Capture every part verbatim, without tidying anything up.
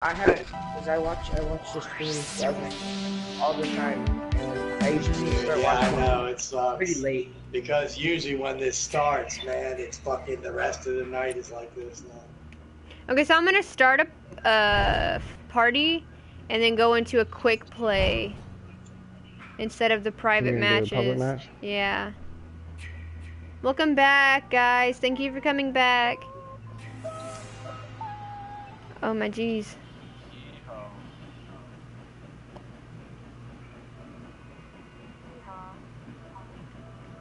I haven't, because I watch, I watch the streams all the time, and I usually start yeah, watching I know, it sucks. Pretty late. Because usually when this starts, man, it's fucking the rest of the night is like this now. Okay, so I'm gonna start a uh, party, and then go into a quick play instead of the private matches. You're gonna do a public match? Yeah. Welcome back, guys. Thank you for coming back. Oh my geez.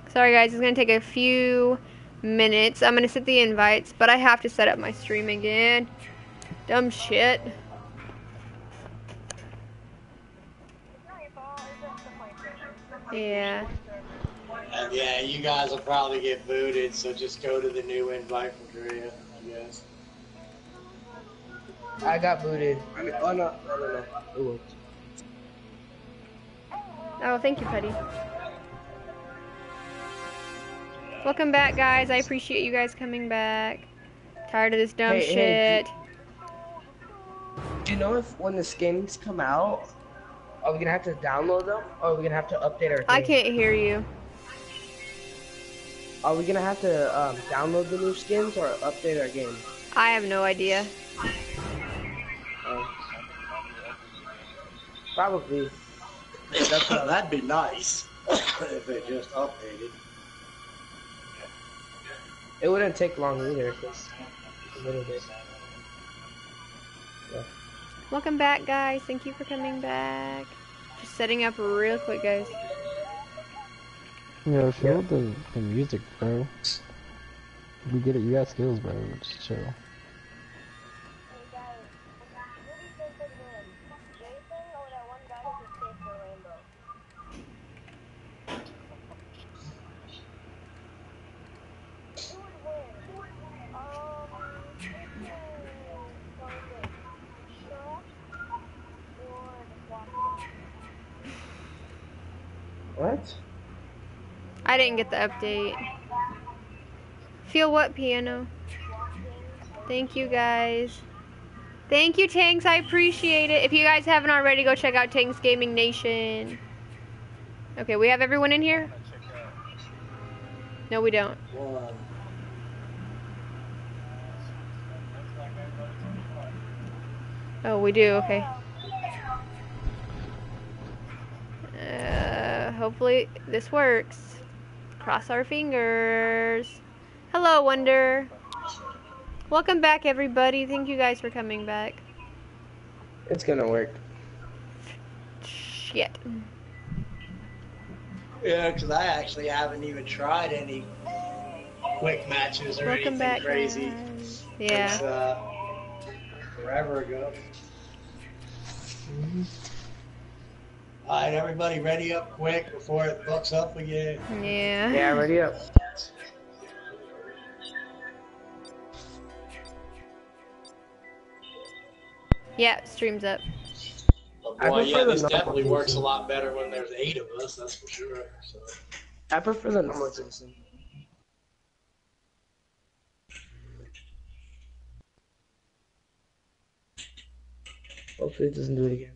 Sorry guys, it's gonna take a few minutes. I'm gonna set the invites, but I have to set up my stream again. Dumb shit. Yeah. And yeah, you guys will probably get booted, so just go to the new invite from Korea, I guess. I got booted. I mean, oh no, no, no, no. It worked. Oh, thank you, Petty. Welcome back, guys. I appreciate you guys coming back. Tired of this dumb hey, shit. Hey, do, do you know if when the skins come out, are we gonna have to download them, or are we gonna have to update our thing? I can't hear you. Are we gonna have to um, download the new skins or update our game? I have no idea. Probably. That's not, that'd be nice if they just updated. It wouldn't take long either, just a little bit. Yeah. Welcome back, guys. Thank you for coming back. Just setting up real quick, guys. Yeah, if you want the, the music, bro. You get it. You got skills, bro. Just chill. What? I didn't get the update. Feel what, piano? Thank you, guys. Thank you, Tanks. I appreciate it. If you guys haven't already, go check out Tanks Gaming Nation. Okay, we have everyone in here? No, we don't. Oh, we do. Okay. Uh, hopefully this works. Cross our fingers. Hello, Wonder. Welcome back, everybody. Thank you guys for coming back. It's gonna work. Shit. Yeah, because I actually haven't even tried any quick matches or Welcome anything back, crazy. Guys. Yeah. It's, uh, forever ago. Mm-hmm. Alright, everybody ready up quick before it fucks up again. Yeah. Yeah, ready up. Yeah, stream's up. Oh, boy, yeah, this definitely works a lot better when there's eight of us, that's for sure. So. I prefer the normal Jason. Hopefully it doesn't do it again.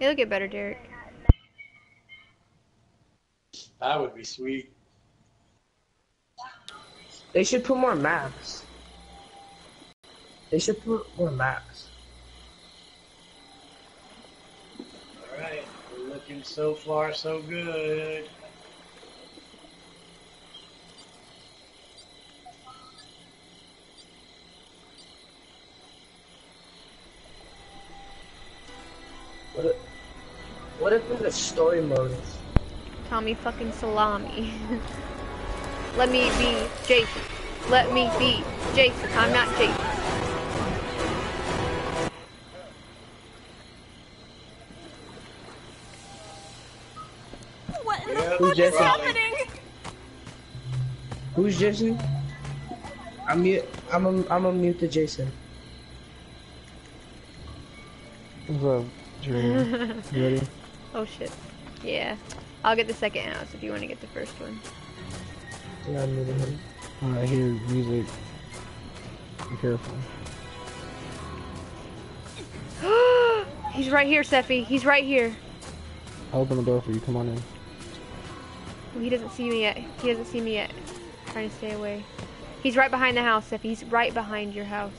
It'll get better, Derek. That would be sweet. They should put more maps. They should put more maps. Alright, we're looking so far so good. What a What if there's a story mode? Tommy fucking salami. Let me be Jason. Let me be Jason. I'm not Jason. What in yeah, the fuck is happening? Who's Jason? I'm mute. I'm a, I'm a mute to Jason. Bro, you ready? You ready? Oh shit. Yeah. I'll get the second house if you want to get the first one. Yeah, I'm moving him. I hear music. Be careful. He's right here, Seffy. He's right here. I'll open the door for you. Come on in. He doesn't see me yet. He doesn't see me yet. I'm trying to stay away. He's right behind the house, Seffy. He's right behind your house.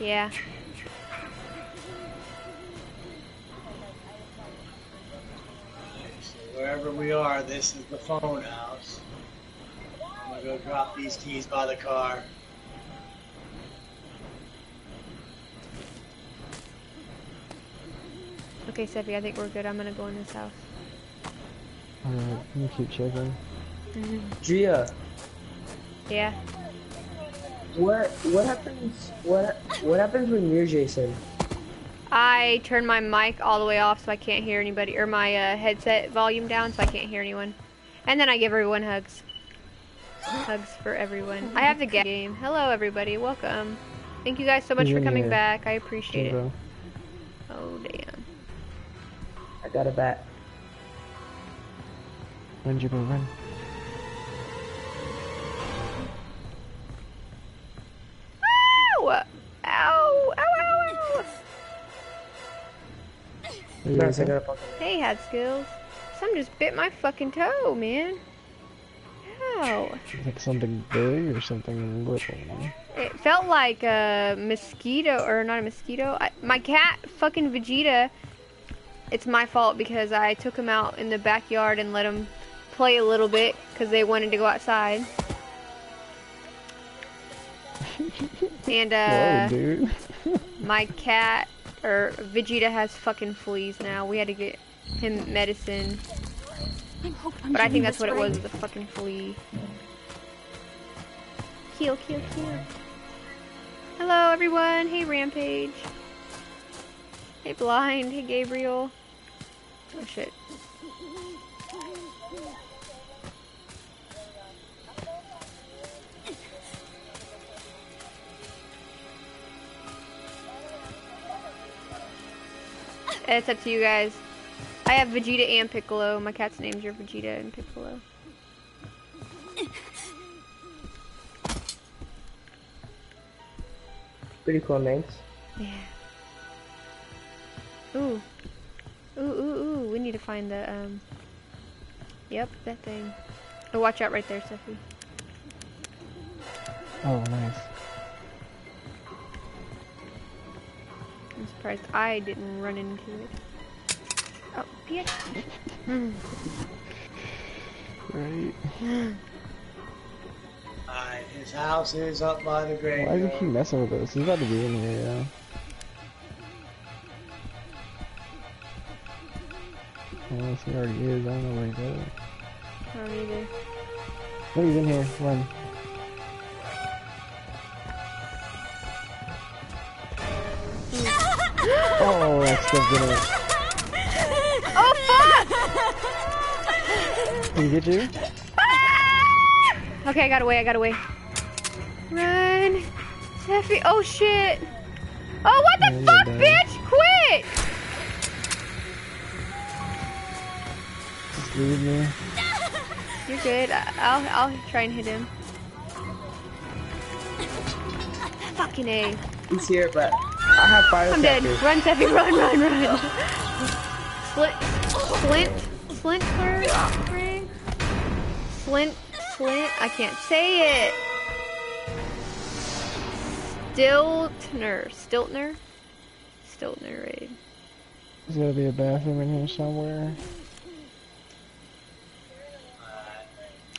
Yeah. Wherever we are, this is the phone house. I'm gonna go drop these keys by the car. Okay, Seppi, I think we're good. I'm gonna go in this house. Alright, you keep checking. Mm-hmm. Gia. Yeah. What what happens what what happens when you're Jason? I turn my mic all the way off so I can't hear anybody, or my uh, headset volume down so I can't hear anyone. And then I give everyone hugs. Hugs for everyone. I have the game. Hello, everybody. Welcome. Thank you guys so much You're for coming here. back. I appreciate Zero. it. Oh, damn. I got a bat. Run, Jibber, run. Ow! Ow! Ow! Okay? Hey, had skills. Something just bit my fucking toe, man. Ow. Like something big or something little, man. It felt like a mosquito, or not a mosquito. I, my cat, fucking Vegeta, it's my fault because I took him out in the backyard and let him play a little bit because they wanted to go outside. And, uh, whoa, dude. My cat... Or Vegeta has fucking fleas now. We had to get him medicine. I'm I'm but I think that's what right. it was, the fucking flea. Heal, heal, heal. Hello, everyone. Hey, Rampage. Hey, Blind. Hey, Gabriel. Oh, shit. It's up to you guys. I have Vegeta and Piccolo. My cat's names are Vegeta and Piccolo. Pretty cool names. Yeah. Ooh. Ooh, ooh, ooh. We need to find the, um... Yep, that thing. Oh, watch out right there, Sophie. Oh, nice. I'm surprised I didn't run into it. Oh, bitch. Mm. Right. Alright, his house is up by the grave. Why is he messing with us? He's about to be in here, yeah. Unless he already is, I don't know where he's at. I don't either. But he's in here, run. Oh, that's so good. Oh, fuck! Can you get you? Ah! Okay, I got away, I got away. Run. Seffy. Oh, shit. Oh, what the oh, fuck, bitch? Quit! Just leave me. You're good. I'll, I'll try and hit him. Fucking A. He's here, but... I have fire. I'm dead. Here. Run, Seffy. Run, run, run. Flint, Flint, Flint, Flint, Flint, Flint. I can't say it. Stiltner, Stiltner, Stiltner raid. There's gotta be a bathroom in here somewhere.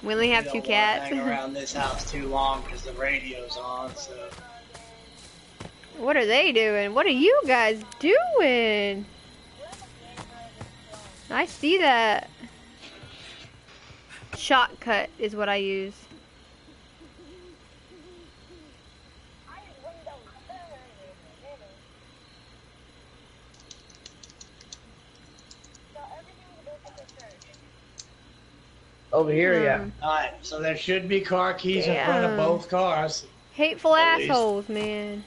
We only have two cats. Hang around this house too long because the radio's on, so. What are they doing? What are you guys doing? I see that. Shotcut is what I use. Over here, um, yeah. Alright, so there should be car keys yeah. in front of both cars. Hateful assholes, man.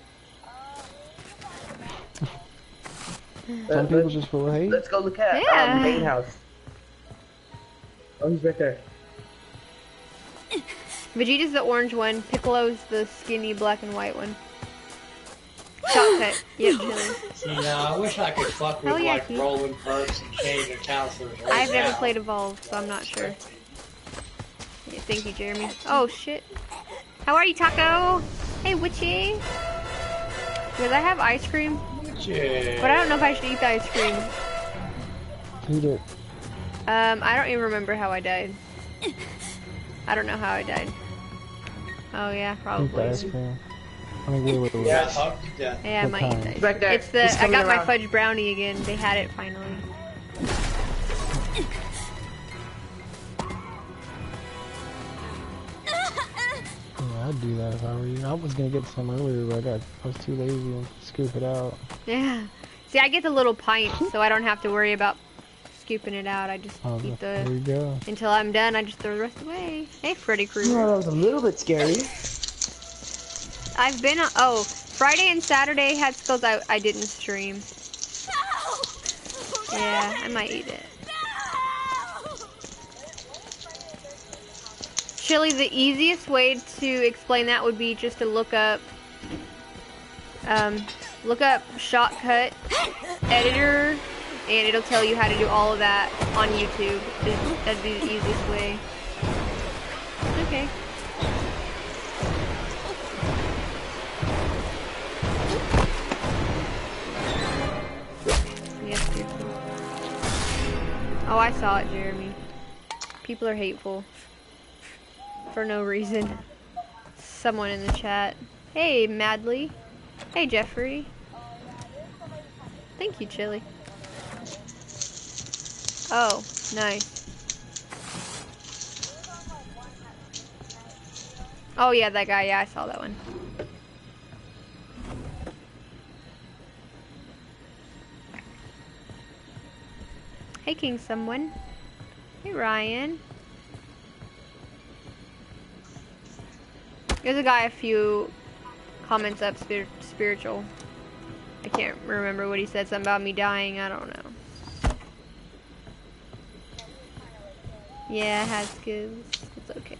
Some people just full of hate. Let's go look at yeah. um, main house. Oh, he's right there. Vegeta's the orange one. Piccolo's the skinny black and white one. Shotcut. Yep. See, now I wish I could fuck with oh, yeah, like he... rolling perks and change accounts. I've never now. played Evolve, so I'm not sure. Yeah, thank you, Jeremy. Oh shit. How are you, Taco? Hey, Witchy. Because I have ice cream, yeah. but I don't know if I should eat the ice cream. Eat it. Um, I don't even remember how I died. I don't know how I died. Oh yeah, probably. Ice cream. I mean, we yeah, I talked to death. Yeah, I might time. eat that. It's, right it's the it's I got around. my fudge brownie again. They had it finally. Yeah, I'd do that if I were you. I was gonna get some earlier, but I got I was too lazy to scoop it out. Yeah. See, I get the little pint, so I don't have to worry about scooping it out. I just oh, eat the. There you go. Until I'm done, I just throw the rest away. Hey, Freddy Krueger. Oh, that was a little bit scary. I've been on, oh, Friday and Saturday had skills I, I didn't stream. No! Yeah, I might eat it. No! Chili, the easiest way to explain that would be just to look up, um, look up Shotcut Editor, and it'll tell you how to do all of that on YouTube. That'd be the easiest way. Okay. Oh, I saw it, Jeremy. People are hateful. For no reason. Someone in the chat. Hey, Madly. Hey, Jeffrey. Thank you, Chili. Oh, nice. Oh, yeah, that guy. Yeah, I saw that one. Taking someone. Hey, Ryan. There's a guy a few comments up spir spiritual. I can't remember what he said. Something about me dying. I don't know. Yeah, Haskins. It's okay.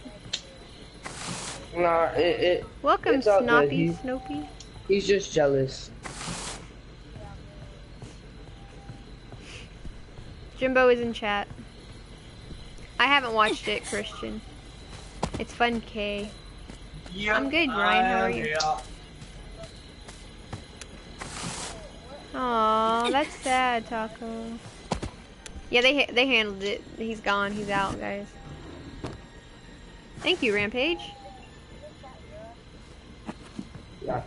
Nah, it. it Welcome, it's Snoppy he, Snoopy. He's just jealous. Jimbo is in chat. I haven't watched it, Christian. It's fun, Kay. Yeah, I'm good, Ryan. How are you? Yeah. Aw, that's sad, Taco. Yeah, they ha they handled it. He's gone. He's out, guys. Thank you, Rampage. Yeah.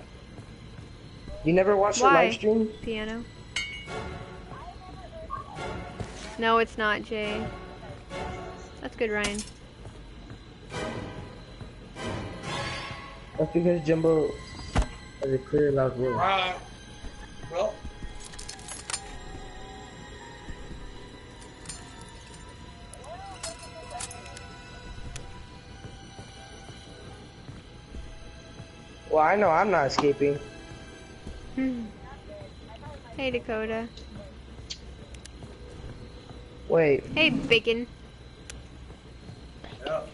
You never watched the live stream? Piano. No, it's not, Jay. That's good, Ryan. That's because Jumbo has a clear, loud voice. Right. Well. Well, I know I'm not escaping. Hmm. Hey, Dakota. Wait. Hey, Bacon. Yep.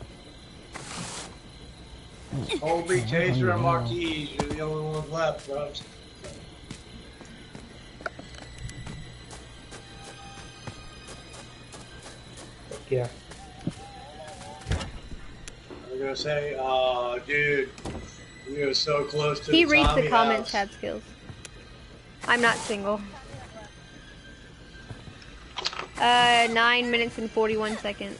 Obi, Chaser, and Marquise, you're the only ones left, bro. Yeah. I was gonna say, uh, dude, we are so close to he the He reads the comments, had skills. I'm not single. Uh, nine minutes and forty-one seconds.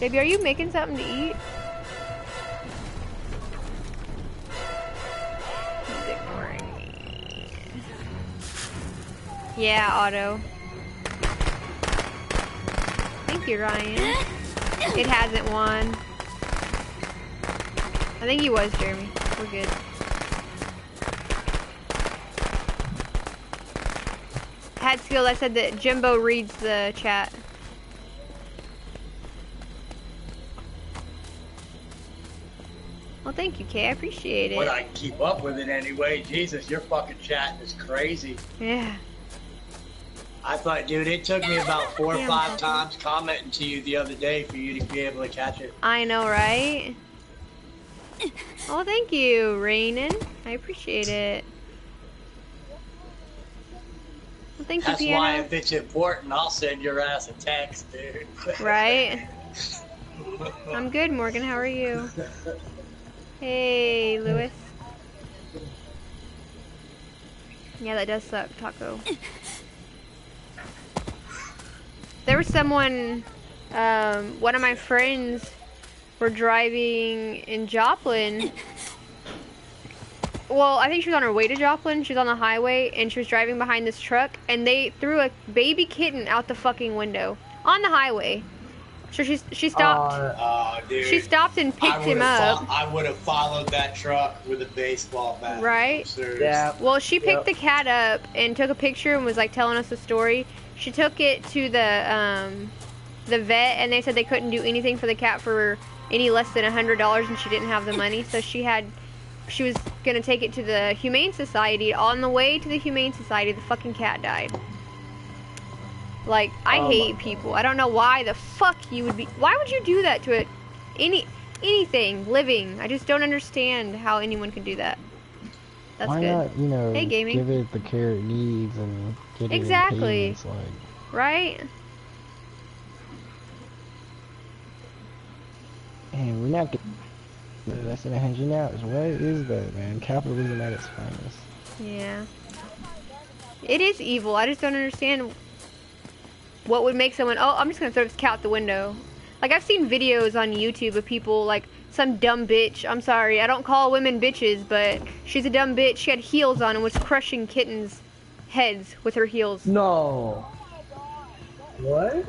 Baby, are you making something to eat? He's ignoring me. Yeah, Otto. Thank you, Ryan. It hasn't won. I think he was, Jeremy. We're good. had skills, I said that Jimbo reads the chat. Well, thank you, Kay. I appreciate it. But I keep up with it anyway. Jesus, your fucking chat is crazy. Yeah. I thought, dude, it took me about four or five times commenting to you the other day for you to be able to catch it. I know, right? Oh, thank you, Rainin. I appreciate it. Well, thank That's you, Piano. Why, if it's important, I'll send your ass a text, dude. Right? I'm good, Morgan. How are you? Hey, Lewis. Yeah, that does suck, Taco. There was someone, um, one of my friends were driving in Joplin. Well, I think she was on her way to Joplin. She was on the highway, and she was driving behind this truck, and they threw a baby kitten out the fucking window on the highway. So she, she stopped. Uh, oh, dude. She stopped and picked him up. I would have followed that truck with a baseball bat. Right? Yeah. Well, she picked yep. the cat up and took a picture and was like telling us the story. She took it to the um, the vet, and they said they couldn't do anything for the cat for any less than a hundred dollars, and she didn't have the money. So she had, she was going to take it to the Humane Society. On the way to the Humane Society, the fucking cat died. Like, I oh hate people. I don't know why the fuck you would be... Why would you do that to it? Any, anything living. I just don't understand how anyone can do that. That's why good. Not, you know, hey, gaming. Give it the care it needs and get exactly. it in peace, like. Right? And we're not getting less than a hundred dollars. What is that, man? Capitalism at its finest. Yeah. It is evil. I just don't understand... What would make someone, oh, I'm just gonna throw this cat out the window. Like, I've seen videos on YouTube of people, like, some dumb bitch. I'm sorry, I don't call women bitches, but she's a dumb bitch. She had heels on and was crushing kittens' heads with her heels. No. What?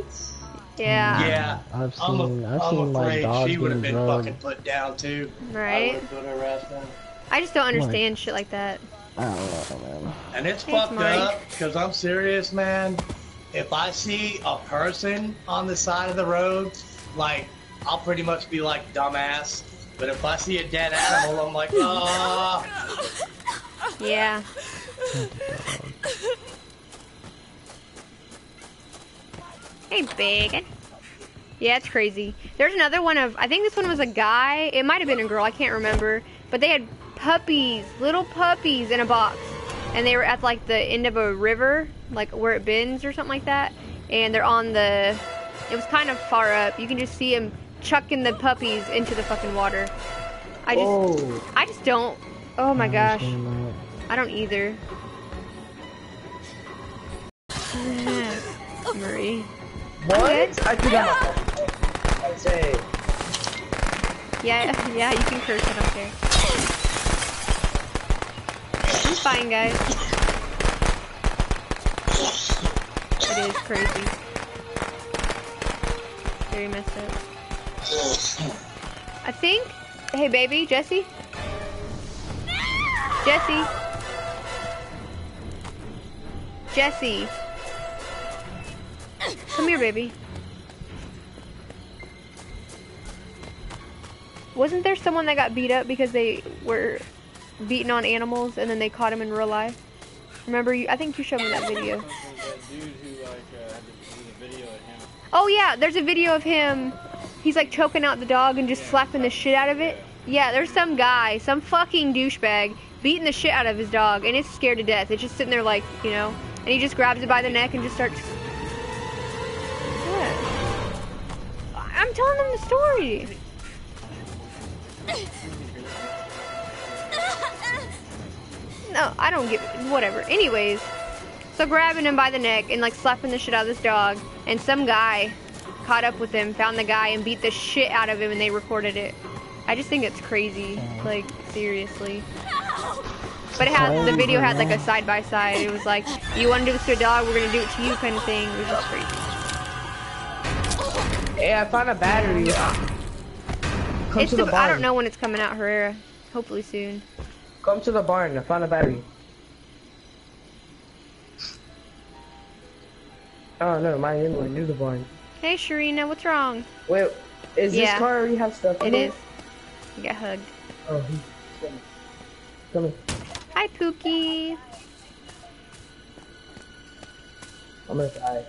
Yeah. Yeah. I've seen, I've seen, like, dogs. She would have been fucking put down, too. Right? I just don't understand shit like that. I don't know, man. And it's fucked up, because I'm serious, man. If I see a person on the side of the road, like, I'll pretty much be like, dumbass. But if I see a dead animal, I'm like, oh. Yeah. Hey, big. Yeah, it's crazy. There's another one of, I think this one was a guy. It might have been a girl, I can't remember. But they had puppies, little puppies in a box. And they were at, like, the end of a river, like, where it bends or something like that. And they're on the... It was kind of far up. You can just see them chucking the puppies into the fucking water. I just... Oh. I just don't... Oh, my gosh. I don't either. Marie. What? I forgot. I say... Yeah, yeah, you can curse. I don't care. I'm fine, guys. It is crazy. Very messed up. I think. Hey, baby, Jesse. Jesse. Jesse. Come here, baby. Wasn't there someone that got beat up because they were beating on animals, and then they caught him in real life? Remember, you? I think you showed me that video. That dude who, like, uh, had to do a video of him. Oh yeah, there's a video of him. He's like choking out the dog and just yeah, slapping the shit out of it. Yeah, there's some guy, some fucking douchebag, beating the shit out of his dog, and it's scared to death. It's just sitting there like, you know, and he just grabs it by the neck and just starts. What? I'm telling them the story. No, I don't give it. Whatever. Anyways, so grabbing him by the neck and like slapping the shit out of this dog, and some guy caught up with him, found the guy, and beat the shit out of him, and they recorded it. I just think it's crazy. Like, seriously. But it had, the video had like a side by side. It was like, you want to do this to a dog, we're gonna do it to you, kind of thing. It was just crazy. Hey, I found a battery. Come it's to the, the barn. I don't know when it's coming out, Herrera. Hopefully soon. Come to the barn, I found a battery. Oh no, my inventory is the blind. Hey Sharina, what's wrong? Wait, is yeah. this car already have stuff in it? It is. You got hugged. Oh, he's coming. coming. Hi Pookie. I'm gonna die.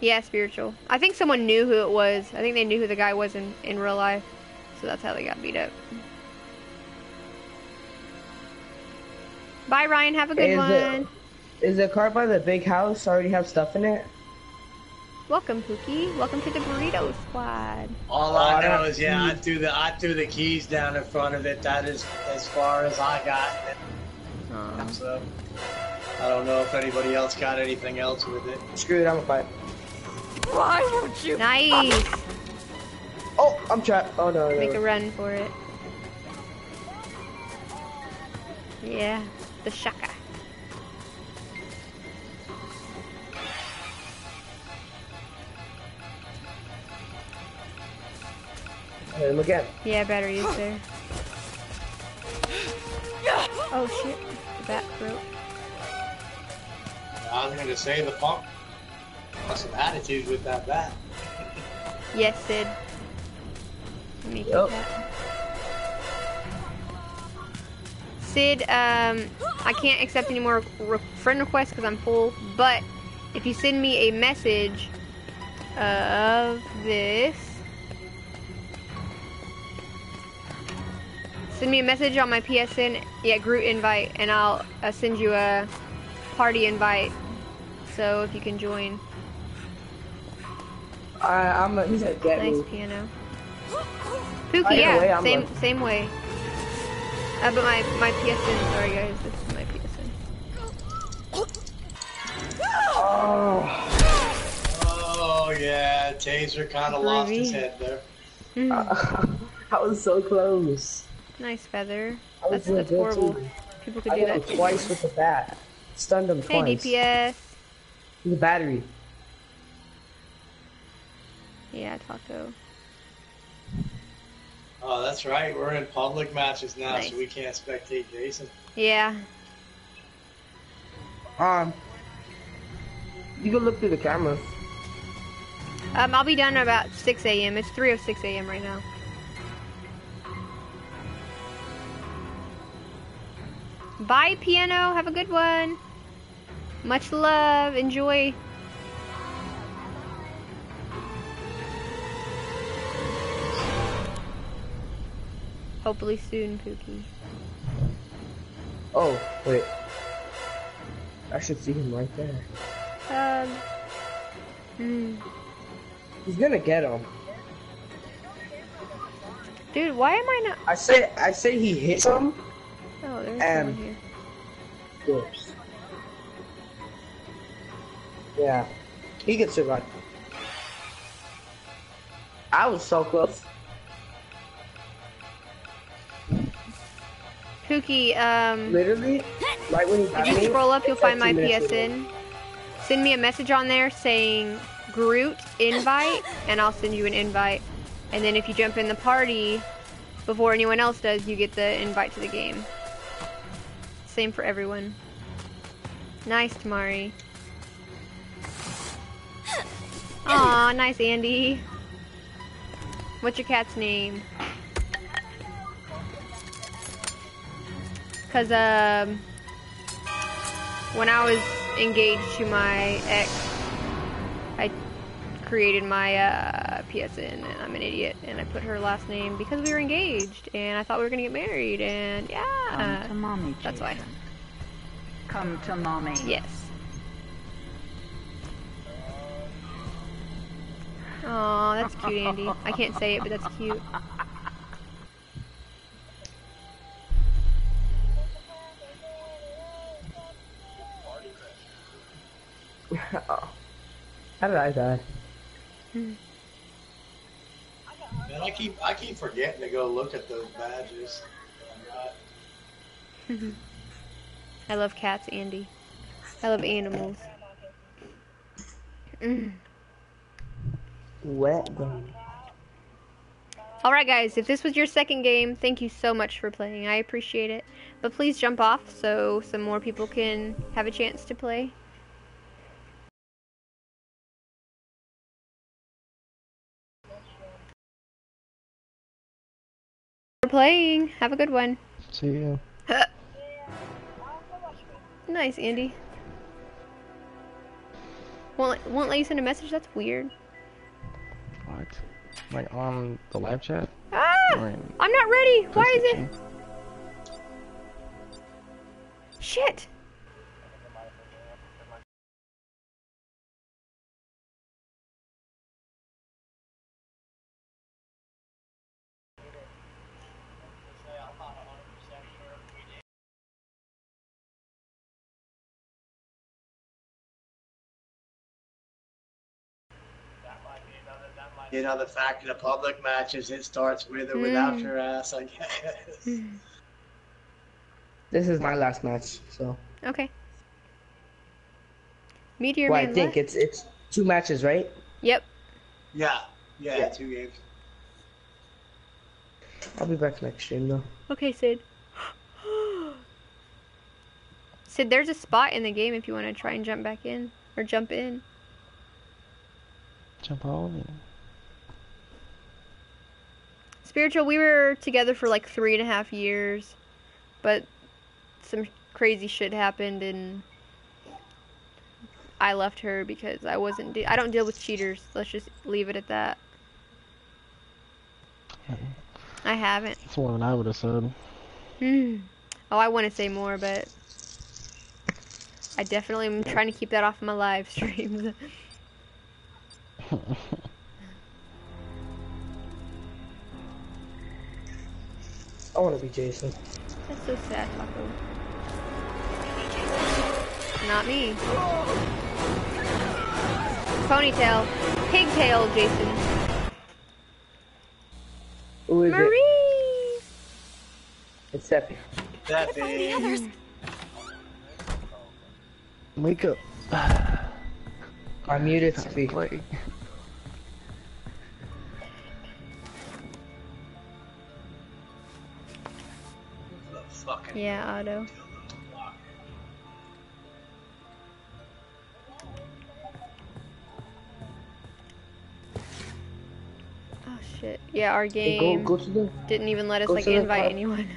Yeah, spiritual. I think someone knew who it was. I think they knew who the guy was in, in real life. So that's how they got beat up. Bye, Ryan. Have a good hey, one. The, is the car by the big house already have stuff in it? Welcome, Pookie. Welcome to the Burrito Squad. All I know is, yeah, I threw the I threw the keys down in front of it. That is as far as I got. Aww. So I don't know if anybody else got anything else with it. Screw it. I'm gonna buy it. Why won't you? Nice. Oh, I'm trapped. Oh no. Make no. a run for it. Yeah. The shaka. Hit him again. Yeah, battery is there. Oh shit, the bat broke. I was gonna say the pump has some attitude with that bat. Yes, Sid. Let me yep. that. Sid, um, I can't accept any more re friend requests because I'm full, but if you send me a message of this, send me a message on my P S N, yeah, group invite, and I'll uh, send you a party invite, so if you can join. Uh, I'm a, he's a get Nice me. piano. Pookie, oh, yeah, way, same, a... same way. Uh, but my, my P S N, sorry guys, this is my P S N. Oh, oh yeah, Taser kind of lost his head there. Mm. Uh, I was so close. Nice feather. That's, that's horrible. Too. People could do I that too. twice with the bat. Stunned him hey, twice. Hey D P S. The battery. Yeah, Taco. Oh, that's right. We're in public matches now, nice. so we can't spectate Jason. Yeah. Um, you can look through the camera. Um, I'll be done about six A M It's three oh six A M right now. Bye, piano. Have a good one. Much love. Enjoy. Hopefully soon, Pookie. Oh, wait. I should see him right there. Um. Mm. He's gonna get him. Dude, why am I not? I say, I say he hits him. Oh, there's and someone here. Whoops. Yeah, he can survive. I was so close. Pookie, um... Literally, right when you got me... If you scroll up, you'll find my P S N. Send me a message on there saying, Groot, invite, and I'll send you an invite. And then if you jump in the party, before anyone else does, you get the invite to the game. Same for everyone. Nice, Tamari. Aw, nice, Andy. What's your cat's name? Cause um, when I was engaged to my ex, I created my uh, P S N, and I'm an idiot, and I put her last name because we were engaged, and I thought we were gonna get married, and yeah, come to mommy, Jason. That's why. Come to mommy. Yes. Aw, that's cute, Andy. I can't say it, but that's cute. Oh. How did I die? Man, I keep I keep forgetting to go look at those badges. I love cats, Andy. I love animals. Wet. All right, guys. If this was your second game, thank you so much for playing. I appreciate it. But please jump off so some more people can have a chance to play. playing. Have a good one. See you. Nice, Andy. Won't won't let you send a message? That's weird. What? Like on the live chat? Ah! I'm not ready. Why is it? Shit! You know, the fact in a public match is it starts with or without mm. your ass, I guess. This is my last match, so. Okay. Meteor well, Man I think left. it's it's two matches, right? Yep. Yeah. yeah. Yeah, two games. I'll be back next stream, though. Okay, Sid. Sid, there's a spot in the game if you want to try and jump back in. Or jump in. Jump all in. Spiritual, we were together for like three and a half years, but some crazy shit happened and I left her because I wasn't, de I don't deal with cheaters. Let's just leave it at that. Yeah. I haven't. That's more than I would have said. Mm. Oh, I want to say more, but I definitely am trying to keep that off my live streams. I want to be Jason. That's so sad, Taco. Not me. Ponytail. Pigtail, Jason. Who is Marie! It? It's Seppi. Seppi. Wake up. I muted Seppi. Yeah, Otto. Oh shit. Yeah, our game hey, go, go to the, didn't even let us like invite car. anyone.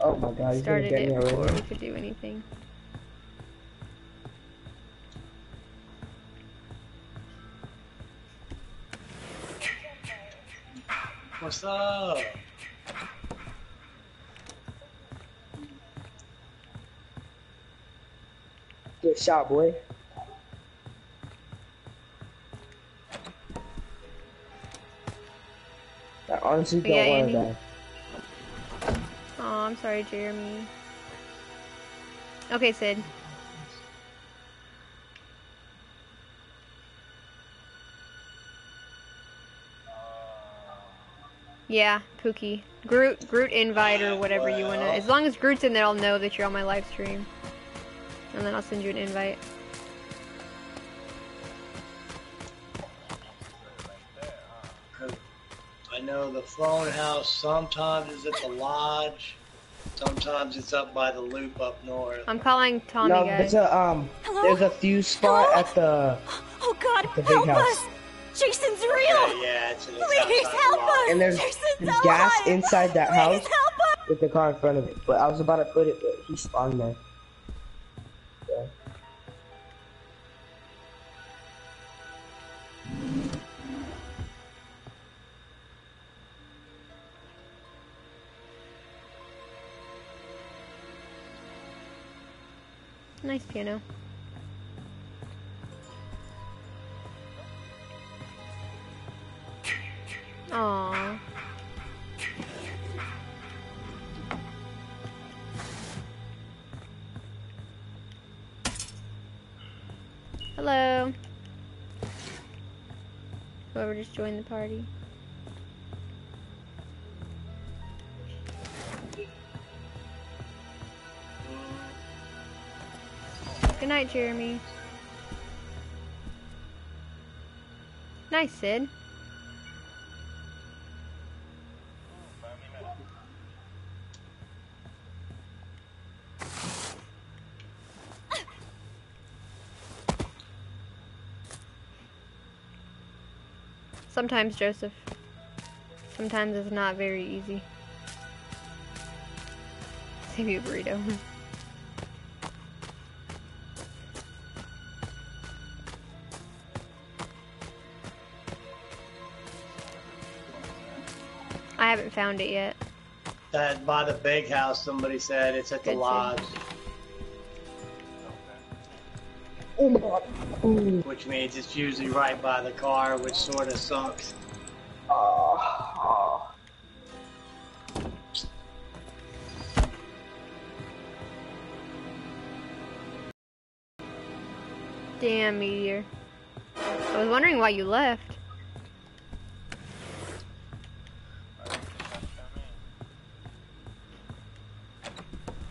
Oh my god, you started it before we could do anything. What's up? Good shot, boy. I honestly don't yeah, want to die. Oh, I'm sorry, Jeremy. Okay, Sid. Yeah, Pookie. Groot, Groot invite or whatever you wanna. As long as Groot's in there, I'll know that you're on my live stream. And then I'll send you an invite. I know the phone house sometimes is at the lodge, sometimes it's up by the loop up north. I'm calling Tommy, no, guys. There's a, um, Hello? there's a fuse spot Hello? at the Oh god, at the big help house. us! Jason's real! Yeah, yeah, it's an Please help lodge. us! And there's Jason's gas alive. inside that Please house with the car in front of it. But I was about to put it, but he spawned there. Nice piano. Aww. Hello. Whoever just joined the party. Good night, Jeremy. Nice, Sid. Sometimes, Joseph. Sometimes it's not very easy. Save you a burrito. I haven't found it yet. That by the big house, somebody said it's at the lodge. Oh my God. Ooh. Which means it's usually right by the car, which sort of sucks. Oh. Damn, Meteor. I was wondering why you left.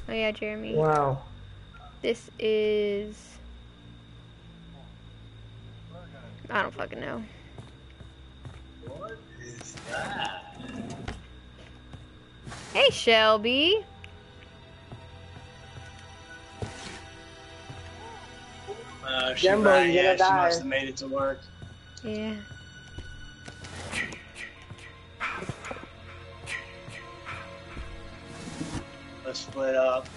Oh yeah, Jeremy. Wow. This is... I don't fucking know. What is that? Hey, Shelby. Uh, she Jumbo, right. Yeah, she die. Must have made it to work. Yeah. Let's split up.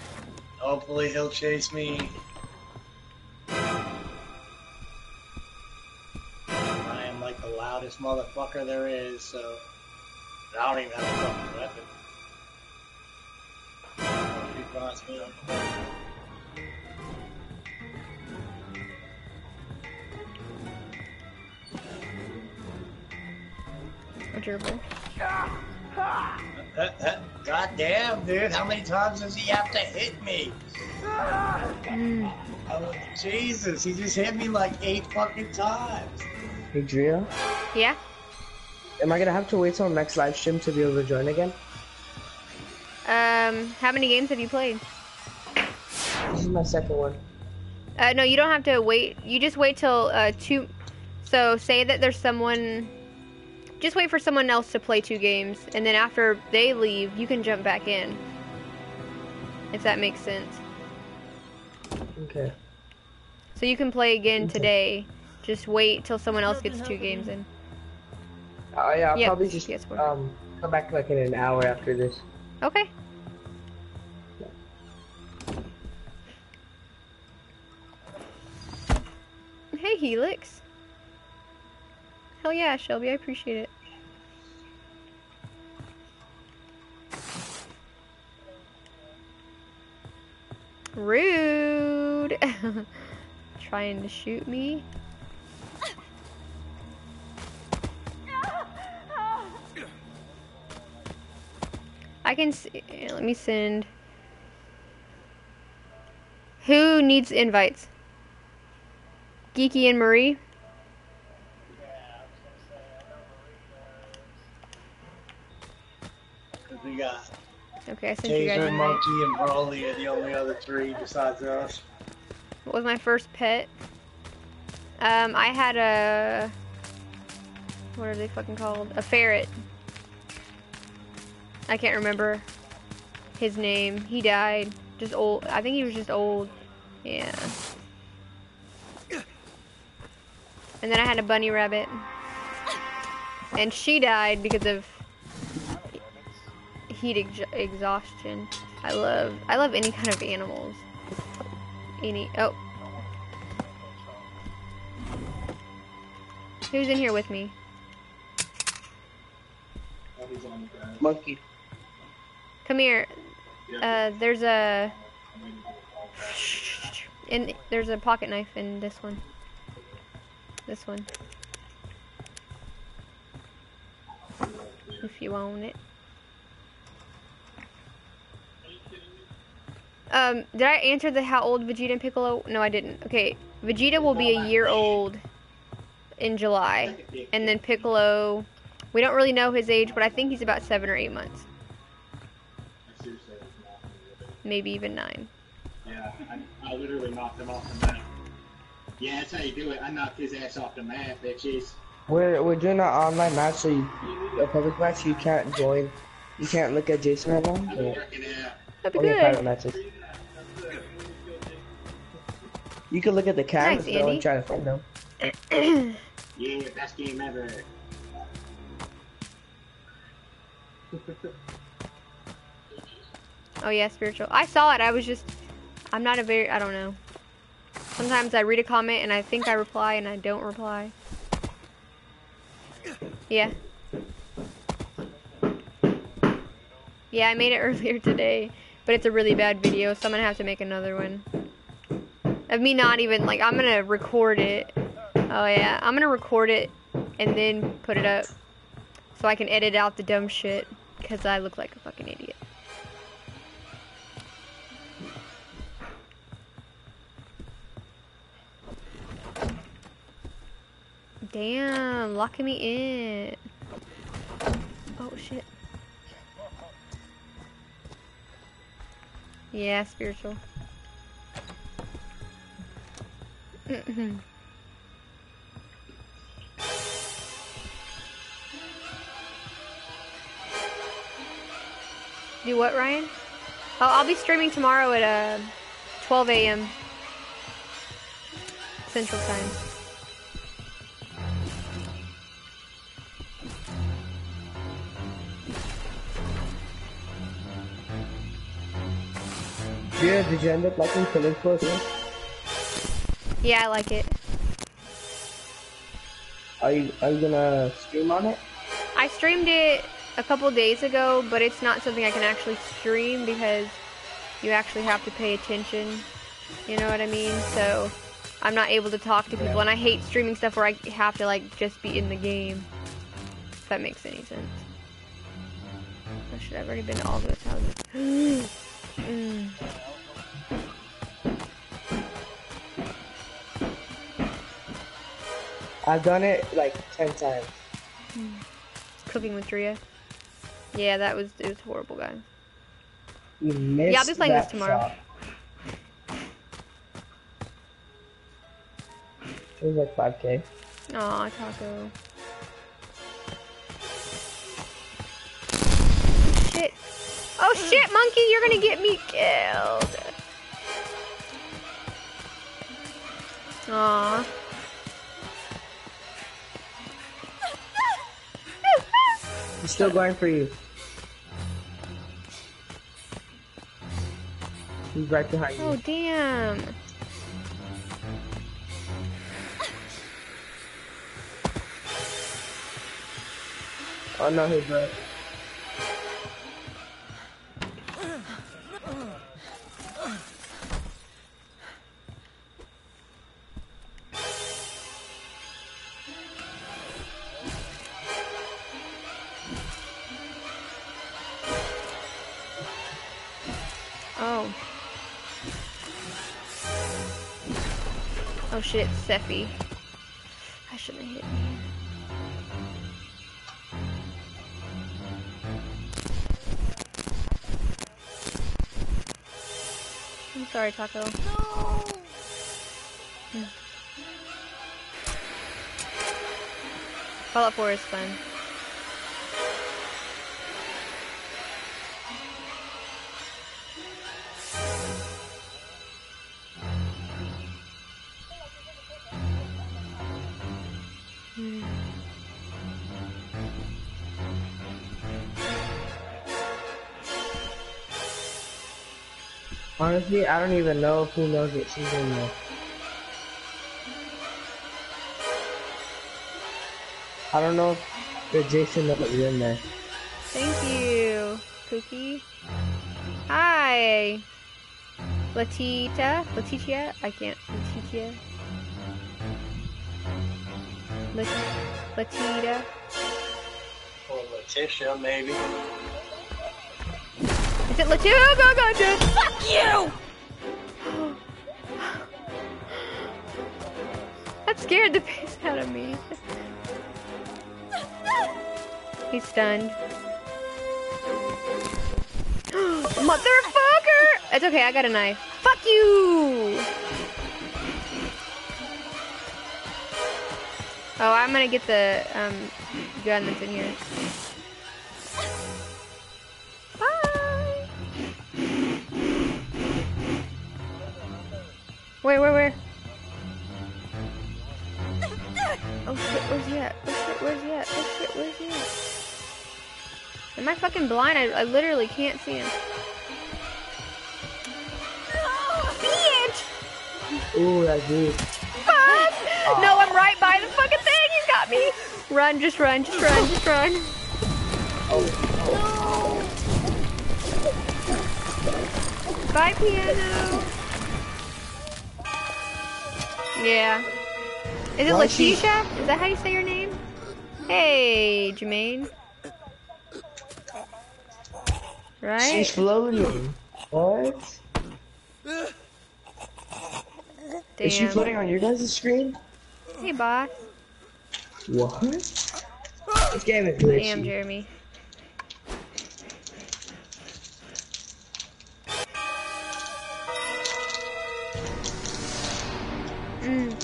Hopefully he'll chase me. I am like the loudest motherfucker there is, so I don't even have a fucking weapon. He wants me. A gerbil. God damn, dude, how many times does he have to hit me? Mm. Oh, Jesus, he just hit me like eight fucking times. Hey, Drea? Yeah? Am I gonna have to wait till next live stream to be able to join again? Um, how many games have you played? This is my second one. Uh, no, you don't have to wait. You just wait till, uh, two... So, say that there's someone... Just wait for someone else to play two games, and then after they leave, you can jump back in. If that makes sense. Okay. So you can play again okay. today. Just wait till someone else gets two games in. Oh uh, yeah, I'll yep. probably just um come back like in an hour after this. Okay. Hey, Helix. Hell yeah, Shelby, I appreciate it. Rude! Trying to shoot me. I can see, let me send. Who needs invites? Geeky and Marie? We got okay, I sent Taser, you guys Monkey, and Broly are the only other three besides us. What was my first pet? Um, I had a... What are they fucking called? A ferret. I can't remember his name. He died. Just old. I think he was just old. Yeah. And then I had a bunny rabbit. And she died because of... heat ex exhaustion. I love, I love any kind of animals. Any, oh. Who's in here with me? Monkey. Come here. Uh, there's a, and there's a pocket knife in this one. This one. If you want it. Um, did I answer the how old Vegeta and Piccolo? No, I didn't. Okay, Vegeta will be a year old in July, and then Piccolo, we don't really know his age, but I think he's about seven or eight months. Maybe even nine. Yeah, I, I literally knocked him off the map. Yeah, that's how you do it. I knocked his ass off the map, bitches. We're, we're doing an online match, so you, a public match, so you can't join. You can't look at Jason right now. I've been working it out. That'd be good. You can look at the cameras nice, though and try to find them. Yeah, best game ever. Oh yeah, spiritual. I saw it. I was just, I'm not a very, I don't know. Sometimes I read a comment and I think I reply and I don't reply. Yeah. Yeah, I made it earlier today, but it's a really bad video, so I'm gonna have to make another one. Of me not even, like, I'm gonna record it. Oh yeah, I'm gonna record it and then put it up. So I can edit out the dumb shit, because I look like a fucking idiot. Damn, locking me in. Oh shit. Yeah, spiritual. Do what, Ryan? Oh, I'll be streaming tomorrow at uh, twelve A M Central Time. Yeah, did you end up liking Philip first? Yeah, I like it. Are you, are you gonna stream on it? I streamed it a couple days ago, but it's not something I can actually stream because you actually have to pay attention. You know what I mean? So I'm not able to talk to people, yeah. And I hate streaming stuff where I have to like just be in the game. If that makes any sense. I should have already been to all those houses. mm. I've done it like ten times. Mm. Cooking with Drea. Yeah, that was, it was horrible, guys. You missed yeah, I'll be playing this tomorrow. Shot. It was like five K. Aw, Taco. Shit. Oh shit, monkey, you're gonna get me killed. Aw. I'm still going for you. He's right behind you. Oh, damn. Oh, no, he's right. Oh shit, Seffy. I shouldn't have hit him. I'm sorry, Taco. No. Yeah. Fallout four is fun. Honestly, I don't even know who knows what she's in there. I don't know if Jason knows what you're in there. Thank you, Cookie. Hi, Latita. Letitia? I can't. Letitia. Let Latita. Or Letitia, maybe. Is it Letitia? Oh, go, go, dude! Fuck you! That scared the piss out of me. He's stunned. Motherfucker! It's okay, I got a knife. Fuck you! Oh, I'm gonna get the um, gun that's in here. Where, where, where? Oh shit, where's he at? Oh shit, where's he at? Oh shit, where's he at? Am I fucking blind? I, I literally can't see him. Oh, bitch! Ooh, that's good. Fuck! Oh. No, I'm right by the fucking thing! He's got me! Run, just run, just run, just run. Oh. No. Bye, piano. Yeah. Is it Why Leticia? Is that how you say your name? Hey, Jermaine. Right? She's floating. What? Damn. Is she floating on your guys' screen? Hey, boss. What? This game is glitchy. Damn, Jeremy. Mm.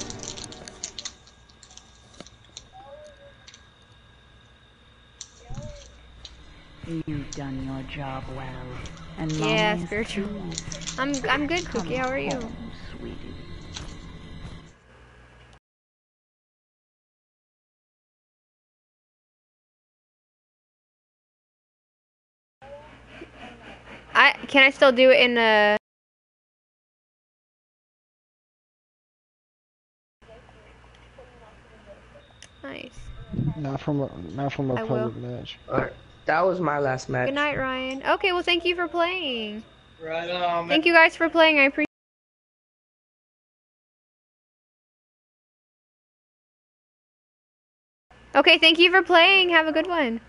You've done your job well, and yeah, spiritual. I'm I'm good, Cookie. How are you, home, sweetie? I can I still do it in the? Nice. Not from a not from a I public will. match. All right. That was my last match. Good night, Ryan. Okay, well, thank you for playing. Right on. Thank you guys for playing. I appreciate. Okay, thank you for playing. Have a good one.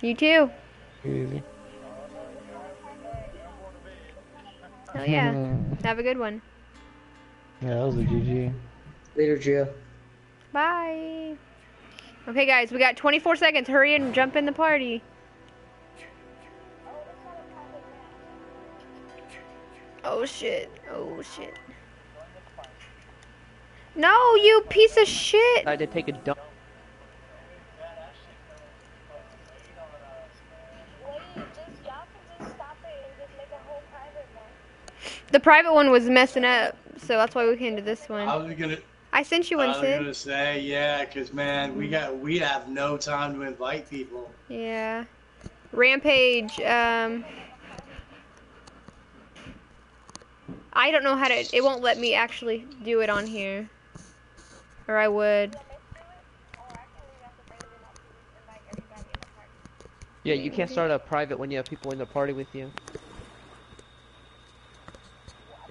You too. Easy. Hell yeah. Have a good one. Yeah, that was a G G. Later, Gia. Bye. Okay, guys, we got twenty-four seconds. Hurry and jump in the party. Oh, shit. Oh, shit. No, you piece of shit! I did take a dump. The private one was messing up, so that's why we came to this one. I was gonna... I sent you one, Sid. I was gonna say, yeah, cause man, we got we have no time to invite people. Yeah, Rampage. Um, I don't know how to. It won't let me actually do it on here, or I would. Yeah, you can't start a private when you have people in the party with you.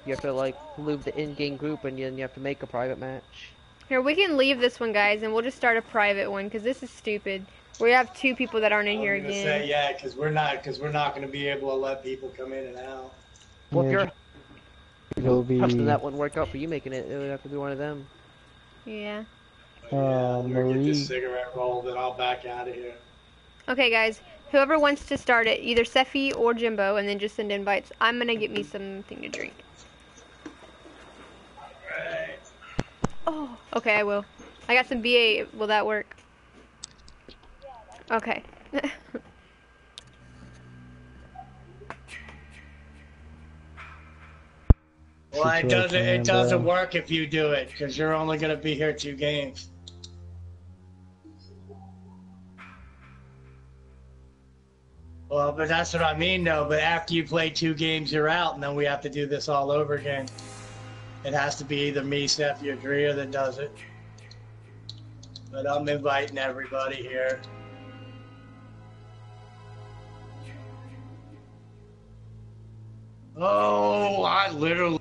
You have to, like, leave the in-game group, and then you have to make a private match. Here, we can leave this one, guys, and we'll just start a private one, because this is stupid. We have two people that aren't in here again. I was gonna say, yeah, because we're not, because we're not going to be able to let people come in and out. Well, yeah. If you're... It'll be... That wouldn't work out for you making it. It would have to be one of them. Yeah. Uh, yeah, I'm going to get this cigarette roll, then I'll back out of here. Okay, guys. Whoever wants to start it, either Seffi or Jimbo, and then just send invites. I'm going to get me something to drink. Oh, okay, I will. I got some B A. Will that work? Okay. Well, it doesn't. It doesn't work if you do it, because you're only gonna be here two games. Well, but that's what I mean, though. But after you play two games, you're out, and then we have to do this all over again. It has to be either me, Seffi, or Drea that does it. But I'm inviting everybody here. Oh, I literally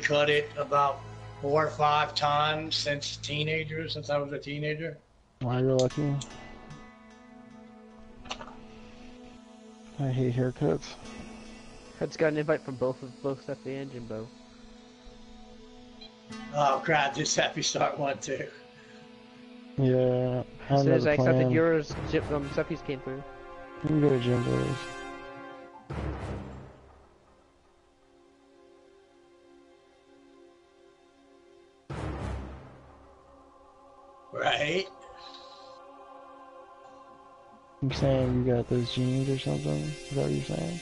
cut it about four or five times since teenager, since I was a teenager. Why, you're lucky. I hate haircuts. Cut's got an invite from both of both Seffi and Jimbo. Oh crap, just happy start one too. Yeah. As soon as I accepted plan. yours, Jip um Seppies came through. You can go to Jimbo's. Right. I'm saying you got those jeans or something? Is that what you're saying?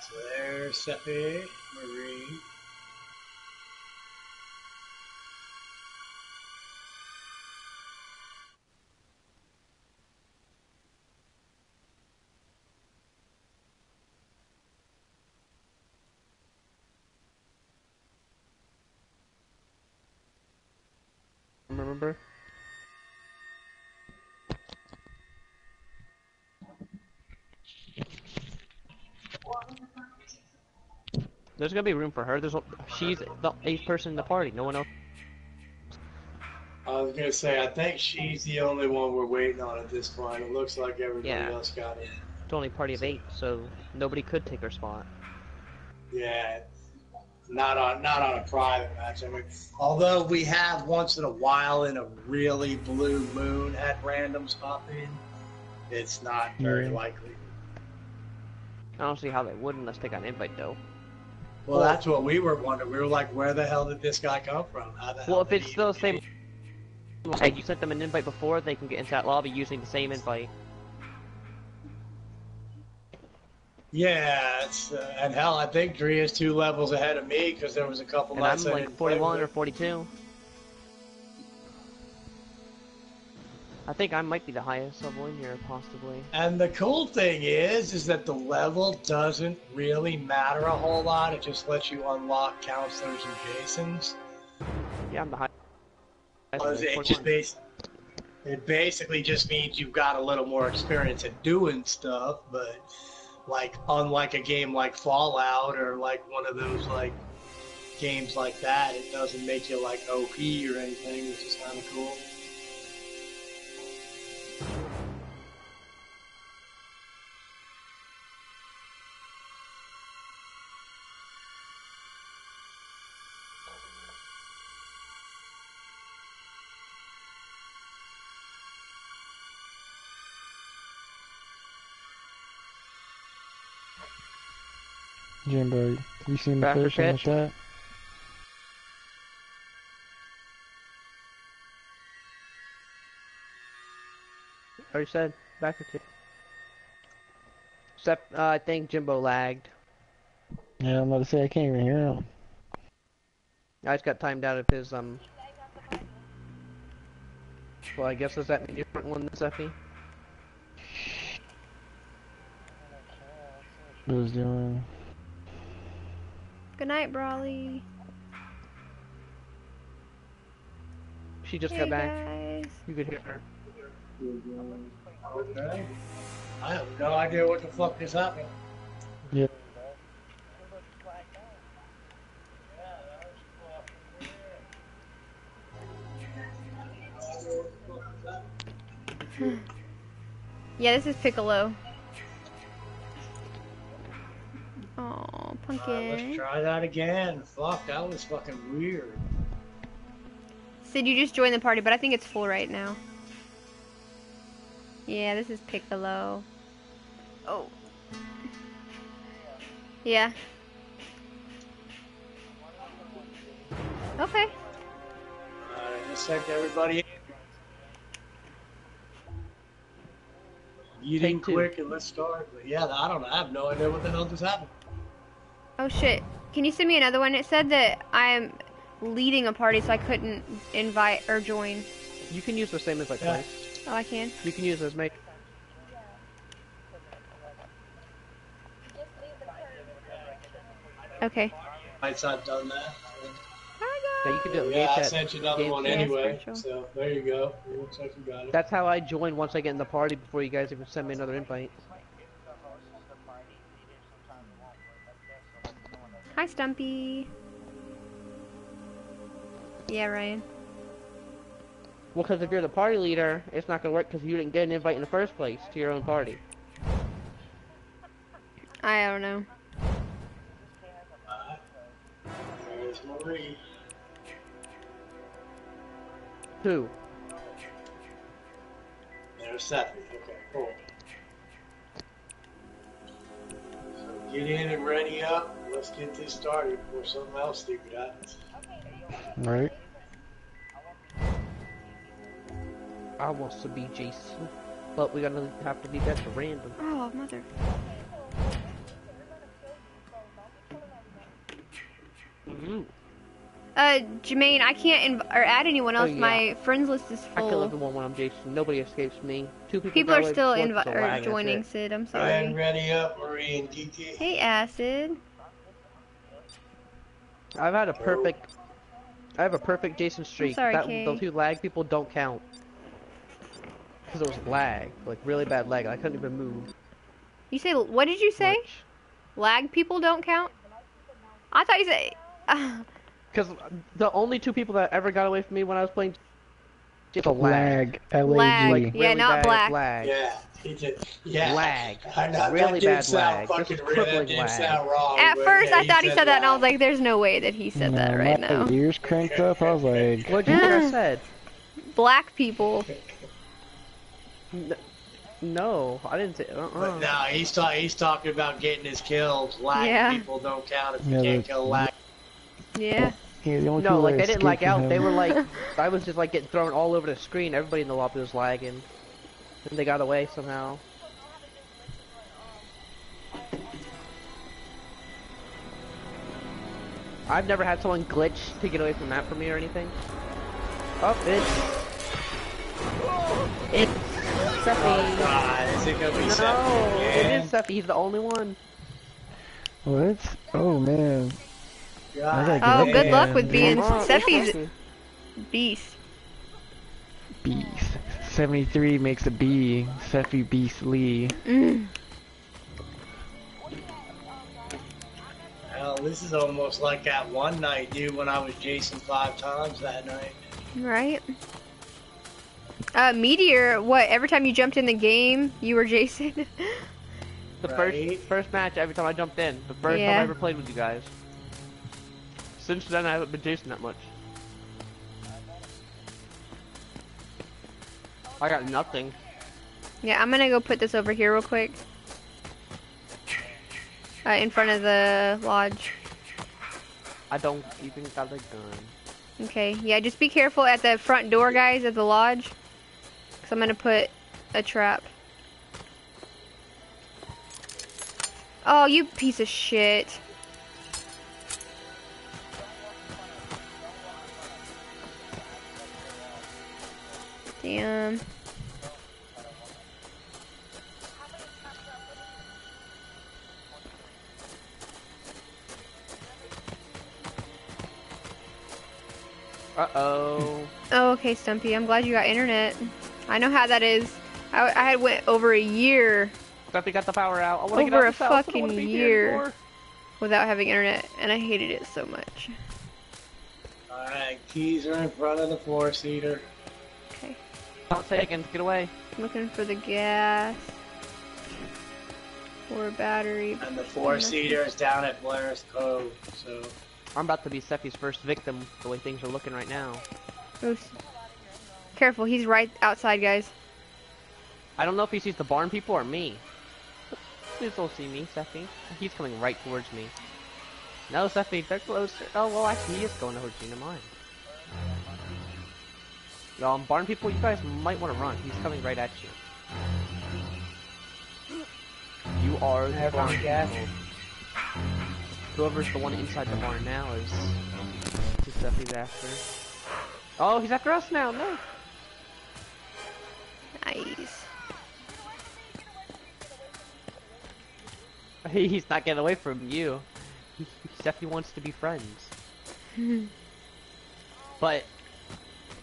So there's Sepe, Marie. Remember? There's gonna be room for her. There's a, she's the eighth person in the party. No one else. I was gonna say, I think she's the only one we're waiting on at this point. It looks like everybody yeah. else got in. It's only a party of eight, so nobody could take her spot. Yeah. Not on, not on a private match. I mean, although we have once in a while in a really blue moon had randoms pop in, it's not very likely. I don't see how they would unless they got an invite, though. Well, well that's what we were wondering. We were like, where the hell did this guy come from? How the well, if it's still the same... Like, you sent them an invite before, they can get into that lobby using the same invite. Yeah, it's, uh, and hell, I think Drea is two levels ahead of me because there was a couple and months. I'm like forty-one or forty-two. I think I might be the highest level in here, possibly. And the cool thing is, is that the level doesn't really matter a whole lot. It just lets you unlock counselors and Jasons. Yeah, I'm the highest. It just basically, it basically just means you've got a little more experience at doing stuff, but. Like, unlike a game like Fallout or like one of those like games like that, it doesn't make you like O P or anything, which is kind of cool. Jimbo, you seen the fish in the chat? I already said, back at you. Except, uh, I think Jimbo lagged. Yeah, I'm about to say, I can't even hear him. I just got timed out of his, um... Well, I guess, does that mean a different one than Seffy? What was doing? Good night, Brawly. She just hey got back. Guys. You could hear her. Okay. I have no idea what the fuck is happening. Yeah. Yeah, this is Piccolo. Aw, pumpkin. Uh, let's try that again. Fuck, that was fucking weird. Sid, you just joined the party, but I think it's full right now. Yeah, this is Piccolo. Oh. Yeah. Okay. Alright, I just sent everybody in. Eating quick and let's start. But yeah, I don't know. I have no idea what the hell just happened. Oh shit. Can you send me another one? It said that I am leading a party so I couldn't invite or join. You can use the same invite yeah. twice. Oh, I can? You can use those, mate. Okay. I've done that. Yeah, you can do it. Yeah, I sent you another one anyway, so there you go. It looks like you got it. That's how I join once I get in the party before you guys even send me another invite. Hi, Stumpy. Yeah, Ryan. Well, because if you're the party leader, it's not going to work because you didn't get an invite in the first place to your own party. I don't know. Uh, there's Marie. Who? There's Seth. Okay, cool. Get in and ready up. Let's get this started before something else stupid happens. Right. I want to be Jason, but we're gonna have to be that random. Oh, mother. Ooh. Uh, Jermaine, I can't inv or add anyone else. Oh, yeah. My friends list is full. I can live in one when I'm Jason. Nobody escapes me. Two people, people are still inv or joining, Sid. I'm sorry. Ryan, ready up, Marie and D J. Hey, Acid. I've had a perfect... I have a perfect Jason streak. I'm sorry, that, Kay. Those two lag people don't count. Because it was lag. Like, really bad lag. I couldn't even move. You say... What did you say? Much. Lag people don't count? I thought you said... Because the only two people that ever got away from me when I was playing... It's a lag. L A G. Lag. Like, really yeah, not black. Lag. Yeah. Yeah. Lag. I know, really bad lag. Just crippling lag. Wrong, At first, yeah, I thought he said, said that, and I was like, there's no way that he said no, that right now. My ears cranked up, I was like... What'd you just said? Black people. No, no, I didn't say... Uh-uh. But no, he's, ta he's talking about getting his kills. Lag yeah. people don't count if you yeah, can't kill lag. Yeah. Yeah, the only no, like, they didn't lag out, him. They were like, I was just like getting thrown all over the screen, everybody in the lobby was lagging. And they got away somehow. I've never had someone glitch to get away from that from me or anything. Oh, it's... It's... Seffy. Oh god, is it gonna be Seffy? No, it is Seffy, he's the only one. What? Oh man. God. Oh, good man. Luck with being Seffy's beast. Beast. seventy-three makes a B. Seffy Beast Lee. Mm. Well, this is almost like that one night, dude, when I was Jason five times that night. Right. Uh, Meteor, what, every time you jumped in the game, you were Jason? the right. first first match, every time I jumped in. The first yeah. time I ever played with you guys. Since then, I haven't been Jason that much. I got nothing. Yeah, I'm gonna go put this over here real quick. Uh, in front of the lodge. I don't even got a gun. Okay, yeah, just be careful at the front door, guys, at the lodge. Because I'm gonna put a trap. Oh, you piece of shit. Damn. Uh-oh. Oh, okay, Stumpy. I'm glad you got internet. I know how that is. I, I had went over a year. Stumpy got the power out. I wanna over get out a fucking year without having internet, and I hated it so much. Alright, keys are in front of the four-seater. Not taken. Get away. I'm looking for the gas or battery. And the four-seater is down at Blair's Cove, so... I'm about to be Seffy's first victim, the way things are looking right now. Oops. Careful, he's right outside, guys. I don't know if he sees the barn people or me. Please don't see me, Seffy. He's coming right towards me. No, Seffy, they're closer. Oh, well, actually, he is going towards me, never mind. Um, barn people, you guys might want to run. He's coming right at you. You are the barn people. Whoever's the one inside the barn now is the stuff he's after. Oh, he's after us now. No. Nice. He's not getting away from you. Seffy wants to be friends. But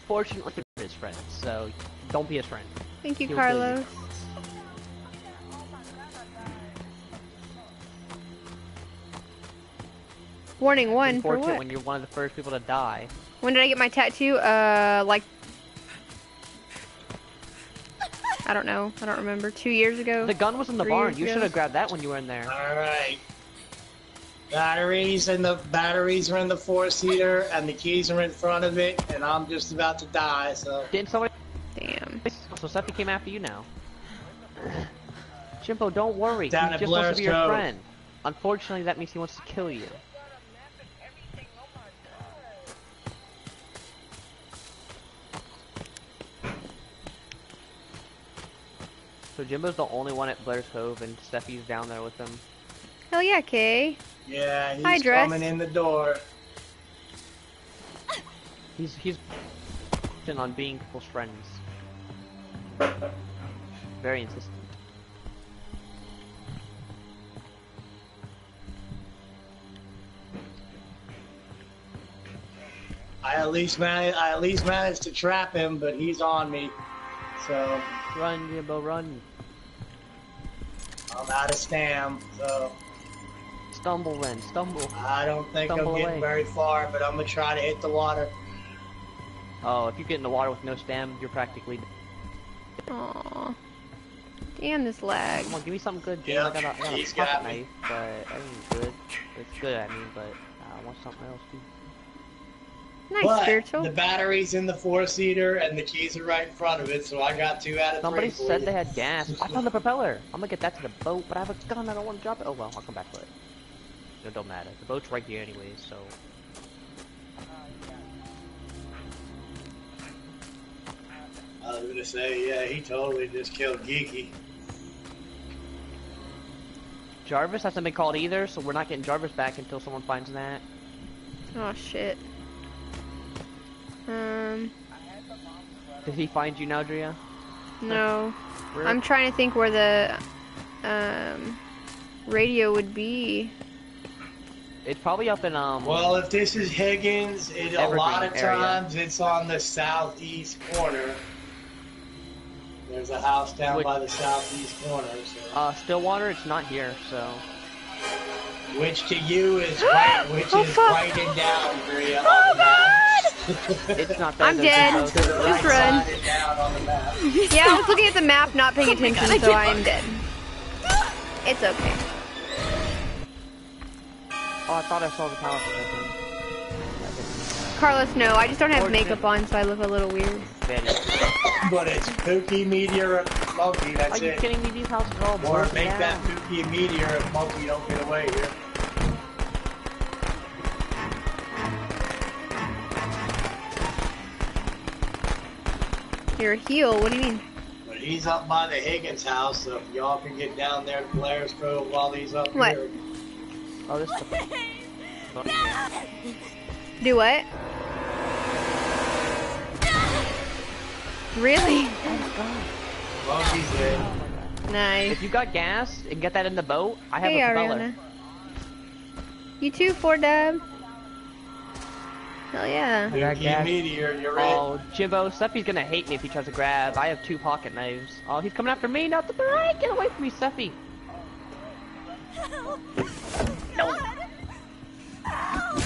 fortunately, they're his friends, so don't be his friend. Thank you, He'll Carlos. You. Warning one for what? When you're one of the first people to die. When did I get my tattoo? Uh, like... I don't know. I don't remember. Two years ago? The gun was in the barn. You should have grabbed that when you were in there. Alright. Batteries and the batteries are in the four-seater, and the keys are in front of it, and I'm just about to die. So didn't somebody? Damn. So Seffy came after you now. Jimbo, don't worry. Down He's just Blair's supposed to be your Cove. Friend. Unfortunately, that means he wants to kill you. So Jimbo's the only one at Blair's Cove, and Seffy's down there with him. Hell yeah, Kay. Yeah, he's coming in the door. He's he's on being close friends. Very insistent. I at least managed. I at least managed to trap him, but he's on me. So run, Jimbo, run. I'm out of stam, so. Stumble then, stumble. I don't think stumble I'm getting away. very far, but I'm gonna try to hit the water. Oh, if you get in the water with no stam, you're practically dead. Aww. Damn this lag. Come on, give me something good. Yeah, I got a, I got a pocket knife, but I mean, good. It's good, I mean, but I want something else too. Nice, but spiritual. The battery's in the four-seater, and the keys are right in front of it, so I got two out of Somebody three. Somebody said they had gas. I found the propeller. I'm gonna get that to the boat, but I have a gun. I don't want to drop it. Oh well, I'll come back to it. It don't matter. The boat's right here anyways, so... I was gonna say, yeah, he totally just killed Geeky. Jarvis hasn't been called either, so we're not getting Jarvis back until someone finds that. Oh shit. Um... Did he find you now, Drea? No. Where? I'm trying to think where the... Um... radio would be. It's probably up in, um... Well, if this is Higgins, it, a lot of times area. It's on the southeast corner. There's a house down which, by the southeast corner, so... Uh, Stillwater, it's not here, so... Which to you is right, which oh, is right and down, Bria. Oh, God! It's not that I'm dead. Just right run. Down on the map. Yeah, I was looking at the map, not paying attention, oh God, so I am dead. It's okay. Oh, I thought I saw the palace. Carlos, no, I just don't have makeup on, so I look a little weird. But it's Pookie, Meteor, and Monkey, that's it. Are you it. kidding me? These houses are all Or make down. that Pookie and Meteor and Monkey don't get away here. You're a heel, what do you mean? But he's up by the Higgins house, so if y'all can get down there to Polaris Grove while he's up what? here. Oh, this is Do what? Really? Oh my god. Well, she's dead. Oh my god. Nice. If you got gas and get that in the boat, I have hey, a propeller. You too, four dub. Hell yeah. I got gas. Meteor, you're oh, in. Jimbo, Seffy's gonna hate me if he tries to grab. I have two pocket knives. Oh, he's coming after me, not the right. Get away from me, Seffy. Help. No. Help.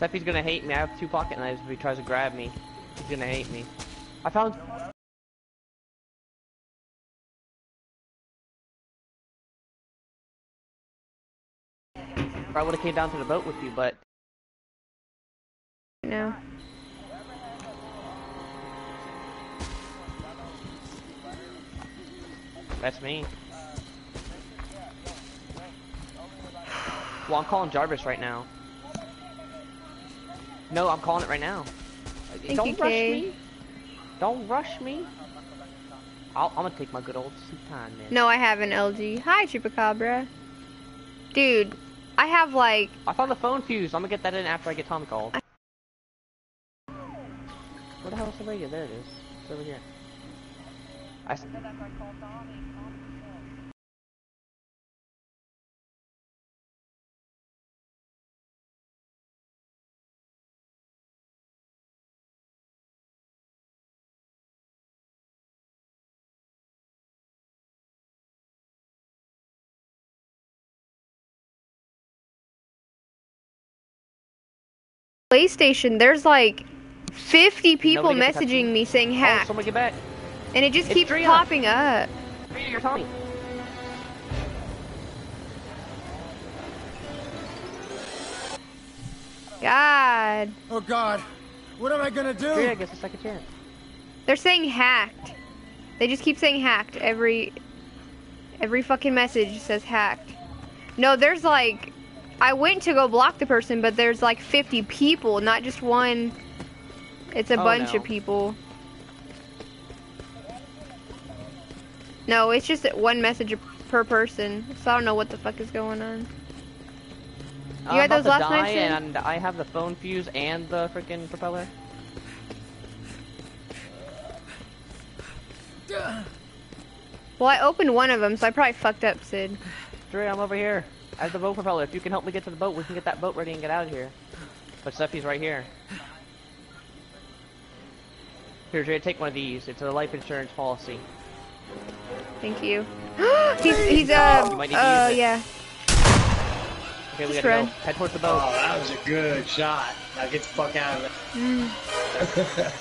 Seffy's gonna hate me. I have two pocket knives. If he tries to grab me, he's gonna hate me. I found. I would have came down to the boat with you, but no. That's me. Well, I'm calling Jarvis right now. No, I'm calling it right now. Thank Don't you, rush Kay. me. Don't rush me. I'll, I'm gonna take my good old sweet time, man. No, I have an L G. Hi, Chupacabra. Dude, I have like... I found the phone fuse. I'm gonna get that in after I get Tom called. I... Where the hell is the radio? There it is. It's over here. I said that after I called Tommy. PlayStation, there's like fifty people messaging me saying hack. Oh, someone get back. And it just it's keeps Drea. popping up. Drea, you're Tommy. God. Oh God. What am I gonna do? Drea gets a second chance. They're saying hacked. They just keep saying hacked. Every every fucking message says hacked. No, there's like I went to go block the person, but there's like fifty people, not just one. It's a oh, bunch no. of people. No, it's just one message per person, so I don't know what the fuck is going on. You had those last night, and I have the phone fuse and the freaking propeller. Well, I opened one of them, so I probably fucked up, Sid. Dre, I'm over here. I have the boat propeller. If you can help me get to the boat, we can get that boat ready and get out of here. But Seffy's right here. Here, Dre, take one of these. It's a life insurance policy. Thank you. he's, he's, uh, oh, uh yeah. Okay, we gotta go. Head towards the boat. Oh, that was a good shot. Now get the fuck out of there. Mm.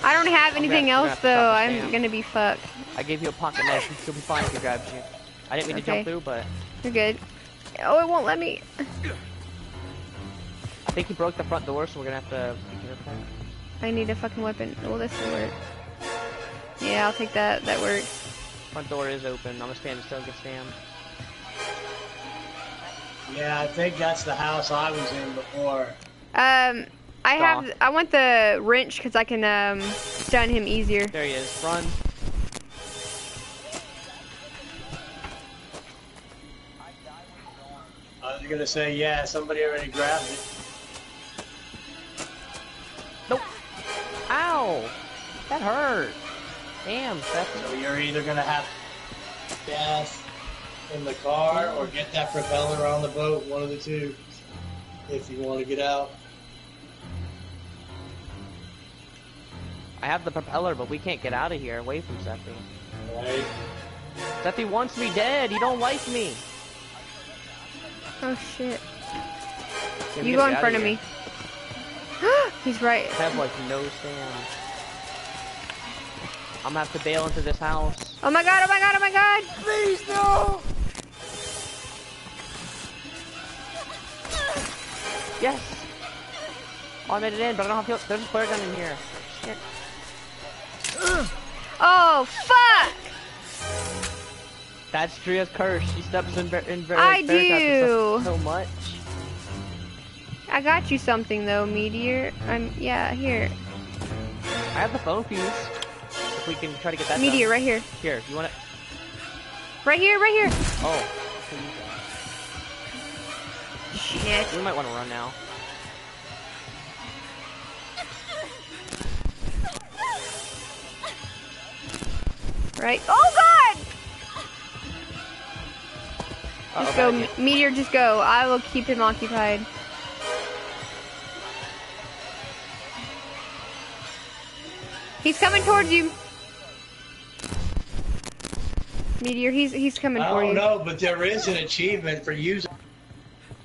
I don't have anything gonna, else, though. So I'm gonna be fucked. I gave you a pocket knife. She'll be fine if he grabs you. I didn't mean okay. to jump through, but... You're good. Oh, it won't let me... I think he broke the front door, so we're gonna have to... I need a fucking weapon. Well, this will work. Yeah, I'll take that. That works. Front door is open. I'm gonna stand still and get stabbed. Yeah, I think that's the house I was in before. Um, I Stop. have, I want the wrench because I can um stun him easier. There he is. Run. I was gonna say, yeah, somebody already grabbed it. Nope. Ow! That hurt. Damn, Seth. So you're either gonna have death in the car or get that propeller on the boat, one of the two, if you want to get out. I have the propeller, but we can't get out of here, away from Seffy. Right. Seffy wants me dead, he don't like me. Oh shit. Yeah, you go in front of, of me. He's right. I have like no stand. I'm gonna have to bail into this house. Oh my god, oh my god, oh my god! Please, no! Yes! Oh, I made it in, but I don't have to. There's a flare gun in here. Shit. Oh, fuck! That's Dria's curse. She steps in very in I do! So much. I got you something, though, Meteor. I'm, yeah, here. I have the phone fuse. We can try to get that Meteor, done. right here. Here, you want it? Right here, right here. Oh. Shit. We might want to run now. Right. Oh, God! Uh-oh, just go, right Meteor, just go. I will keep him occupied. He's coming towards you. Meteor, he's he's coming for you. I don't know, but there is an achievement for using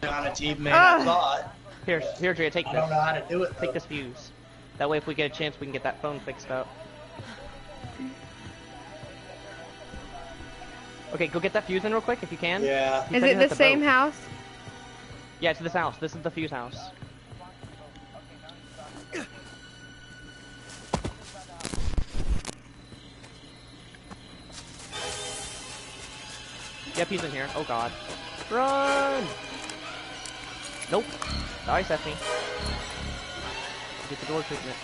an achievement. Uh, I thought. Here, here, Drea, take this. I don't know how to do it. Take this fuse. That way, if we get a chance, we can get that phone fixed up. Okay, go get that fuse in real quick if you can. Yeah. Is it the same house? Yeah, it's this house. This is the fuse house. Yep, he's in here. Oh god. Run! Nope. Sorry, Stephanie. Get the door treatment.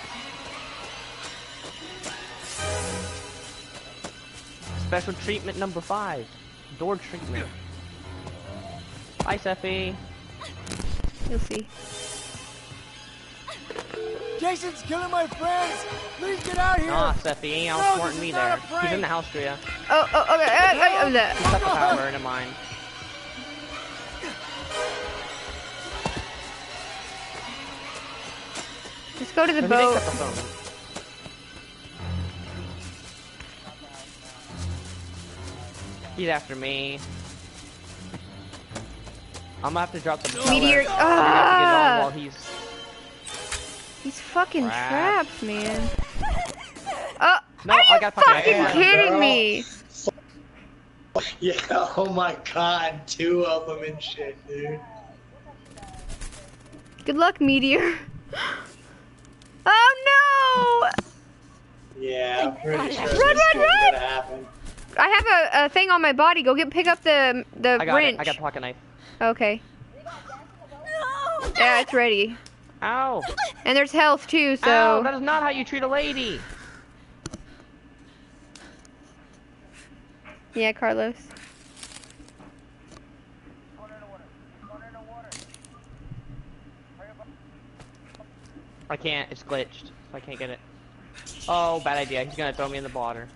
Special treatment number five. Door treatment. Hi, Seffy. You'll see. Jason's killing my friends! Please get out here! Nah, Seffy, he ain't out smarting me there. He's in the house, Drea. Oh, oh, okay, I, I, I'm there. He's got the power in mine. Just go to the boat. The phone. He's after me. I'm gonna have to drop the Meteor. Oh. Ah! While he's... He's fucking Crap. trapped, man. Oh, no, are you I got fucking hand, kidding girl. me? Yeah, oh my god, two of them and shit, dude. Good luck, Meteor. Oh no! Yeah, I'm pretty sure run, this is gonna happen. I have a, a thing on my body. Go get pick up the the I got wrench. It. I got the pocket knife. Okay. No. Yeah, it's ready. Ow. And there's health too, so. Ow, that is not how you treat a lady. Yeah, Carlos. Water in the water. Water in the water. I can't. It's glitched, so I can't get it. Oh, bad idea. He's gonna throw me in the water.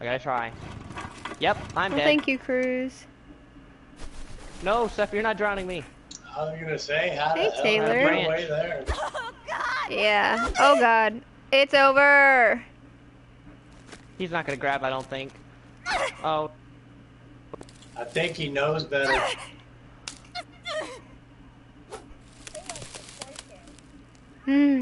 I gotta try. Yep, I'm well, dead. Thank you, Cruz. No, Steph, you're not drowning me. I was gonna say, how hey, the Taylor. Hell are you way there? Oh, God! Yeah. Oh, God. It's over! He's not gonna grab, I don't think. Oh. I think he knows better. Hmm.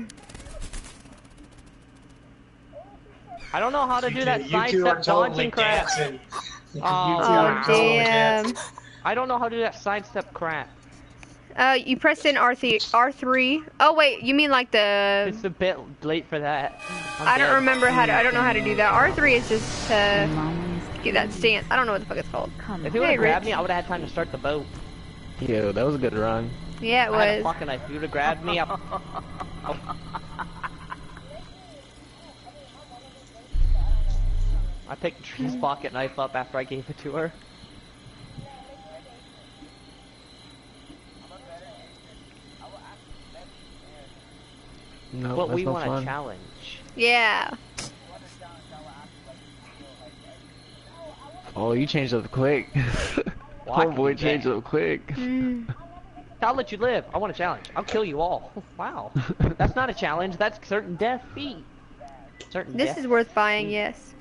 I don't know how to you do two, that side step totally dancing crap. Oh, oh damn. Totally I don't know how to do that side step crap. Uh, you press in R three. Oh wait, you mean like the... It's a bit late for that. I'm I dead. don't remember how to... I don't know how to do that. R three is just to get that stance. I don't know what the fuck it's called. If he would've hey, grabbed Rich. me, I would've had time to start the boat. Yo, that was a good run. Yeah, it I was. I had a fucking knife. If you would've grabbed me, I... I picked Tree's pocket knife up after I gave it to her. No, but we want fun. a challenge. Yeah. Oh, you changed up quick. Poor well, boy changed up quick. Mm. I'll let you live. I want a challenge. I'll kill you all. Wow. That's not a challenge. That's certain defeat. Certain this death is worth buying, feet. yes.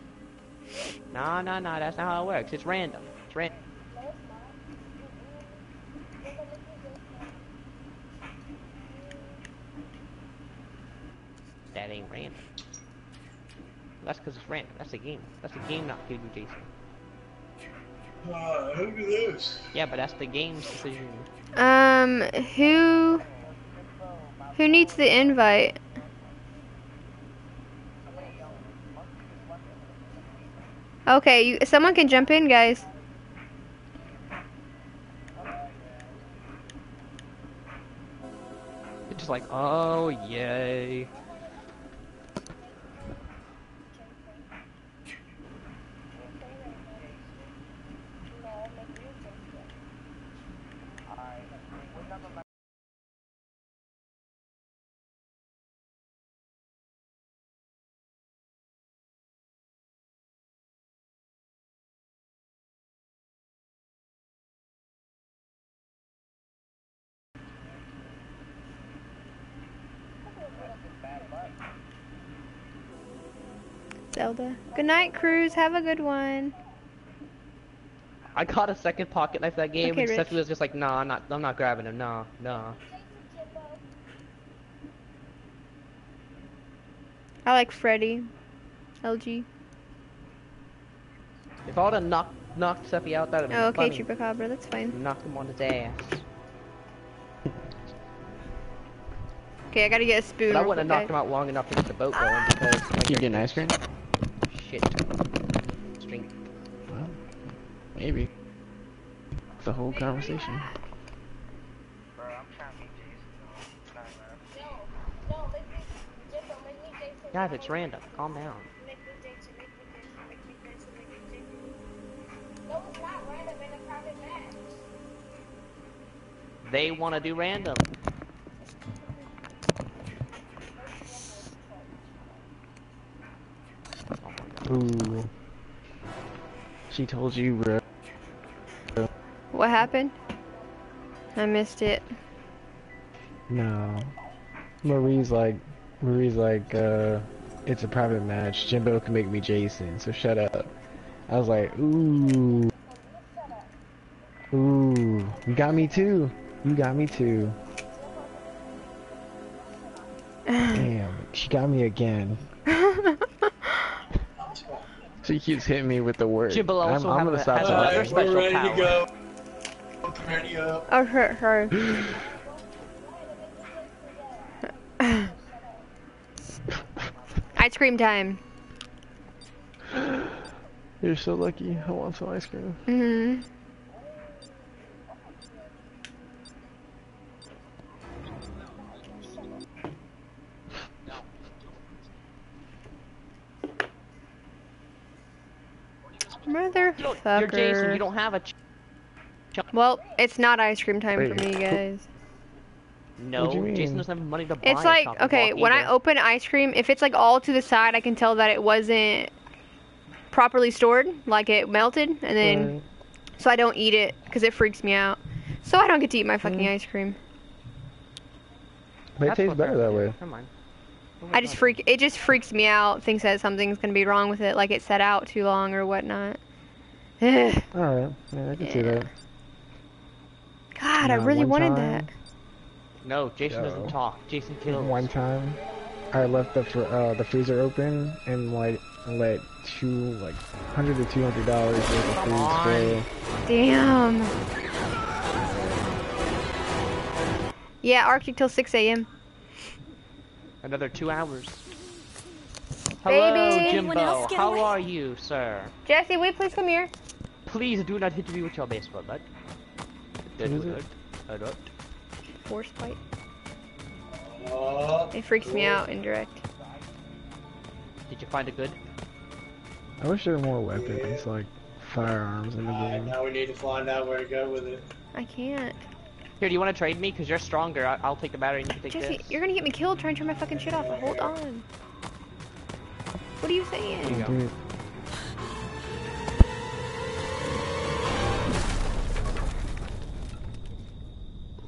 No, no, no. That's not how it works. It's random. It's random. That ain't random. That's because it's random. That's a game. That's a game not giving you Jason. Uh, who do those? Yeah, but that's the game's decision. Um, who... Who needs the invite? Okay, you, someone can jump in, guys. It's just like, oh, yay. Zelda. Good night, Cruz. Have a good one. I caught a second pocket knife that game, okay, and Stephanie was just like, "Nah, I'm not. I'm not grabbing him. Nah, nah." I like Freddy. L G. If I would've knocked knocked Stephanie out, that'd have been funny. Okay, Chupacabra. That's fine. Knocked him on his ass. Okay, I gotta get a spoon. But I wouldn't have knocked him out long enough to get the boat going ah! because like, you're getting ice cream. Shit. String. Well, maybe. The whole conversation. Bro, I'm trying to meet Jason. Sorry, bro. No, no, make me Jason, make me Jason. Guys, it's random. Calm down. Make me Jason, make me Jason, make me Jason, make me Jason. No, it's not random in a private match. They wanna do random. Ooh. She told you, bro. What happened? I missed it. No. Marie's like, Marie's like, uh, it's a private match. Jimbo can make me Jason, so shut up. I was like, ooh. Ooh. You got me too. You got me too. Damn. She got me again. She keeps hitting me with the word. I'm, I'm gonna a, stop talking. We're ready power. to go. Ready up. Oh, her, her. Ice cream time. You're so lucky. I want some ice cream. Mm-hmm. Motherfucker. You're Jason, you don't have a ch Well, it's not ice cream time Wait. for me, guys. No, Jason doesn't have money to buy. It's like, okay, when either. I open ice cream, if it's like all to the side, I can tell that it wasn't properly stored, like it melted, and then, right. so I don't eat it, because it freaks me out. So I don't get to eat my fucking mm. ice cream. But it tastes better that way. Never mind. Oh I just God. freak, it just freaks me out, thinks that something's gonna be wrong with it, like it set out too long or whatnot. Alright, yeah, I can yeah. see that. God, yeah, I really wanted time. that. No, Jason Yo. doesn't talk. Jason kills. One time, I left the fr uh, the freezer open and like let two like hundred to two hundred dollars worth of food stay. Damn. Yeah, Arctic till six A M Another two hours. Hello, Baby. Jimbo. How away? are you, sir? Jesse, will you please come here? Please do not hit me with your baseball bat. What is it? I don't. Force bite. Oh, it freaks cool. me out indirect. Did you find it good? I wish there were more weapons, yeah. like firearms in the game. Now we need to find out where to go with it. I can't. Here, do you want to trade me? Because you're stronger. I I'll take the battery and you can take Jesse, this. You're going to get me killed trying to turn my fucking shit off. Hold on. What are you saying? Here you go.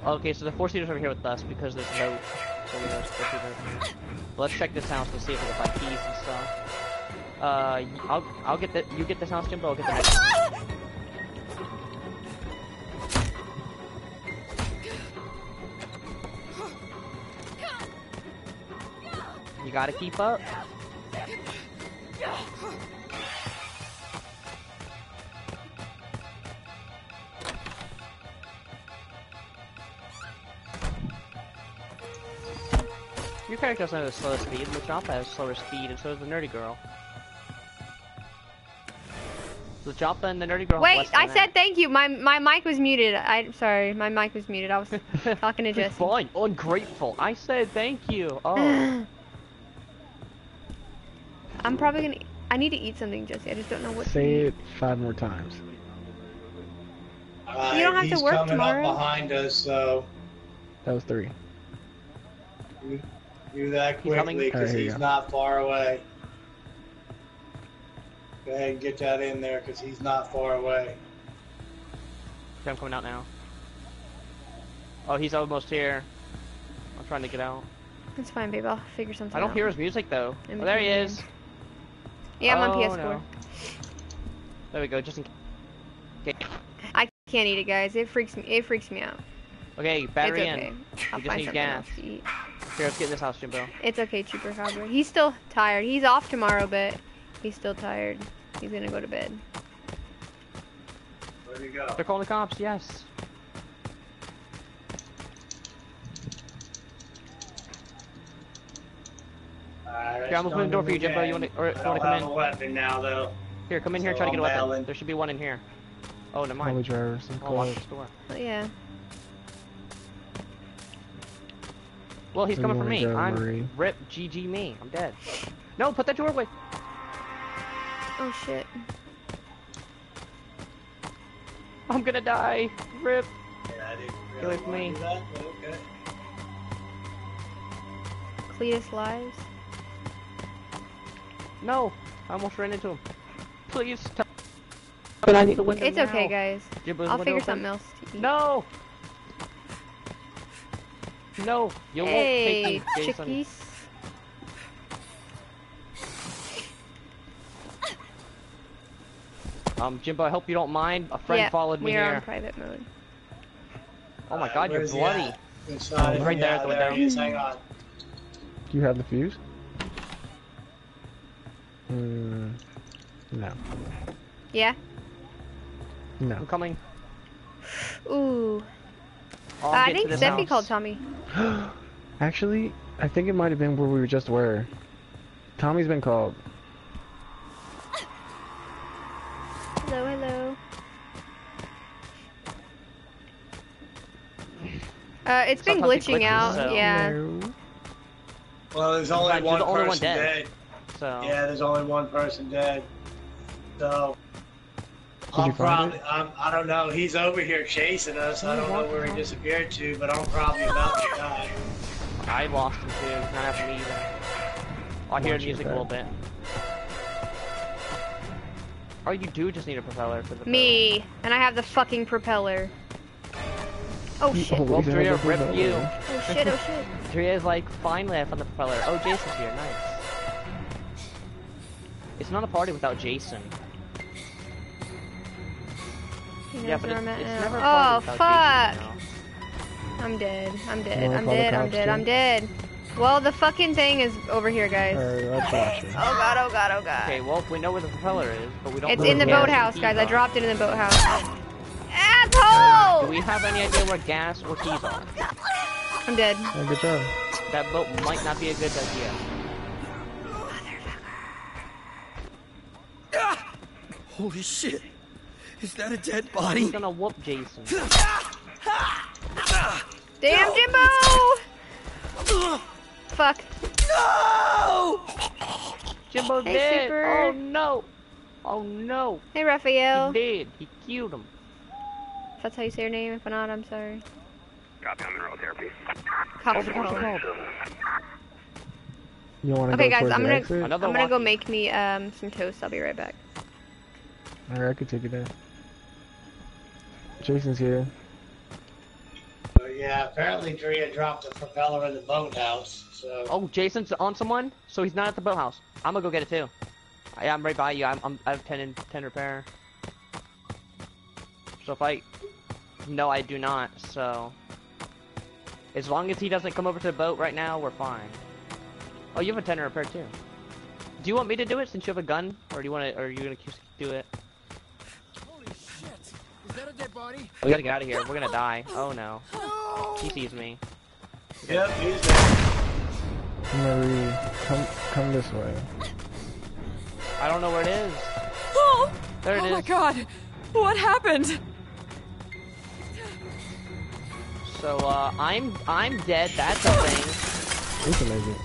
Okay, so the four seaters over here with us because there's no. So we know it's Let's check this house to see if we can find keys and stuff. Uh, I'll I'll get the you get this house, Jimbo. I'll get the next. You gotta keep up. Your character doesn't have the slowest speed, and the Joppa has slower speed, and so does the Nerdy Girl. The Joppa and the Nerdy Girl. Wait, I said that. thank you. My my mic was muted. I'm sorry, my mic was muted. I was talking to Jesse. Fine, ungrateful. I said thank you. Oh. I'm probably gonna. I need to eat something, Jesse. I just don't know what. Say to it eat. five more times. Uh, you don't have to work tomorrow. He's coming up behind us, so. That was three. You, do that quickly because he's, he's not far away. Go ahead and get that in there because he's not far away. Okay, I'm coming out now. Oh, he's almost here. I'm trying to get out. It's fine, babe. I'll figure something out. I don't out. hear his music though. Oh, there he is. Yeah, I'm oh, on P S four. No. There we go. Just in case. I can't eat it, guys. It freaks me. It freaks me out. Okay, battery it's okay. in. I'll we just find need gas. Else to eat. Here, let's get in this house, Jimbo. It's okay, Trooper Cobra. He's still tired. He's off tomorrow, but he's still tired. He's gonna go to bed. Where'd he go? They're calling the cops, yes. Alright, here, I'm gonna open the door for you, Jimbo. You wanna, or, I don't you wanna come have in? A weapon now, though. Here, come in so here and try I'm to get a weapon. Mailing. There should be one in here. Oh, never mind. I'll watch the door. But yeah. Well, he's coming for me. Go, I'm Marie. Rip G G me. I'm dead. No, put that door away. Oh shit. I'm gonna die. Rip. Yeah, I really Get away from me. That, okay. Cletus lives. No, I almost ran into him. Please stop. But I need the window. It's now. okay, guys. Jibbo's I'll figure open. something else to eat. No. No, you won't hey, take me, Jason. Um, Jimbo, I hope you don't mind. A friend yeah, followed me here. Yeah, we are on private mode. Oh my uh, God, you're bloody! Inside, right yeah, there at the window. Is, hang on. Do you have the fuse? Mm, no. Yeah. No. I'm coming. Ooh. Uh, I think Steffi called Tommy. Actually, I think it might have been where we were just were. Tommy's been called. Hello, hello. Uh, it's been glitching out, so. yeah. Well, there's only fact, one the only person one dead. dead. So. Yeah, there's only one person dead. So. I'll probably, I'm, I don't know, he's over here chasing us. I don't know where he disappeared to, but I'm probably about to die. I lost him too, not having me either. I'll hear music a little bit. Oh, you do just need a propeller for the Me, propeller. And I have the fucking propeller. Oh shit. Oh, well, Drea, rip you. Oh shit, oh shit. Drea's like, finally I found the propeller. Oh, Jason's here, nice. It's not a party without Jason. Yeah, but it's, it's never a party without fuck. Jason. Oh, fuck! I'm dead, I'm dead, I'm dead, I'm dead, I'm dead. Well, the fucking thing is over here, guys. Oh god, oh god, oh god. Okay, well, we know where the propeller is, but we don't It's in the boathouse, guys. I dropped it in the boathouse. Asshole! Do we have any idea where gas or keys are? I'm dead. Oh, good job. That boat might not be a good idea. Motherfucker. Holy shit. Is that a dead body? He's gonna whoop Jason. Damn, Jimbo! Fuck. No! Jimbo's hey, dead. Super. Oh no. Oh no. Hey, Raphael. He did. He killed him. If that's how you say your name. If not, I'm sorry. Copy, I'm in roll therapy. Copy, the you want to Okay, go guys, I'm gonna I'm gonna walkie. go make me um some toast. I'll be right back. Alright, I could take it there. Jason's here. Oh, yeah, apparently Drea dropped the propeller in the boathouse. So. Oh, Jason's on someone, so he's not at the boathouse. I'm gonna go get it too. I, I'm right by you. I'm, I'm I have ten in ten repair. So if I, no, I do not. So as long as he doesn't come over to the boat right now, we're fine. Oh, you have a ten in repair too. Do you want me to do it since you have a gun, or do you want to? Or are you gonna keep do it? Holy shit! Is that a dead body? We gotta get out of here. We're gonna die. Oh no! no. He sees me. Yep, he's dead. Marie, come, come this way. I don't know where it is. Oh! There it oh is. Oh my god! What happened? So uh, I'm, I'm dead. That's a thing. It's amazing.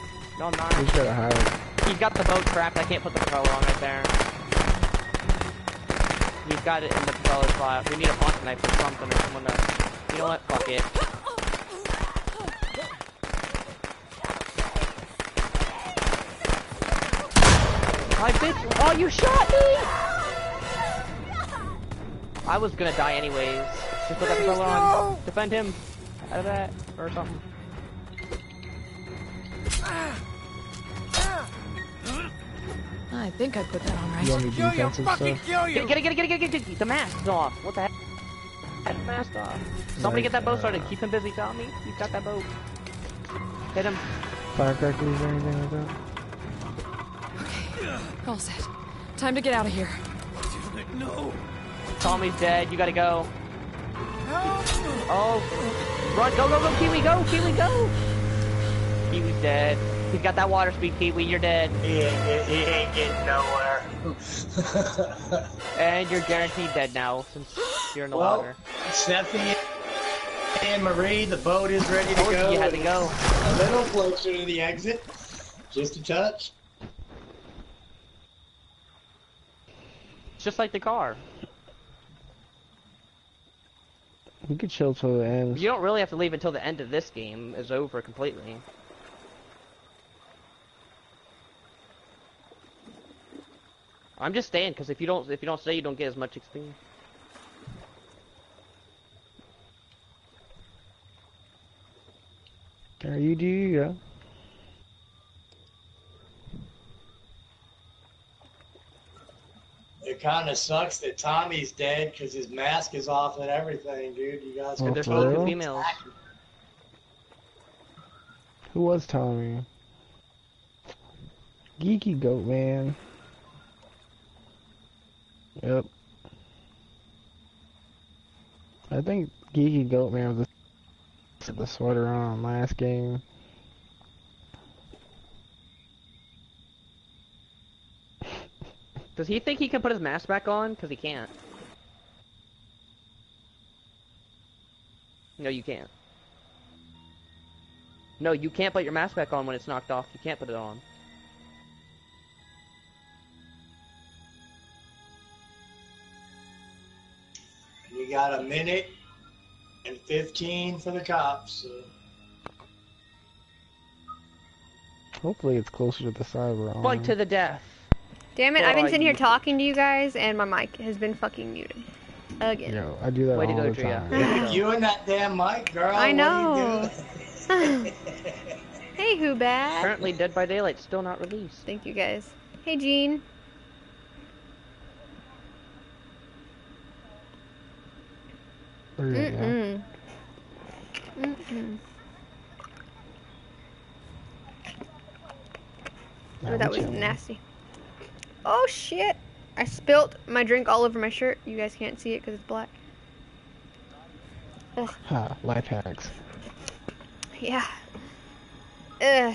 No, I'm not. He's gotta hide. He's got the boat trapped, I can't put the propeller on right there. He's got it in the propeller slot. We need a pocket knife or something or someone to... You know what? Fuck it. I bitch- Oh, you shot me! I was gonna die anyways. Just put that propeller on. Defend him. Out of that. Or something. I think I put that on right. You want me to kill you, fucking kill you! Get it, get it, get it, get it, get it! The mask's off! What the heck? Get the mask off. Somebody get that boat started. Keep him busy, Tommy. You've got that boat. Hit him. Firecrackers or anything like that? Okay. All set. Time to get out of here. No! Tommy's dead. You gotta go. Oh. Run. Go, go, go, Kiwi. Go, Kiwi, go! Kiwi's dead. He's got that water speed, Kiwi, you're dead. He ain't, he ain't getting nowhere. And you're guaranteed dead now, since you're in the well, water. Steffi and Marie, the boat is ready to go. You had to go. A little closer to the exit. Just a touch. Just like the car. We could chill till the end. You don't really have to leave until the end of this game is over completely. I'm just staying because if you don't if you don't stay you don't get as much X P. There you do, yeah. It kind of sucks that Tommy's dead because his mask is off and everything, dude. You guys. Oh, there's both females. Who was Tommy? Geeky Goat Man. Yep. I think Geeky Goatman was the, the sweater on last game. Does he think he can put his mask back on? Because he can't. No, you can't. No, you can't put your mask back on when it's knocked off. You can't put it on. got a minute and fifteen for the cops. So. Hopefully it's closer to the side where I'm... Like to the death. Damn it, well, I've been sitting here talking to you guys and my mic has been fucking muted. Again. Yo, I do that Way all to go, the time. Yeah. You and that damn mic, girl. I know. What are you doing? Hey, who bad? Apparently Dead by Daylight's still not released. Thank you, guys. Hey, Gene. Mm-mm. Mm-mm. Oh, that was nasty. Oh, shit. I spilt my drink all over my shirt. You guys can't see it because it's black. Ugh. Ha, life hacks. Yeah. Ugh.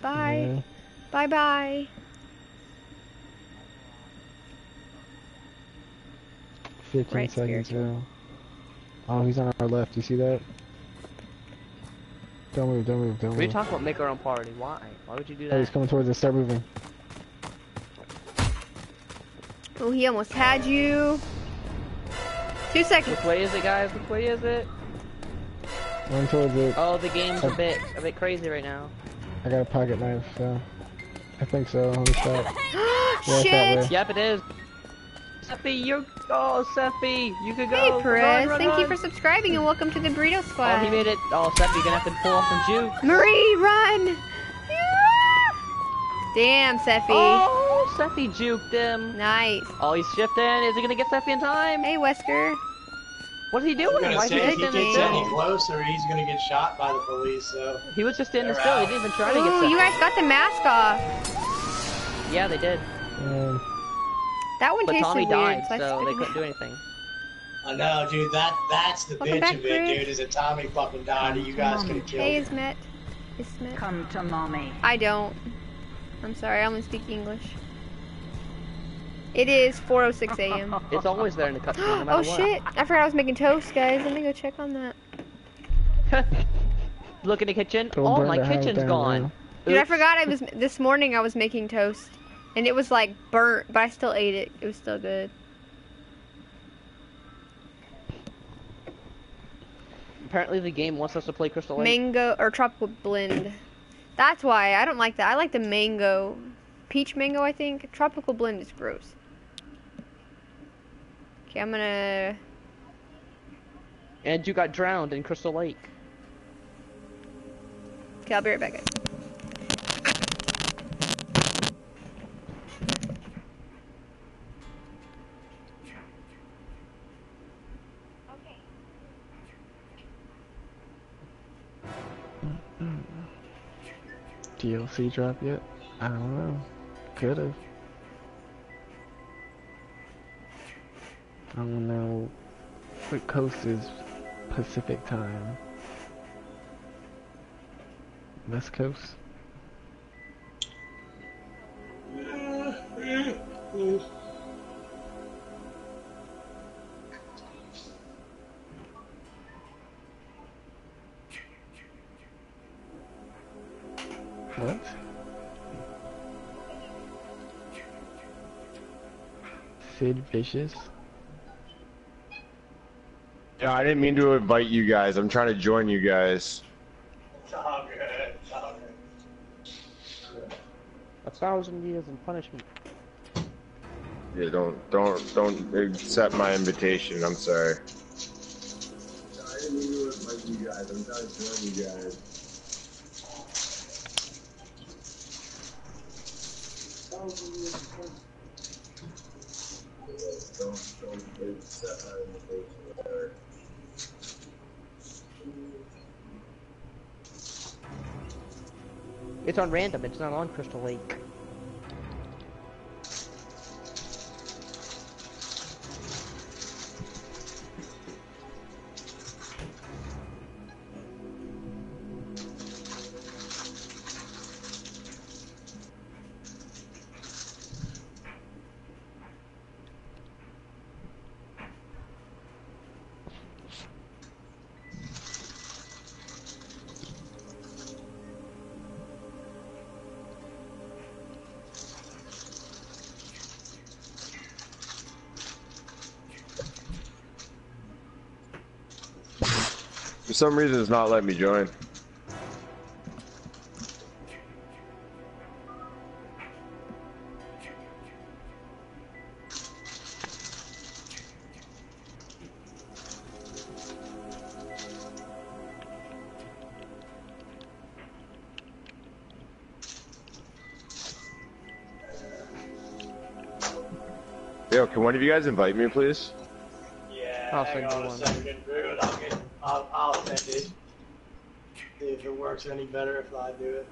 Bye. Bye-bye. Yeah. fifteen right, seconds now. Oh, he's on our left. You see that? Don't move, don't move, don't move. We talk about make our own party. Why? Why would you do that? Oh, he's coming towards us. Start moving. Oh, he almost had you. Two seconds. Which way is it, guys? Which way is it? Run towards it. Oh, the game's I... a bit a bit crazy right now. I got a pocket knife, so I think so. Holy shit! Shit. Yep, it is. Seffy, you're oh Seffy, you could go. Hey, Perez, run, run, thank run. you for subscribing and welcome to the Burrito Squad. Oh, he made it. Oh, Seffy, you're gonna have to pull off some juke. Marie, run! Yeah. Damn, Seffy. Oh. Seffy juked him. Nice. Oh, he's shifting. Is he gonna get Seffy in time? Hey, Wesker. What is he doing? Why is he taking him? If he gets any closer, he's gonna get shot by the police. So he was just standing still. He didn't even try to get Seffy. Ooh, you guys got the mask off. Yeah, they did. Mm. That one tasted weird. But Tommy died, so they couldn't do anything. I know, dude. That that's the bitch of it, dude. Is that Tommy fucking died? You guys could have killed him. Hey, Ismet. Ismet. Come to mommy. I don't. I'm sorry. I only speak English. It is four oh six A M It's always there in the cutscene, no matter what. Oh shit! I forgot I was making toast, guys. Let me go check on that. Look in the kitchen. Don't oh, my kitchen's gone. Down, Dude, I forgot I was- this morning I was making toast. And it was like burnt, but I still ate it. It was still good. Apparently the game wants us to play Crystal Lake. Mango, or Tropical Blend. That's why, I don't like that. I like the mango. Peach mango, I think. Tropical Blend is gross. Okay, I'm gonna... And you got drowned in Crystal Lake. Okay, I'll be right back, guys. Okay. D L C drop yet? I don't know. Could have. I don't know what coast is Pacific time. West Coast? What? Sid Vicious? Yeah, I didn't mean to invite you guys. I'm trying to join you guys. It's all good. It's all good. A thousand years in punishment. Yeah, don't, don't, don't accept my invitation. I'm sorry. I didn't mean to invite you guys. I'm trying to join you guys. Don't, don't accept my invitation. It's on random, it's not on Crystal Lake. some reason it's not letting me join. Yo, can one of you guys invite me, please? Yeah, I'll send you one. Second, dude. I'll, get, I'll, I'll send it. See if it works any better if I do it.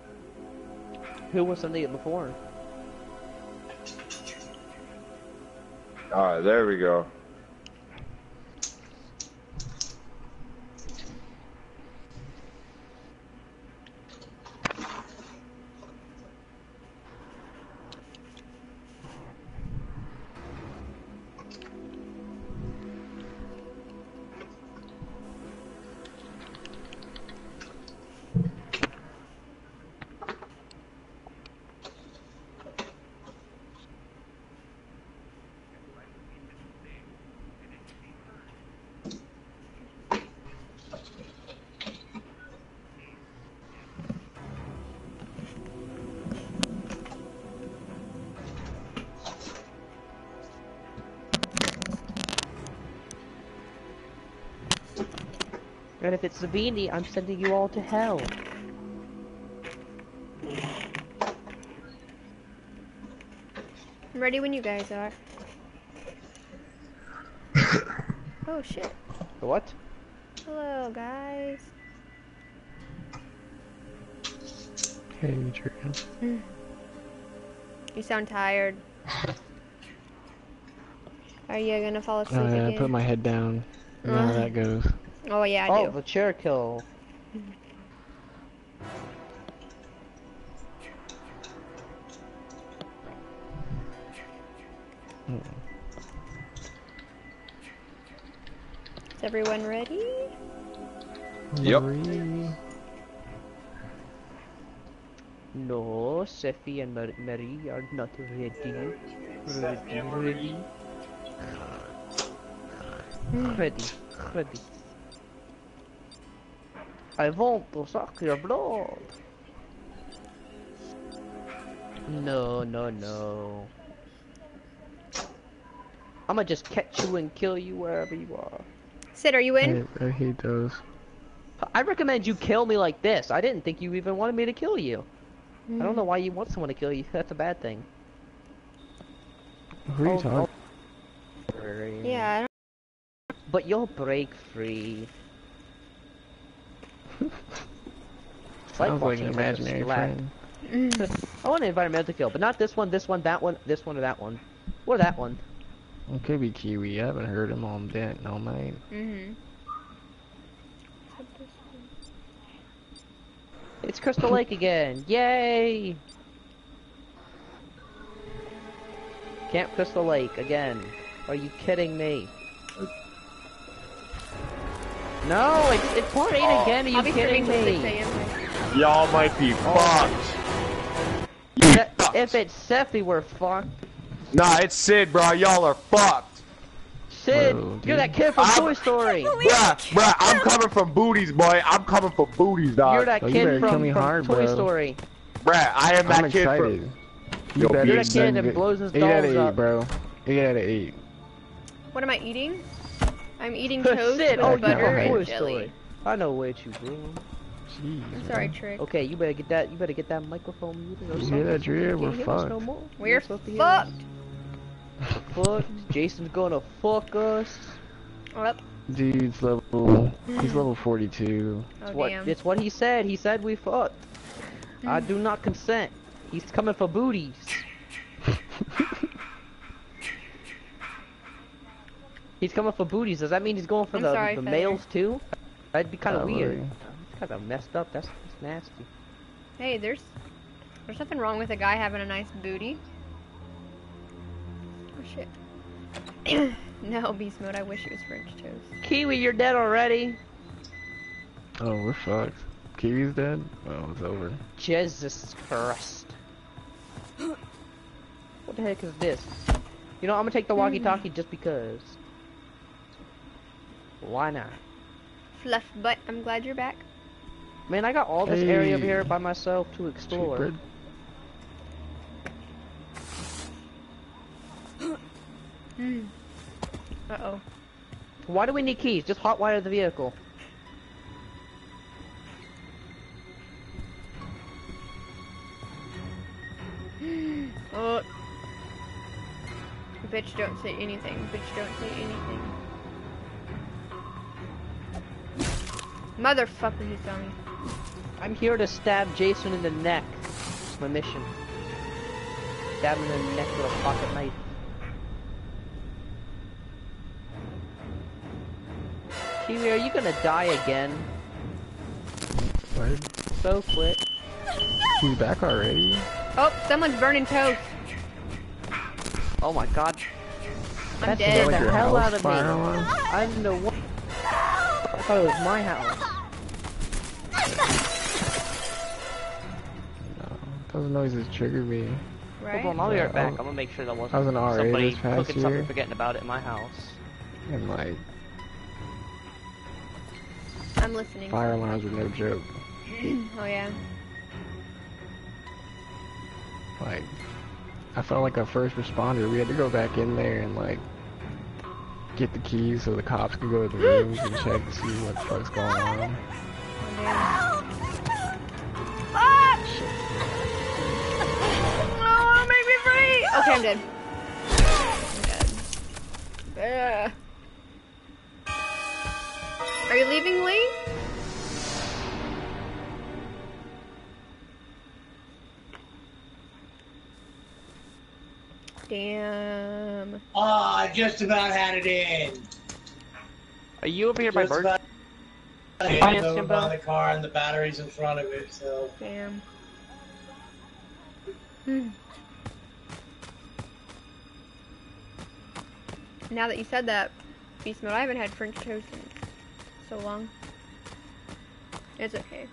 Who was sending it before? Alright, there we go. And if it's Savini, I'm sending you all to hell. I'm ready when you guys are. Oh shit. What? Hello guys. Hey, Adrian. You sound tired. Are you gonna fall asleep uh, again? I put my head down. You know how that goes. Oh yeah, I oh, do. Oh, the chair kill. Mm. Is everyone ready? Yep. Marie. No, Seffi and Mar Marie are not ready. Ready, ready. Ready, ready. I want to suck your blood. No, no, no. I'ma just catch you and kill you wherever you are. Sid, are you in? I, I hate those. I recommend you kill me like this. I didn't think you even wanted me to kill you. Mm. I don't know why you want someone to kill you. That's a bad thing. Who are you talking? Oh. Yeah, I don't... But you'll break free. Sounds like an imaginary friend. I want an environmental kill, but not this one, this one, that one, this one, or that one. Or that one. It could be Kiwi. I haven't heard him on that, no man. Mm-hmm. It's Crystal Lake again. Yay! Camp Crystal Lake again. Are you kidding me? No, it's, it's part eight oh, again, are you kidding me? Y'all might be oh. fucked. You Se fucked. If it's Seffi, we're fucked. Nah, it's Sid, bro, y'all are fucked. Sid, whoa, you're that kid from I'm, Toy Story. Bruh, bruh, I'm coming from booties, boy. I'm coming from booties, dog. You're that oh, kid you from, from hard, Toy bro. Story. Bruh, I am I'm that excited. kid from... You Yo, you're that kid that blows his dolls eight out of eight, up. bro. eight out of eight. What am I eating? I'm eating toast with oh, butter no, and jelly. Story. I know where you bro. Jeez. I'm sorry, Trick. Okay, you better get that. You better get that microphone muted or something. Yeah, that Drew, we're fucked. No more. We're fucked. Fucked. Jason's gonna fuck us. Up. Dude's level. He's level forty-two. Oh, it's what, damn. It's what he said. He said we fucked. Mm. I do not consent. He's coming for booties. He's coming for booties. Does that mean he's going for I'm the, sorry, the males too? That'd be kind of weird. It's kind of messed up. That's, that's nasty. Hey, there's there's nothing wrong with a guy having a nice booty. Oh shit. No, beast mode. I wish it was French toast. Kiwi, you're dead already. Oh, we're fucked. Kiwi's dead. Oh, it's over. Jesus Christ. What the heck is this? You know, I'm gonna take the walkie-talkie mm. just because. Why not? Fluff butt, I'm glad you're back. Man, I got all this hey. area over here by myself to explore. Hmm. Uh-oh. Why do we need keys? Just hotwire the vehicle. Oh. Bitch, don't say anything. Bitch, don't say anything. Motherfucker, he's on me. I'm here to stab Jason in the neck. It's my mission. Stab him in the neck with a pocket knife. Kiwi, are you gonna die again? What? So quick. We back already? Oh, someone's burning toast. Oh my god. I'm that dead. Scared the hell out of me. I'm the one. I thought it was my house. No, those noises trigger me. Right? Well, I'll be right back. I'm gonna make sure that wasn't I was an R A somebody cooking year. something forgetting about it in my house. And like... I'm listening. Fire alarms are no joke. Oh yeah. Like, I felt like a first responder. We had to go back in there and like get the keys so the cops could go to the rooms and check to see what the fuck's going on. Ah! No, make me free! Okay, I'm dead. I'm dead. Ugh. Are you leaving, Lee? Damn. Ah, oh, I just about had it in. Are you over here just by Bird? About... I just over by the car and the batteries in front of it, so. Damn. Hmm. Now that you said that, beast mode, I haven't had French toast in so long. It's okay.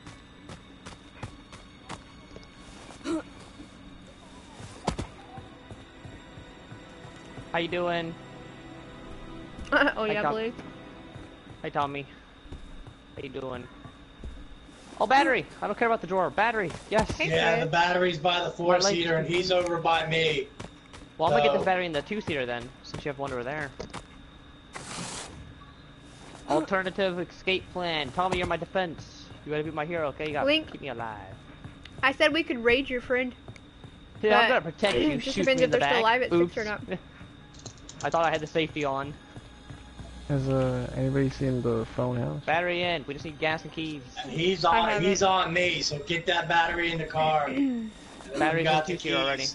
How you doing? Oh yeah, Blue. Hey Tommy. How you doing? Oh, battery! I don't care about the drawer. Battery! Yes! Hey, yeah, Chris. The battery's by the four-seater and he's over by me. Well, so... I'm gonna get this battery in the two-seater then, since you have one over there. Alternative escape plan. Tommy, you're my defense. You gotta be my hero, okay? You gotta Link. keep me alive. I said we could raid your friend. Dude, I'm gonna protect you. Just depends if they're back. still alive at Oops. six or not. I thought I had the safety on. Has uh, anybody seen the phone house? Battery in. We just need gas and keys. And he's on. He's it. on me. So get that battery in the car. Battery's got the keys already.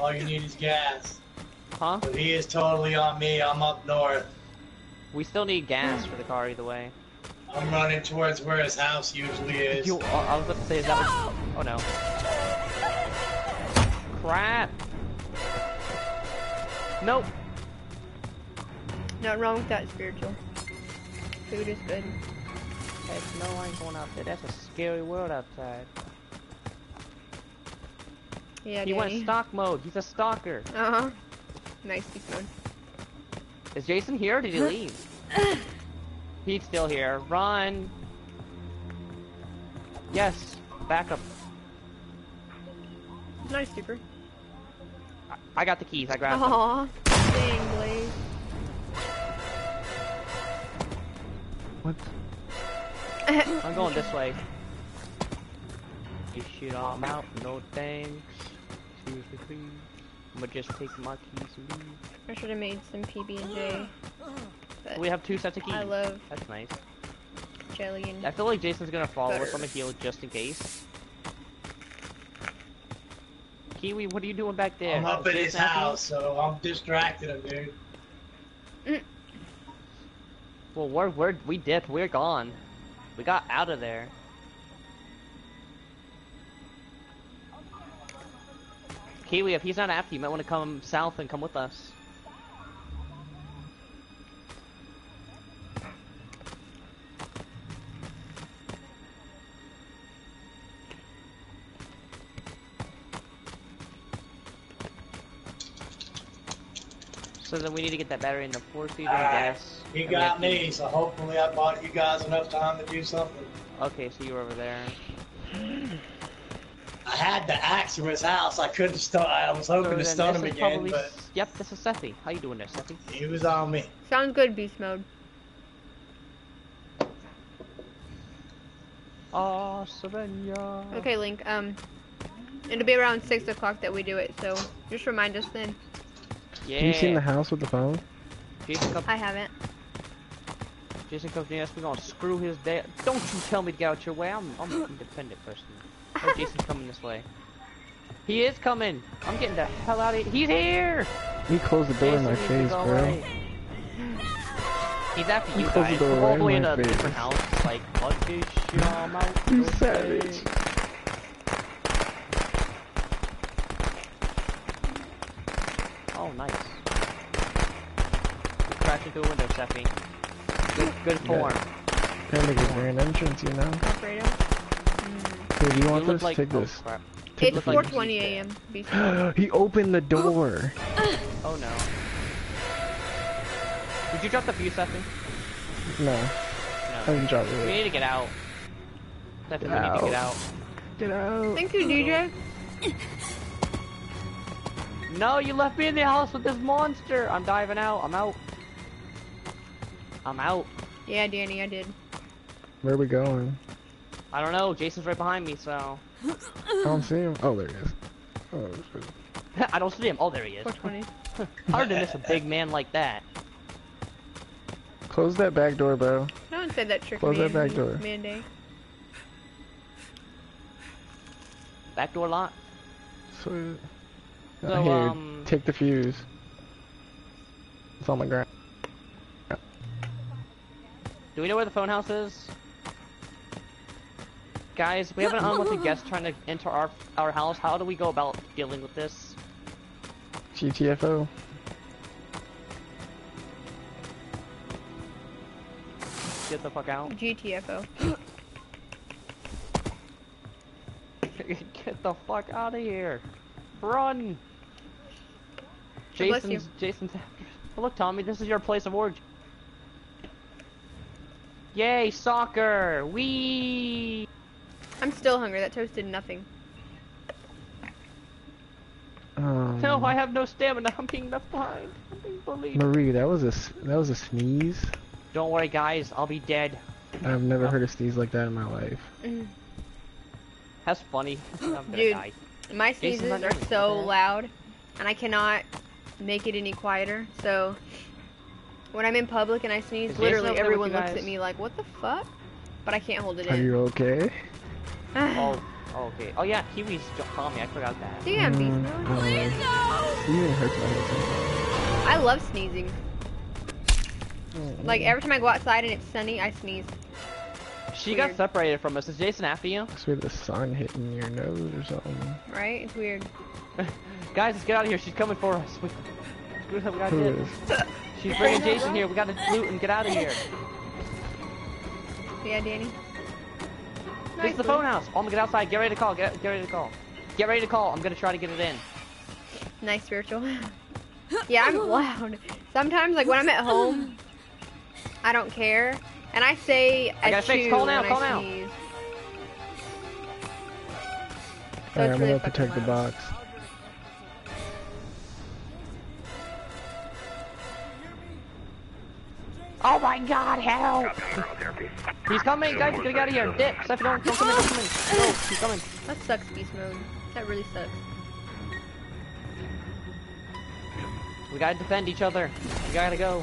All you need is gas. Huh? So he is totally on me. I'm up north. We still need gas for the car either way. I'm running towards where his house usually is. You, I was about to say, is that what you, oh no. Crap. Nope. Nothing wrong with that, spiritual. Food is good. There's no one going out there. That's a scary world outside. Yeah, He Danny. went stalk mode. He's a stalker. Uh-huh. Nice, he's good. Is Jason here or did he leave? He's still here. Run! Yes! Back up. Nice, Duper. I, I got the keys, I grabbed them. Aww. Dang, Blaze. What? I'm going this way. You shoot all them out, no thanks. Excuse me, please. I'm gonna just take my keys and leave. I should have made some P B and J. We have two sets of keys. I love. That's nice. Jelly and. I feel like Jason's gonna follow butter. us on the heel just in case. Kiwi, what are you doing back there? I'm up at his house, so I'm distracted him, dude. Mm. Well, we're we're we dipped. We're gone. We got out of there. Kiwi, if he's not after you, you might want to come south and come with us. So then we need to get that battery in the four-seater, I guess. He got I mean, me, so hopefully I bought you guys enough time to do something. Okay, so you were over there. I had the axe from his house. I couldn't stun. I was hoping so to stun him again, probably... but yep, this is Seffy. How you doing there, Seffy? He was on me. Sounds good, beast mode. Oh, surrender. Okay, Link. Um, it'll be around six o'clock that we do it, so just remind us then. Yeah. Have you seen the house with the phone? Jason comes... I haven't. Jason comes near us. We're gonna screw his dad. Don't you tell me to get out your way. I'm, I'm an independent person. Oh, Jason's coming this way. He is coming. I'm getting the hell out of here. He's here. He closed the door Jason in my face, bro. Right. He's after he you guys. The door probably in, in a face. different house, like luggage. You savage. Oh, nice. You crashed into a window, Seffy. Good, good form. That nigga's wearing an entrance, you know. Dude, you want you this? Like, Take oh, this. Take it's four twenty a m He opened the door. Oh no. Did you drop the fuse, Seffy? No. No. I didn't drop it. We need to get out. Seffy, we need to get out. Get out. Thank you, D J. No, you left me in the house with this monster. I'm diving out. I'm out. I'm out. Yeah, Danny, I did. Where are we going? I don't know. Jason's right behind me, so. I don't see him. Oh, there he is. Oh, shit. I don't see him. Oh, there he is. four twenty. Hard to miss a big man like that. Close that back door, bro. No one said that trick. Close man, that back door. Mandate. Back door locked. Sweet. So, Here, um... take the fuse. It's on the ground. Yeah. Do we know where the phone house is? Guys, we have an unwanted guest trying to enter our our house. How do we go about dealing with this? G T F O. Get the fuck out. G T F O. Get the fuck out of here. Run. Jason's Jason's after. Oh, look, Tommy, this is your place of origin. Yay, soccer. Wee. I'm still hungry. That toast did nothing. Um, no, I have no stamina. I'm being left behind. I'm being bullied. Marie, that was a that was a sneeze. Don't worry, guys. I'll be dead. I've never oh. heard a sneeze like that in my life. Mm. That's funny. I'm gonna Dude, die. my sneezes Jason's are so okay. loud, and I cannot make it any quieter. So when I'm in public and I sneeze, is literally everyone looks at me like, "What the fuck?" But I can't hold it in. Are you okay? oh, okay. Oh yeah, Kiwi's Tommy. I forgot that. Damn, beast mode. Mm, Please no! You didn't hurt my head. I love sneezing. Mm. Like every time I go outside and it's sunny, I sneeze. She weird. got separated from us. Is Jason after you? It's where the sun hitting your nose or something. Right? It's weird. Guys, let's get out of here. She's coming for us. We, we got to She's bringing Jason here. We got to loot and get out of here. Yeah, Danny. This is the phone house. Oh, I'm gonna get outside. Get ready to call. Get, get ready to call. Get ready to call. I'm gonna try to get it in. Nice spiritual. Yeah, I'm loud. Sometimes, like when I'm at home, I don't care, and I say I gotta fix. Call now. Call now. So Alright, I'm really gonna protect loud. the box. Oh my God! Help! He's coming, guys. He's gonna get out of here. Dip, Seffy, don't, don't come in, don't come in. No, he's coming. That sucks, beast mode. That really sucks. We gotta defend each other. We gotta go.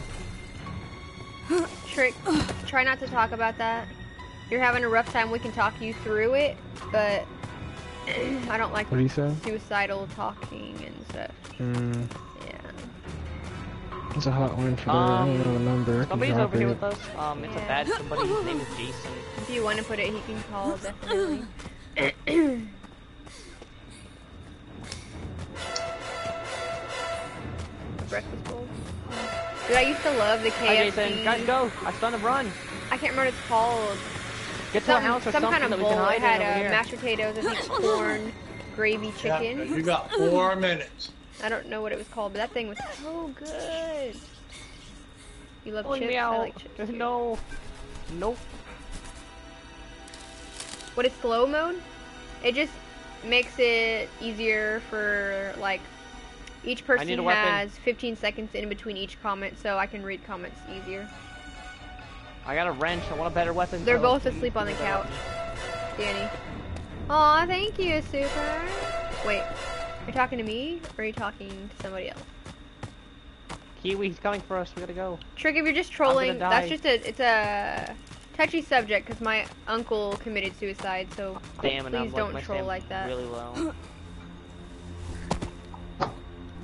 Trick. Try not to talk about that. If you're having a rough time, we can talk you through it, but I don't like what you say? suicidal talking and stuff. Mm. It's a hot one for the um, number. Somebody's over it. here with us. Um, it's yeah. a bad somebody. His name is Jason. If you want to put it, he can call, definitely. Breakfast bowl. Dude, I used to love the K F C. Hi, Jason. Gotta go. I stunned him. Run. I can't remember what it's called. Get to some, our house or some something kind of bowl. It had uh, mashed potatoes, I think, corn, gravy, chicken. Yeah, you got four minutes. I don't know what it was called, but that thing was so good. You love chips? I like chips too. No. Nope. What is slow mode? It just makes it easier for, like, each person has fifteen seconds in between each comment, so I can read comments easier. I got a wrench. I want a better weapon. They're both asleep on the couch. Danny. Aw, thank you, Super. Wait, you're talking to me, or are you talking to somebody else? Kiwi, he's coming for us. We gotta go. Trick, if you're just trolling, that's just a, it's a touchy subject, because my uncle committed suicide, so damn, please don't like, troll like that. Really low.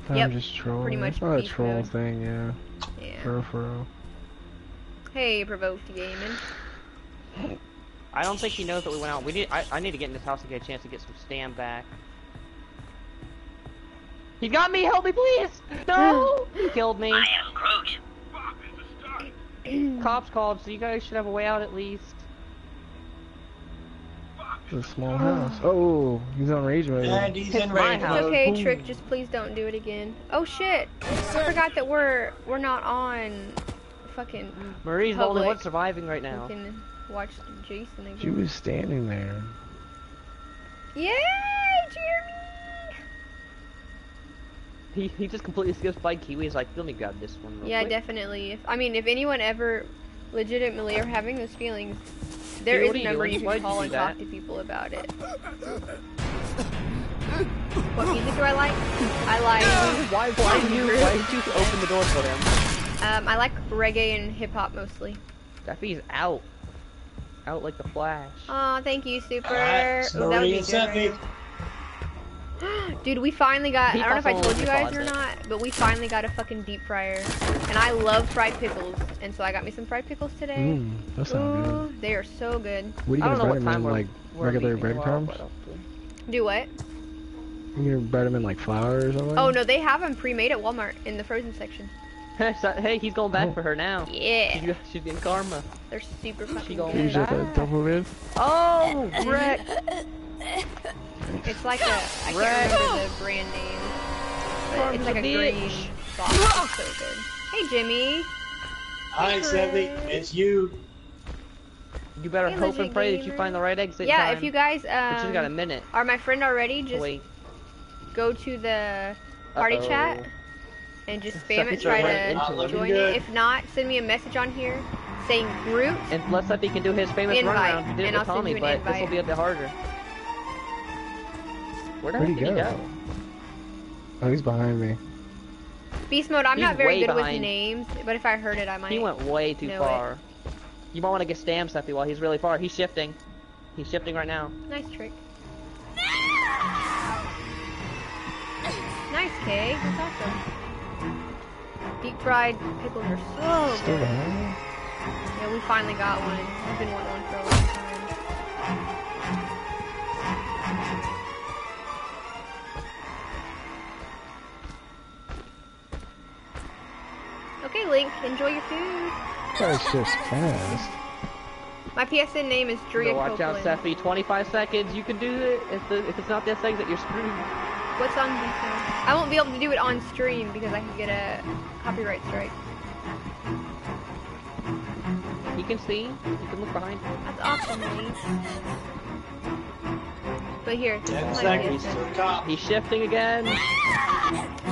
I'm yep, just trolling. Pretty much it's not a troll mode. Thing, yeah. Yeah. For real, for real. Hey, provoked gaming. I don't think he knows that we went out. We need. I, I need to get in this house and get a chance to get some stand back. He got me. Help me, please. No, he killed me. I am Groot. Cops called, so you guys should have a way out at least. It's a small house. Oh, he's on rage mode. Yeah, he's in rage mode. It's okay, Ooh. Trick. Just please don't do it again. Oh shit! I forgot that we're we're not on. Fucking. Marie's the only one surviving right now. We can watch Jason again. She was standing there. Yay, Jeremy! He he just completely skips by Kiwi. He's like, let me grab this one. Real yeah, quick. Definitely. If I mean, if anyone ever legitimately are having those feelings, there Dude, is a number you can call and that? talk to people about it. What music do I like? I like. Why why did you why did you open the door for them? Um, I like reggae and hip-hop, mostly. Duffy's out. Out like the Flash. Aw, thank you, Super. Uh, so that would be good, right? Dude, we finally got... I don't know if I told you guys or not, but we finally got a fucking deep fryer. And I love fried pickles. And so I got me some fried pickles today. Mmm, that sounds Ooh, good. They are so good. What are you gonna bread them in, like, regular bread crumbs? Do what? You gonna bread them in, like, flour or something? Oh, no, they have them pre-made at Walmart in the frozen section. Hey, he's going back oh. for her now. Yeah. She's, she's getting karma. They're super fucking she going good. That oh, wreck. It's like a, I can't wreck. remember the brand name. But Farm it's like a bitch. green box. It's so good. Hey, Jimmy. Hi, Savvy. It's you. You better hey, hope and pray gamer. that you find the right exit Yeah, time. if you guys um, but you got a minute. are my friend already, just Wait. go to the party Uh-oh. chat. And just spam it, try to join it. If not, send me a message on here saying Groot. And let's see if he can do his famous runaround. You did it with Tommy, but this will be a bit harder. Where did he go? Oh, he's behind me. Beast mode, I'm not very good with names, but if I heard it, I might. He went way too far. You might want to get stammed, Steppy, while he's really far. He's shifting. He's shifting right now. Nice trick. Nice, Kay. That's awesome. Deep fried pickles are so Still good. Behind. Yeah, we finally got one. I've been wanting one for a long time. Okay, Link, enjoy your food. That's just fast. My P S N name is Drea Copeland. Watch out, Steffi. twenty-five seconds. You can do it. If, the, if it's not this exit, you're screwed. What's on this one? I won't be able to do it on stream because I can get a copyright strike. You can see. You can look behind you. That's awesome, man. But here, this is my He's shifting again.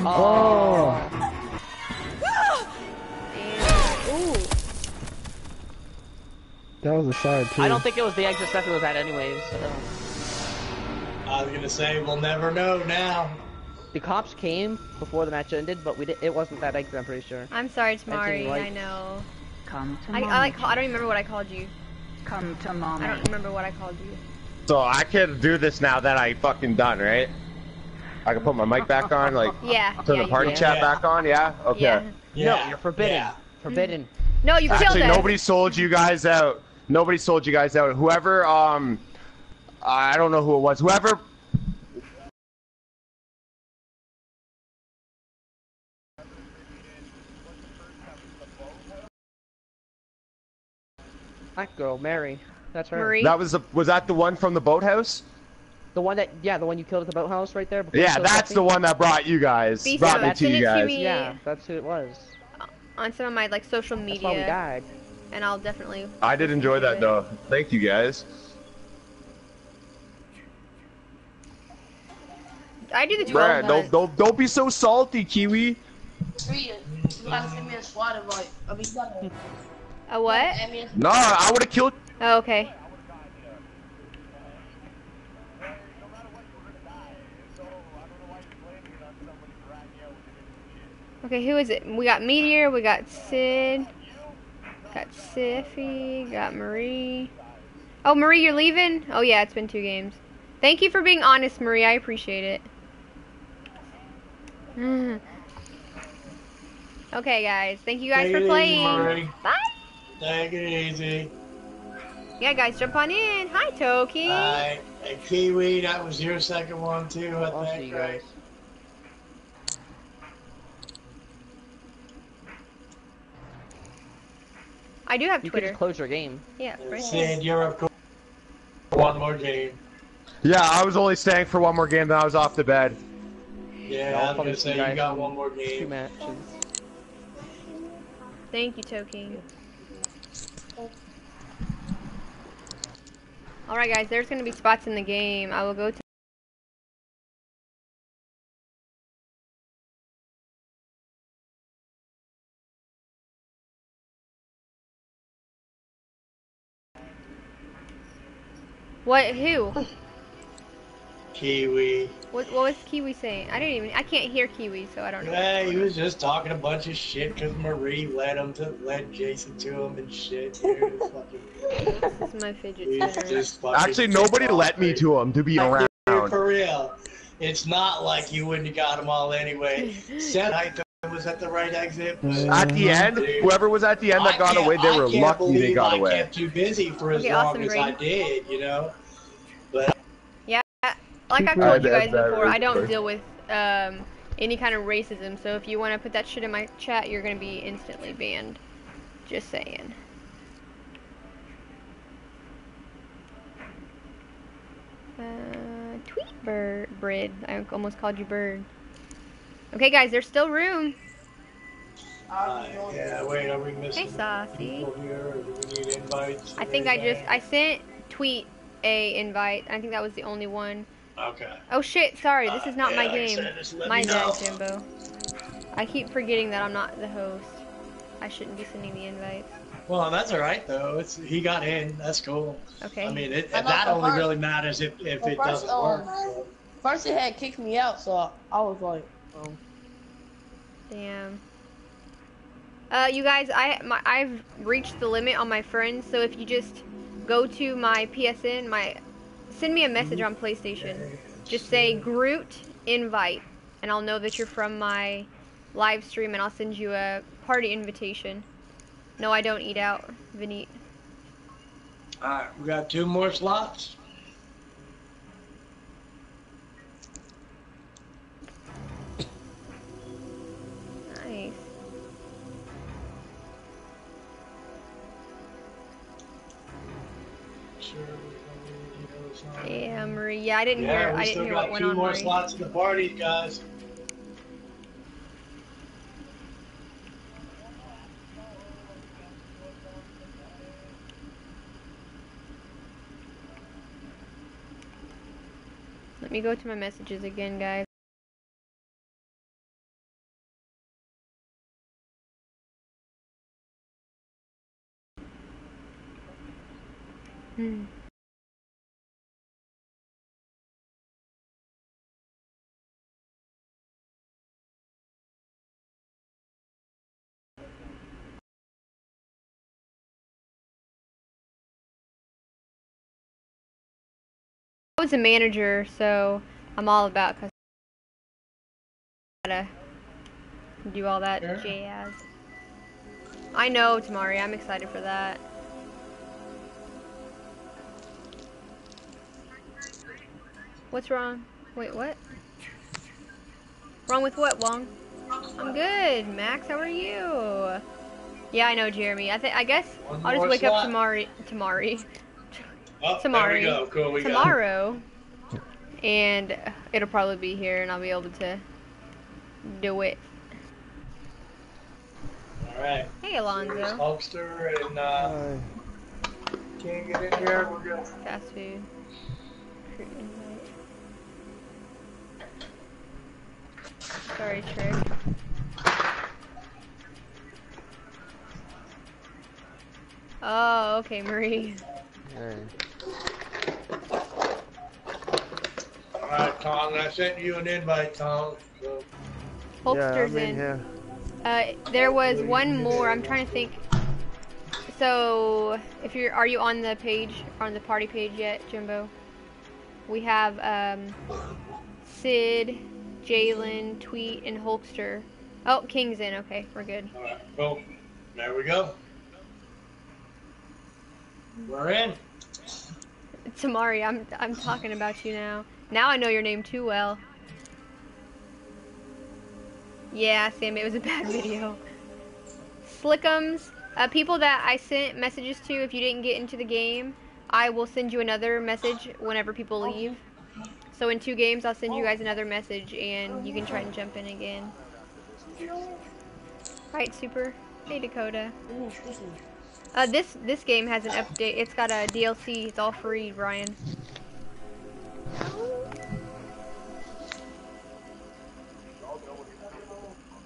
Oh. And, ooh. That was a side too. I don't think it was the exit stuff it was at anyways. So. I was gonna say, we'll never know now. The cops came before the match ended, but we did, it wasn't that exit, I'm pretty sure. I'm sorry, it's Mari, I know. Come to I, I, like, I don't remember what I called you. Come to Mommy. I don't remember what I called you. So I can do this now that I fucking done, right? I can put my mic back on, like, yeah. turn yeah, the party chat yeah. back on, yeah? Okay. Yeah. Yeah. No, you're forbidden. Yeah. Forbidden. Mm-hmm. No, you killed Actually, us. nobody sold you guys out. Nobody sold you guys out. Whoever, um, I don't know who it was. Whoever... Black girl, Mary. That's her. Marie? That was the was that the one from the boathouse? The one that yeah, the one you killed at the boathouse right there. Yeah, that's the one that brought you guys. Brought me to you guys. Yeah, that's who it was. on some of my like social media. That's why we died. And I'll definitely. I did enjoy that it. though. Thank you guys. I do the twelve. Brad, don't don't don't be so salty, Kiwi. Read it. You gotta send me a SWAT invite. I'll be done. A what? Nah, I would have killed. Oh, okay. Okay, who is it? We got Meteor, we got Sid, got Siffy, got Marie. Oh, Marie, you're leaving? Oh yeah, it's been two games. Thank you for being honest, Marie. I appreciate it. Mm. Okay, guys. Thank you guys Take for playing. Easy, Bye. Take it easy. Yeah, guys, jump on in. Hi, Toki. Hi, hey, Kiwi. That was your second one too, I I'll think, right? I do have you Twitter. You could just close your game. Yeah, right Sid, you're up for one more game. Yeah, I was only staying for one more game, then I was off to bed. Yeah, no, I'm gonna say you got one more game. Two matches. Thank you, Toki. Alright guys, there's gonna be spots in the game. I will go to What? Who? Kiwi. What, what was Kiwi saying? I didn't even. I can't hear Kiwi, so I don't know. Yeah, he was just talking a bunch of shit because Marie led him to led Jason to him and shit. Dude, fucking, this is my fidget spinner. Actually, nobody let me to him to be around. Dude, for real, it's not like you wouldn't have got them all anyway. Said I was at the right exit. But at the end, dude, whoever was at the end that got away, they were lucky they got I away. I kept you busy for as okay, long awesome as brain. I did, you know. But yeah, like I've told you guys before, I don't deal with um, any kind of racism. So if you want to put that shit in my chat, you're gonna be instantly banned. Just saying. Uh, tweet bird, Brid. I almost called you bird. Okay, guys, there's still room. Uh, yeah, wait, are we missing? Hey, Saucy. Here? Do we need invites? I think I just I sent tweet a invite. I think that was the only one. Okay. Oh shit! Sorry, this is not uh, yeah, my game. Like said, my bad, Jimbo. I keep forgetting that I'm not the host. I shouldn't be sending the invites. Well, that's all right though. It's he got in. That's cool. Okay. I mean, it, that only first, really matters if if well, it doesn't first, work. Um, first, it had kicked me out, so I, I was like. Oh. Damn. Uh, you guys, I my I've reached the limit on my friends, so if you just go to my P S N, my send me a message on PlayStation. Just say Groot invite, and I'll know that you're from my live stream, and I'll send you a party invitation. No, I don't eat out, Vinit. All right, we got two more slots. Nice. Yeah, Marie. Yeah, I didn't yeah, hear. I didn't hear what went on. We still got two more Marie. slots in the party, guys. Let me go to my messages again, guys. I was a manager, so I'm all about customers. Gotta do all that sure. jazz. I know, Tamari. I'm excited for that. What's wrong? Wait, what? Wrong with what, Wong? I'm good, Max. How are you? Yeah, I know, Jeremy. I think I guess One I'll just wake slot. up Tamari, Tamari, oh, Tamari, there we go. Cool, we tomorrow, go. and it'll probably be here, and I'll be able to do it. Alright. Hey, Alonzo. There's Hulkster and, uh... can't get in here, we're good. Fast food. Sorry, Trick. Oh, okay, Marie. Hey. Alright, Tom, I sent you an invite, Tom. So. Hulkster's yeah, in. Here. Uh, there was one more. I'm trying to think. So, if you're, are you on the page, on the party page yet, Jimbo? We have um, Sid, Jalen, Tweet, and Hulkster. Oh, King's in. Okay, we're good. All right, well, there we go. We're in. Tamari, I'm I'm talking about you now. Now I know your name too well. Yeah, Sam, it was a bad video. Slickums, uh, people that I sent messages to, if you didn't get into the game, I will send you another message whenever people leave. So in two games, I'll send you guys another message, and you can try and jump in again. Right, Super. Hey, Dakota. Uh, this this game has an update. It's got a D L C. It's all free, Ryan.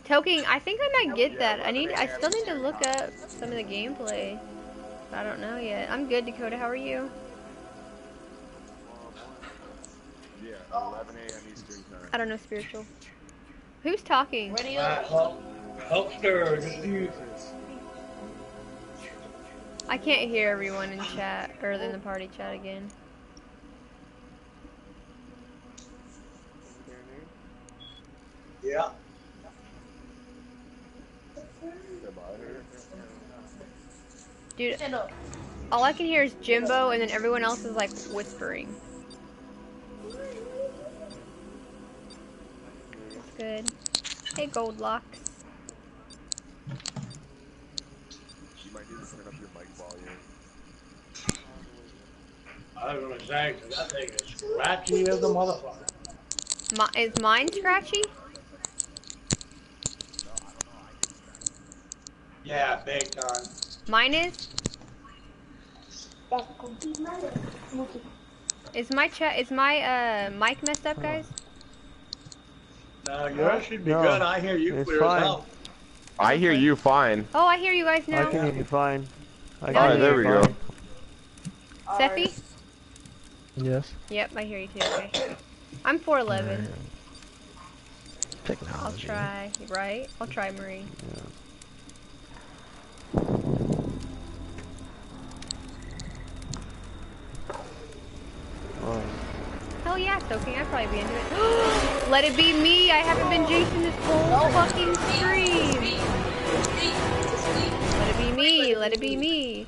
Toking, I think I might get that. I need, I still need to look up some of the gameplay. I don't know yet. I'm good, Dakota. How are you? Yeah, eleven A M Eastern time. I don't know spiritual. Who's talking? Radio. Helpster. I can't hear everyone in chat or in the party chat again. Yeah. Dude, all I can hear is Jimbo, and then everyone else is like whispering. That's good. Hey, Goldlocks. You might need to turn up your mic volume. I was gonna say, cause that thing is scratchy as a motherfucker. My, is mine scratchy? Yeah, big time. Mine is? Is my chat, is my uh, mic messed up, guys? No, yours should be no. good. I hear you it's clear fine. as hell. I hear you fine. Oh, I hear you guys now. I can hear you fine. I can All right, there we fine. go. Seffi? Yes? Yep, I hear you too. Okay. I'm four eleven. Technology. I'll try, right? I'll try, Marie. Yeah. Oh. Hell yeah, soaking. I'd probably be into it. Let it be me. I haven't been Jason this whole fucking stream. Let it be me. Let it be me.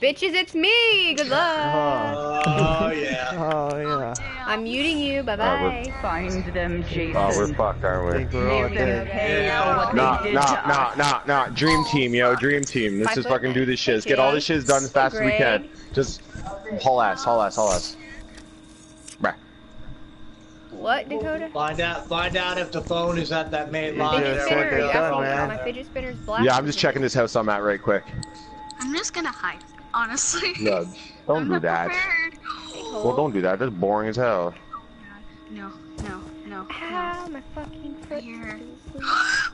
Bitches, it's me. Good luck. Oh, yeah. Oh, yeah. I'm muting you. Bye bye. Uh, Find them, Jason. Oh, we're fucked, aren't we? They're okay. Nah, nah, nah, nah, nah. Dream team, yo. Dream team. Let's just fucking do this shiz. Get all this shiz done as fast as we can. Just haul ass, haul ass, haul ass. What, Dakota? Find out, find out if the phone is at that main line. My fidget spinner's black. Yeah, I'm just checking this house I'm at right quick. I'm just gonna hide, honestly. No, don't I'm do that. Well, don't do that. That's boring as hell. No, no, no. Ah, no. My fucking foot. Here.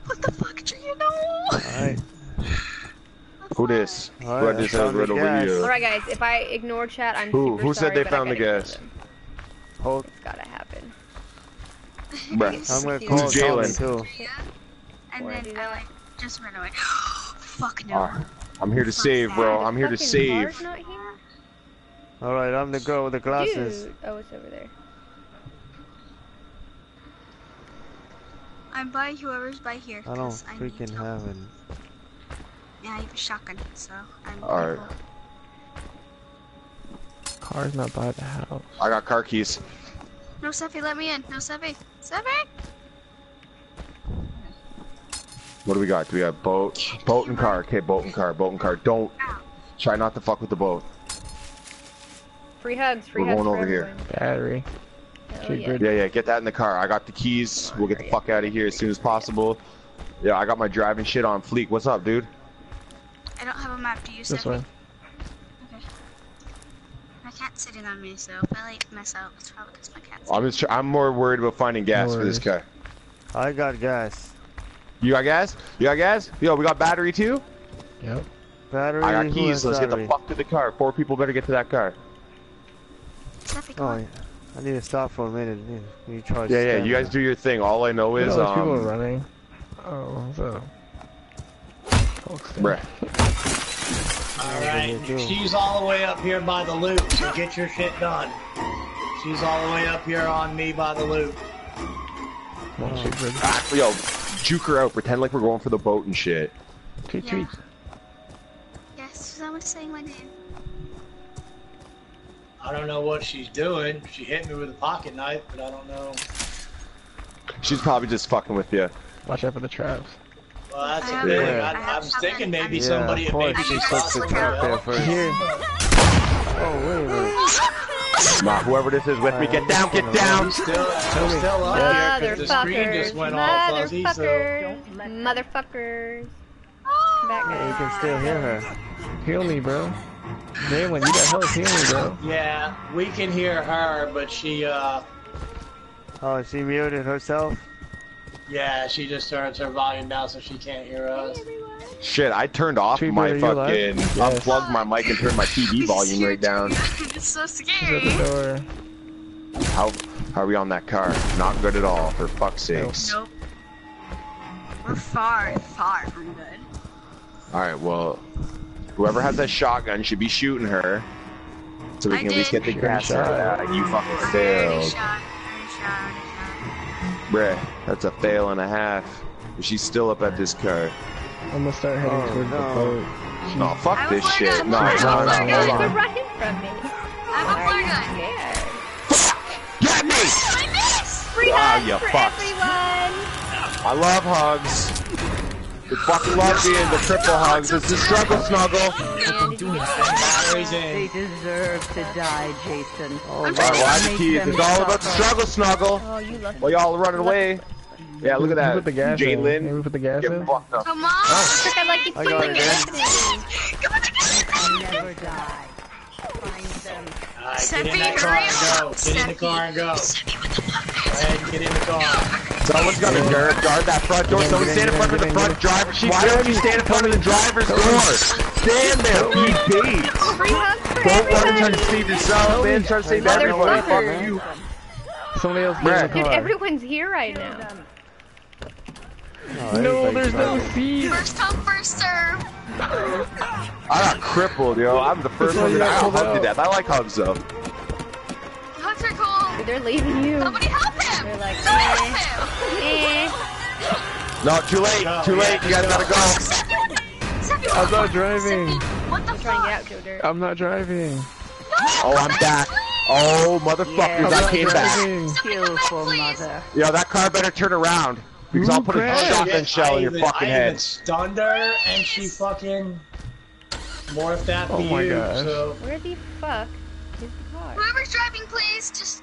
What the fuck do you know? All right. Who this? All right, who this has right over you? All right, guys. If I ignore chat, I'm who? Super who said sorry, they found the gas? Hold. It's gotta happen. Bruh. I'm gonna call Jalen too. Yeah. And Boy. then I like just ran away. Fuck no. Right. I'm here to Fuck save, that. bro. I'm here to save. Alright, I'm the girl with the glasses. Dude. Oh, it's over there. I'm by whoever's by here. I don't freaking have it. Yeah, I have a shotgun, so I'm. Alright. Car's not by the house. I got car keys. No, Seffi, let me in. No, Seffi. Seffi! What do we got? Do we have boat? Boat and car. Okay, boat and car. Boat and car. Don't. Ow. Try not to fuck with the boat. Free hugs. Free We're hugs. We're going over everyone. here. Battery. Oh, yeah. yeah, yeah. Get that in the car. I got the keys. We'll get the fuck out of here as soon as possible. Yeah, I got my driving shit on fleek. What's up, dude? I don't have a map. Do you send me? Okay. My cat's sitting on me, so if I like mess up, it's probably because my cat's. I'm just. I'm more worried about finding gas for this car. I got gas. You got gas? You got gas? Yo, we got battery too. Yep. Battery. I got keys. Let's battery. get the fuck to the car. Four people better get to that car. Oh, yeah. I need to stop for a minute. Need, need charge yeah, yeah. You guys do your thing. All I know is um. People are running. Oh, so. Bruh. All right, she's all the way up here by the loop. So get your shit done. She's all the way up here on me by the loop. Wow. Ah, yo, juke her out. Pretend like we're going for the boat and shit. Tweet, yeah. tweet. Yes, someone's saying my name. I don't know what she's doing. She hit me with a pocket knife, but I don't know. She's probably just fucking with you. Watch out for the traps. Well, that's I a big yeah. I, I was thinking maybe yeah, somebody had maybe she sucks the trap there first. Oh, wait a minute. Nah, whoever this is with me, get down, get down! I'm still, I'm still up here because the screen just went all fuzzy, so... Motherfuckers. Motherfuckers. Back now. Yeah, you can still hear her. Heal me, bro. Man, when you got help, heal me, bro. Yeah, we can hear her, but she, uh... Oh, she muted herself? Yeah, she just turns her volume down so she can't hear us. Hey, shit, I turned off Treat my fucking... Yes. Unplugged my mic and turned my T V volume right down. It's so scary. Door. How, how are we on that car? Not good at all, for fuck's sakes. Nope. We're far, far from good. Alright, well... Whoever has that shotgun should be shooting her. So we can I at did. least get the gas out. You fucking failed. Bruh, that's a fail and a half. She's still up at this car. I'm gonna start heading oh, towards no. the boat. No, fuck I this shit. Gun. No, I'm no, no, no, no. You're running from me. I'm a flare gun. Get me! I missed! Free hugs oh, for fucks. everyone! I love hugs. The fucking love being the triple hugs. It's the struggle snuggle. They deserve to die, Jason. Oh, my God. It's all about the struggle snuggle. Oh, you lucky. Well, y'all are running away. Yeah, look at that. Put the gas in. Jalen. Put the gas in. Come on. I think I like you putting the gas in. Come on, I'll never die. Find them. Alright, get in that car and go. Get in the car and go. Go ahead, get in the car. Someone's got to guard, guard that front door. Someone stand in front of the front driver. Why don't you stand in front of the driver's door? Stand there, be beat. Don't let him try to save yourself, man. Try to save everyone. Somebody else get in the car. Dude, everyone's here right now. No, there's no seats. First come, first serve. I got crippled, yo. I'm the first one that I got hugged to death. I like hugs, though. Hugs are cool. They're leaving you. Somebody help him! They're like, Somebody eh. help him! Eh. No, too late! No, too late! Yeah, you guys gotta go! Seppy, I'm not driving! Seppy, what the fuck? I'm not driving! No, oh, I'm back! Please. Oh, motherfuckers, yeah, I came driving. back! Beautiful mother. Yo, that car better turn around, because Ooh, I'll put a shotgun shell in your even, fucking I head. I even stunned her, and she fucking morphed after oh my you, gosh. so... Where the fuck is the car? Whoever's driving, please, just...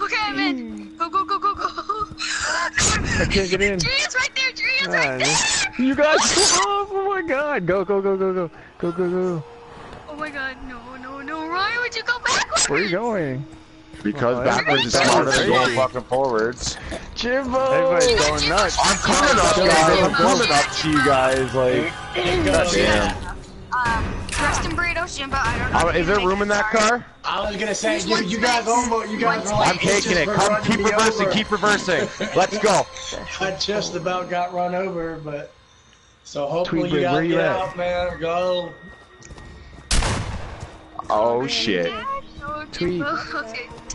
Okay, I'm in. Go, go, go, go, go. I can't get in. Julian's right there. Julian's right there. You guys, oh, oh my God. Go, go, go, go, go. Go, go, go. Oh my God. No, no, no. Ryan, would you go backwards? Where are you going? Because oh, backwards is smarter than going fucking forwards. Jimbo! Everybody's going Jimbo. nuts. I'm coming up, guys. I'm coming up to you guys. Like, goddamn. Um. Rest in burritos, Jimbo. I don't know. Oh, is there room in that car? car? I was gonna say, you, you guys almost, you guys were like, I'm taking it. Come, keep reversing, keep reversing. Let's go. I just about got run over, but so hopefully you guys get out, man. Go. Oh shit. Tweet.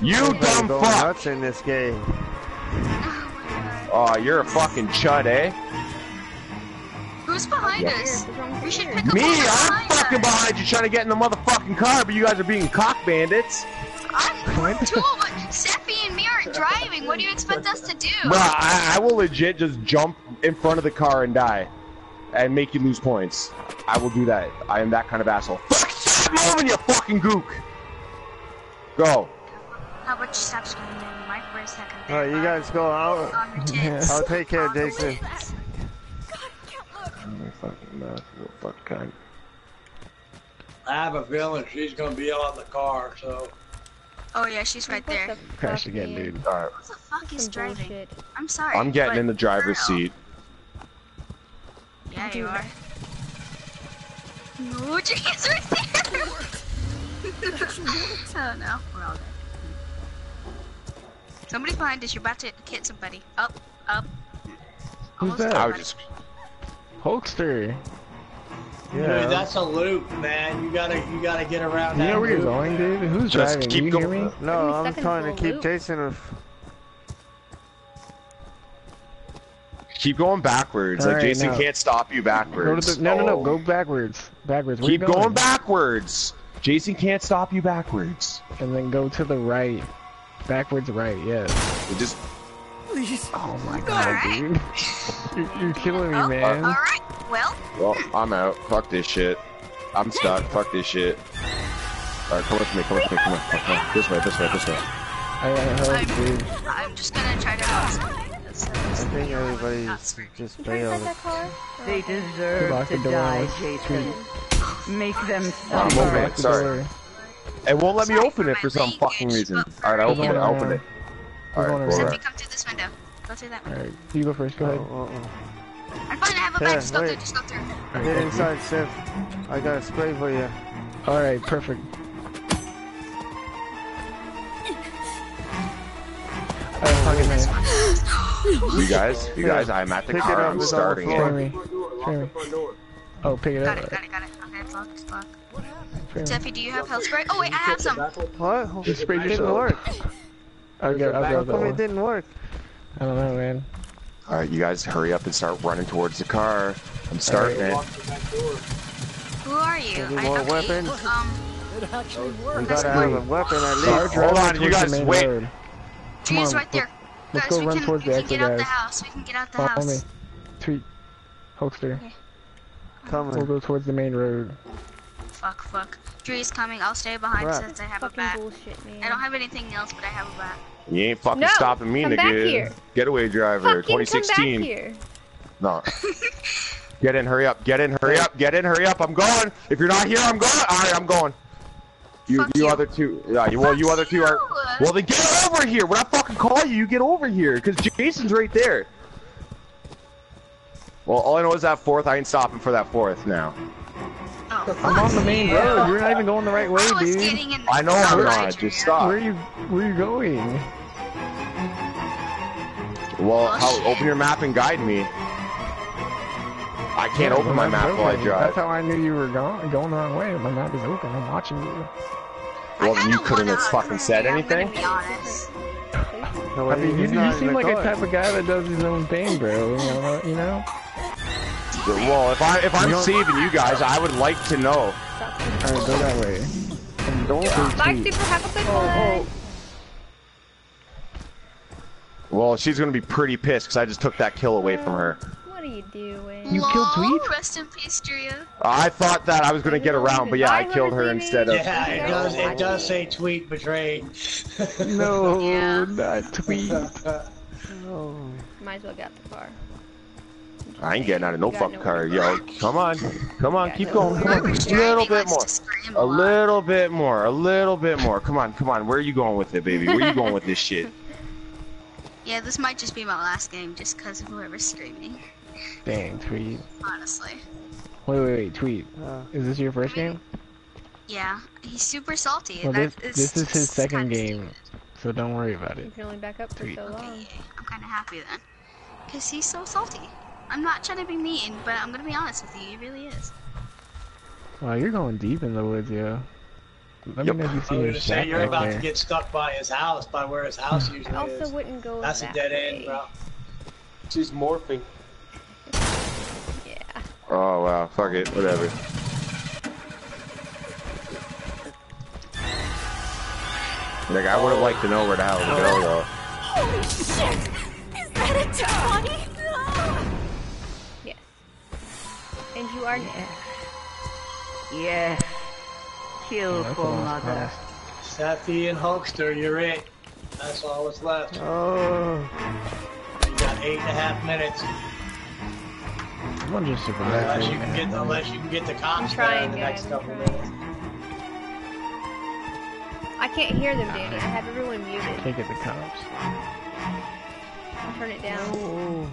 You dumb fuck. Nuts in this game. Oh, you're a fucking chud, eh? Who's behind yes. us? We should pick up Me, I'm fucking us. behind you trying to get in the motherfucking car, but you guys are being cock bandits. I'm too, but Seffy and me aren't driving. What do you expect us to do? Bruh, I, I will legit just jump in front of the car and die. And make you lose points. I will do that. I am that kind of asshole. Fuck, stop moving, you fucking gook! Go. How about you stop screaming? back for a second. Alright, you guys go out. I'll take care of Jason. I have a feeling she's gonna be on the car, so. Oh yeah, she's right what there. The Crash again, dude. Alright. What the fuck is driving? Bullshit. I'm sorry. I'm getting in the driver's girl. seat. Yeah, you are. No, Jackie's right there! Oh no, we're all dead. Somebody behind us, you're about to hit somebody. Up, up. Almost. Who's that? I was just... Hulkster! Yeah. Dude, that's a loop, man. You gotta, you gotta get around that. You know where you're going, dude? Who's just driving? Keep you going. Hear me? No, I'm trying to keep loop. Jason with... Keep going backwards. All like right, Jason no. can't stop you backwards. Go to the, no, oh. no, no, go backwards. Backwards. Where Keep going? going backwards. Jason can't stop you backwards. And then go to the right. Backwards, right? Yes. It just. Please. Oh my God, right. dude. you're, you're killing me, oh, man. All right. Well. Well, I'm out. Fuck this shit. I'm stuck. Fuck this shit. All right, come with me. Come with me. Come on. Come on. This way. This way. This way. I heard, dude. I'm just gonna try to outside. I think everybody's just bailed. They deserve to die, Jason. Make them suffer. Oh, okay. Sorry. It won't let me open it for some fucking reason. Alright, I'll open it, I'll open it. Alright, so if you come through this window, go through that window. Alright, you go first, go ahead. I'm fine, I have a bag, just go through, just go through. Get inside, Sif. I got a spray for you. Alright, perfect. You guys, you guys, I'm at the pick car, I'm starting it. Oh, pick it up. Got it, got it, got it. Okay, it's locked, it's locked. Jeffy, do you have health spray? Oh wait, I have some! What? Just sprayed yourself. It didn't work. I'll get, I'll How come it didn't work? I don't know, man. Alright, you guys hurry up and start running towards the car. I'm starting right. it. Who are you? Any more okay. weapons? Um, it actually worked. We gotta have a weapon at least. Hold on, you guys, wait! Tree's right there. Let's guys, go run can, towards the exit, guys. We can get out the house. We can get out the Follow house. Me. Tweet. Hulkster. Okay. Coming. We'll go towards the main road. Fuck, fuck. Dree's coming. I'll stay behind right. since I have fucking a bat. Bullshit, man. I don't have anything else, but I have a bat. You ain't fucking no, stopping me, nigga. Getaway driver, fucking twenty sixteen. Come back here. No. Get in, hurry up. Get in, hurry up. Get in, hurry up. I'm going. If you're not here, I'm going. All right, I'm going. You, you, you other two, yeah, you, well, you other two are, well then get over here! When I fucking call you, you get over here, because Jason's right there. Well, all I know is that fourth, I ain't stopping for that fourth now. Oh, I'm on the main yeah. road, you're not even going the right way, dude. The I know I'm not, just stop. Where are you, where are you going? Well, oh, how, open your map and guide me. I can't yeah, open my map open. while I drive. That's how I knew you were going, going the wrong way. My map is open. I'm watching you. Well, then you couldn't have fucking said anything. I mean, you, you seem like a type of guy that does his own thing, bro. You know? You know? Well, if I if I'm saving you guys, I would like to know. Alright, go that way. And don't retreat. Bye, Super. Have a good one. Oh, oh. Well, she's gonna be pretty pissed because I just took that kill away from her. What are you doing? You Lol, killed Tweet? Rest in peace, Drea. I thought that I was gonna get around, but yeah, I killed her instead of. Yeah, it does. It does say Tweet betrayed. No, yeah. not Tweet. Oh. Might as well get out the car. I ain't getting out of no fucking no car, yo. Come on, come on, keep no going. Come on, a little bit more. A little bit more. A little bit more. Come on, come on. Where are you going with it, baby? Where are you going with this shit? Yeah, this might just be my last game, just cause of whoever's streaming. Dang, Tweet. Honestly. Wait, wait, wait, Tweet. Uh, is this your first I mean, game? Yeah, he's super salty. Well, that this, is this is his second game, stupid. so don't worry about it. You can only back up for Tweet. so long. Okay, I'm kind of happy then, because he's so salty. I'm not trying to be mean, but I'm going to be honest with you, he really is. Wow, you're going deep in the woods, yo. Let yep. me know if you see I was gonna say, you're right about there. to get stuck by his house, by where his house usually I also is. also wouldn't go That's that a dead way. end, bro. She's morphing. Oh wow, fuck it, whatever. Like, I would've liked to know where the hell to go, though. Holy shit! Is that a twenty? No! Yes. And you are next. Yes. Kill for mother. Safi and Hulkster, you're it. That's all that's left. Oh. You got eight and a half minutes. I'm just unless you can get, unless you can get the cops there in the next couple minutes. I can't hear them, Danny. I have everyone muted. I can't get the cops. I'll turn it down. Ooh.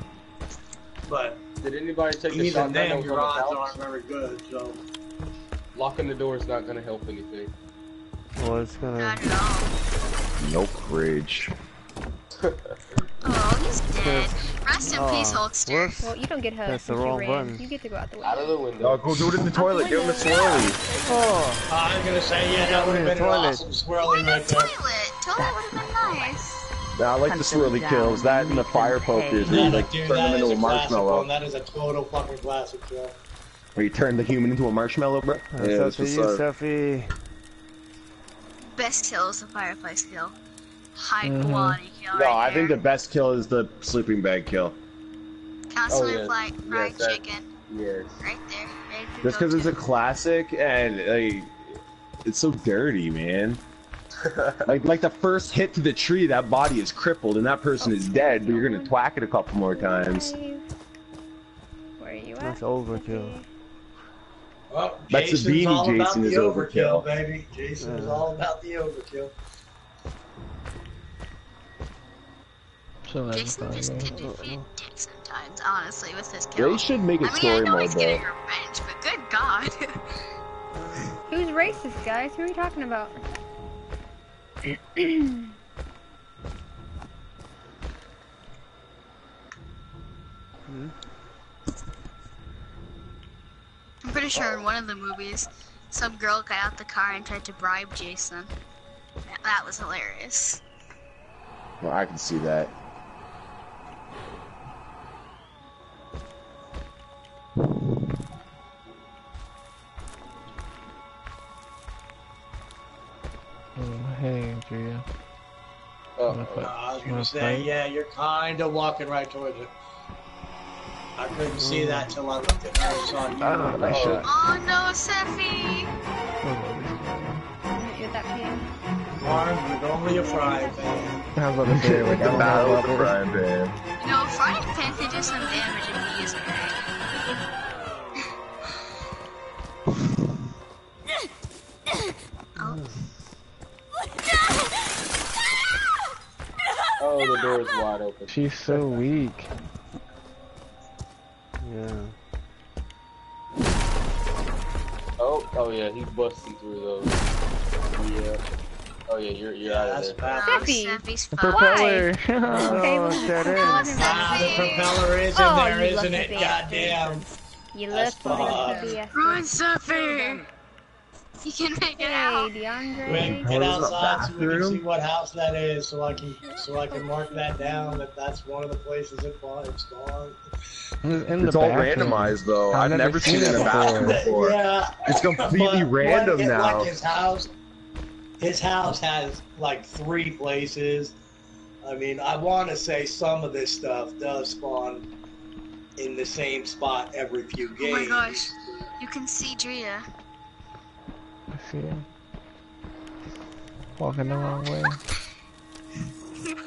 But did anybody take the shotgun? Damn, your odds aren't very good. So locking the door is not going to help anything. Well, it's gonna. Not at all. No rage. Oh, he's dead. Rest in peace, Hulkster. Well, you don't get hurt. That's the wrong button. You get to go out the window. Out of the window. Oh, go do it in the toilet. Give him a swirly. Oh. Uh, I was gonna say, yeah, that would have been an awesome swirly right there. Toilet. Toilet would have been nice. Nah, I like the swirly kills. That and the fire poke is where you like turn them into a marshmallow. That is a total fucking classic, bro. Where you turn the human into a marshmallow, bro? Yeah, that's what's up. Sophie. Best kill is the fireplace kill. High quality mm-hmm. kill. No, right I there. think the best kill is the sleeping bag kill. Constantly oh, yes. like fried yes, chicken. That, yes. Right there. Just because it's a classic and like it's so dirty, man. like like the first hit to the tree, that body is crippled and that person oh, is dead, but you're gonna twack it a couple more times. Where are you at? That's overkill. Well, that's Jason's a beanie. Jason is overkill, overkill, baby. Jason uh. is all about the overkill. So Jason just can be a dick sometimes, honestly, with his kill. They should make a I mean, story I know he's getting revenge, but good God. Who's racist, guys? Who are you talking about? hmm? I'm pretty sure in one of the movies, some girl got out the car and tried to bribe Jason. That was hilarious. Well, I can see that. Oh, hey, Andrea. Oh, no, I was gonna say, fight? yeah, you're kind of walking right towards it. I couldn't see that till I looked at her on you. Oh, nice shot. Oh no, Seffy! You're that pan. Armed with only a frying pan. I was gonna say, like, I'm not with a frying pan. No, frying pan could do some damage if he isn't right. Oh. Oh, the door's wide open. She's so weak. Yeah. Oh, oh yeah, he's busting through those. Yeah. Oh yeah, you're you're yeah, out of there. Seffy, Seffy's propeller. Oh, that is. Ah, the propeller is in oh, there, isn't it? Goddamn. You left Seffy. Ruin Seffy. You can make it out. Wait, get outside so we can see what house that is, so I can so I can mark that down. That that's one of the places it bought. It's gone. In it's all bathroom. randomized though. I've, I've never, never seen it in a bathroom before. Yeah. It's completely but, random like, now. Like his house, his house has like three places. I mean, I want to say some of this stuff does spawn in the same spot every few games. Oh my gosh, you can see Drea. I see him walking the wrong way. I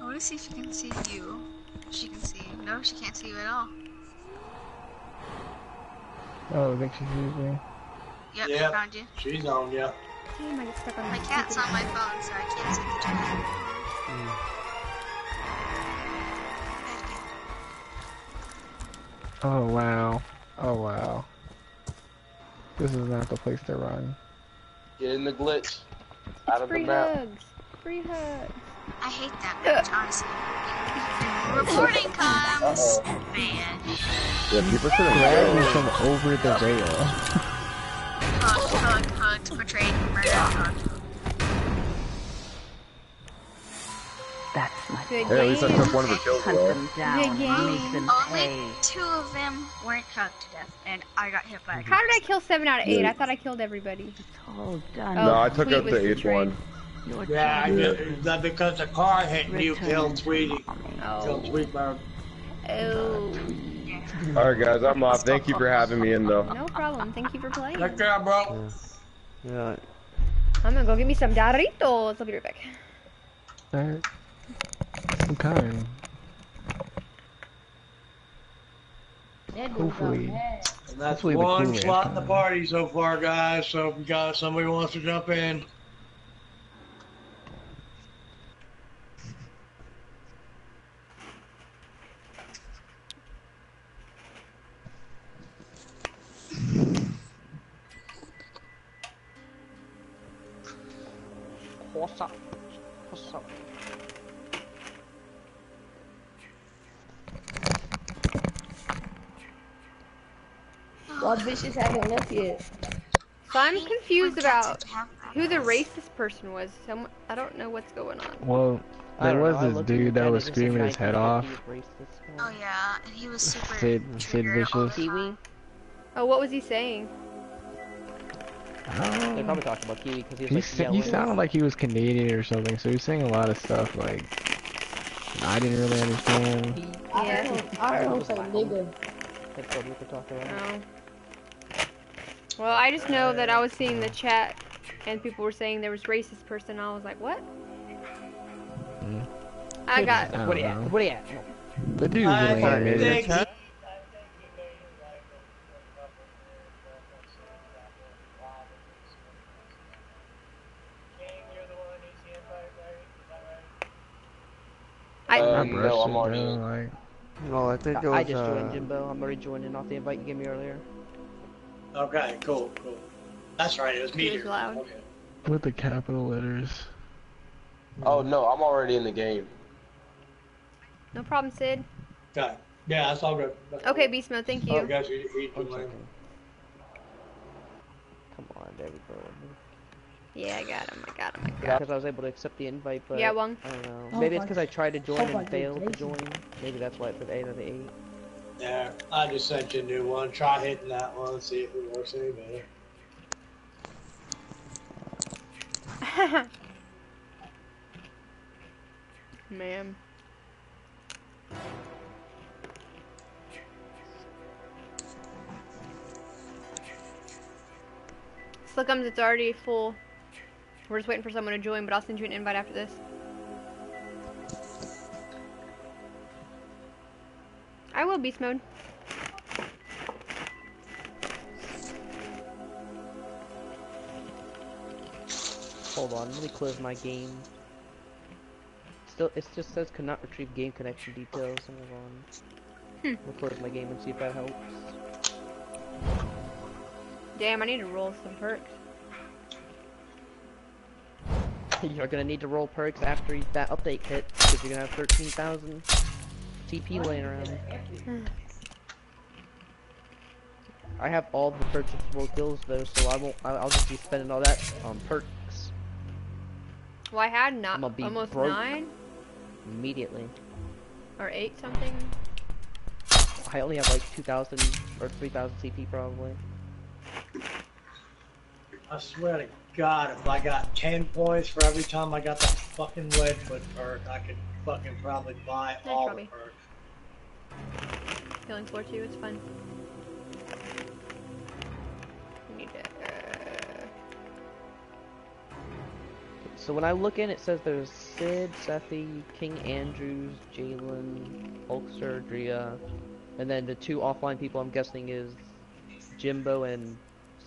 want to see if she can see you. She can see you. No, she can't see you at all. Oh, I think she sees me. Yep, yeah. I found you. She's on, yeah. Damn, I get stuck on my, my cat's on my phone, so I can't see the chat. Mm. Oh, wow. Oh, wow. This is not the place to run. Get in the glitch. Out of the map. Free hugs. Free hugs. I hate that glitch, honestly. Reporting comes, man. Yeah, people should have me from over the rail. Hugged, hugged, hugged, betrayed, murdered, hugged. That's my good game. At least I took one of her kills. Good game. Only two of them weren't hugged to death, and I got hit by a car. How did I kill seven out of eight? I thought I killed everybody. All done. No, I took out the eighth one. Yeah, I did. That because the car hit and you killed Tweety. Oh. Killed Tweetbird. Oh. Alright guys, I'm off. Thank you for having me in though. No problem. Thank you for playing. Take care, bro. Yeah. I'm gonna go get me some Doritos. I'll be right back. Alright. Some kind. Hopefully. And that's Hopefully one slot in the party so far, guys. So if you got somebody who wants to jump in. What's up? What's up? What bitches having enough yet? So I'm confused about who the racist person was. Someone, I don't know what's going on. Well, there was this dude that was screaming his head off. Oh yeah, and he was super Sid, Sid Vicious. Oh, what was he saying? Um, They're probably talking about Kiwi because he was he, like, he sounded like he was Canadian or something, so he was saying a lot of stuff like I didn't really understand. He, yeah, I don't know. Nigga. That's what we could talk about. No. Well, I just know that I was seeing the chat and people were saying there was racist person. And I was like, what? Mm. I got. I what are you at? What are you at? The dude was really angry. I uh, I'm no, I'm already. No, like... well, I think it was, I just joined Jimbo. I'm already joining off the invite you gave me earlier. Okay, cool, cool. That's right, it was Meteor. Okay. With the capital letters. Oh no, I'm already in the game. No problem, Sid. Okay. Yeah, that's all good. That's okay, cool. Beast Mode, thank you. Oh, guys, you, you, you like... Come on, David, bro. Yeah, I got him, I got him, I got him. Because I was able to accept the invite, but yeah, one. I don't know. Maybe oh, it's because I tried to join oh, and failed to join. Maybe that's why it put eight out of eight. Yeah, I just sent you a new one. Try hitting that one, see if it works any better. Ma'am. Slickums, it's already full. We're just waiting for someone to join, but I'll send you an invite after this. I will, Beast Mode. Hold on, let me close my game. Still, it just says cannot retrieve game connection details. Hold on. Hmm. We'll close my game and see if that helps. Damn, I need to roll some perks. You're gonna need to roll perks after that update hit, because you're gonna have thirteen thousand. T P laying around. I have all the purchasable kills though, so I won't. I'll just be spending all that on perks. Well, I had not almost nine immediately, or eight something. I only have like two thousand or three thousand C P probably. I swear to God, if I got ten points for every time I got that fucking Wedgwood perk, I could fucking probably buy Thanks, all Robbie. the perks. Feeling for you, it's fun. Need to, uh... So when I look in, it says there's Sid, Sethy, King Andrews, Jalen, Hulkster, Drea, and then the two offline people I'm guessing is Jimbo and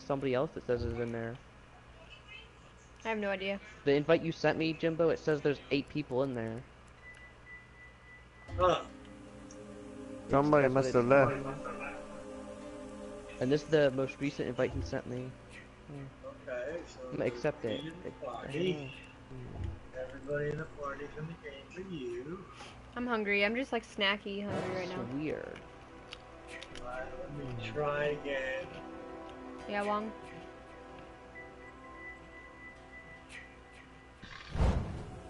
somebody else that says is in there. I have no idea. The invite you sent me, Jimbo, it says there's eight people in there. Huh. Somebody must have left. And this is the most recent invite he sent me. Okay, so I'm gonna accept it. Everybody in the party from the game for you. I'm hungry. I'm just like snacky hungry That's right now. Weird. Alright, let me try again. Yeah, Wong.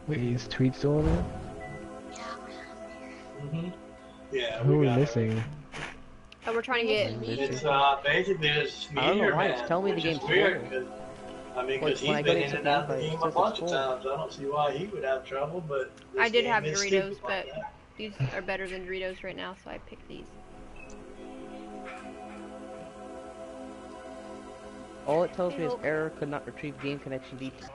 Wait, is Tweet still on there? Mm-hmm. Yeah, who are we missing? Oh, we're trying to get. It's uh, basically this Meteor Man. Tell me the game's weird. Cause, I mean, because he's been in and out of the game a bunch of times. I don't see why he would have trouble, but I did have Doritos, but these are better than Doritos right now, so I picked these. All it tells me is error, could not retrieve game connection details.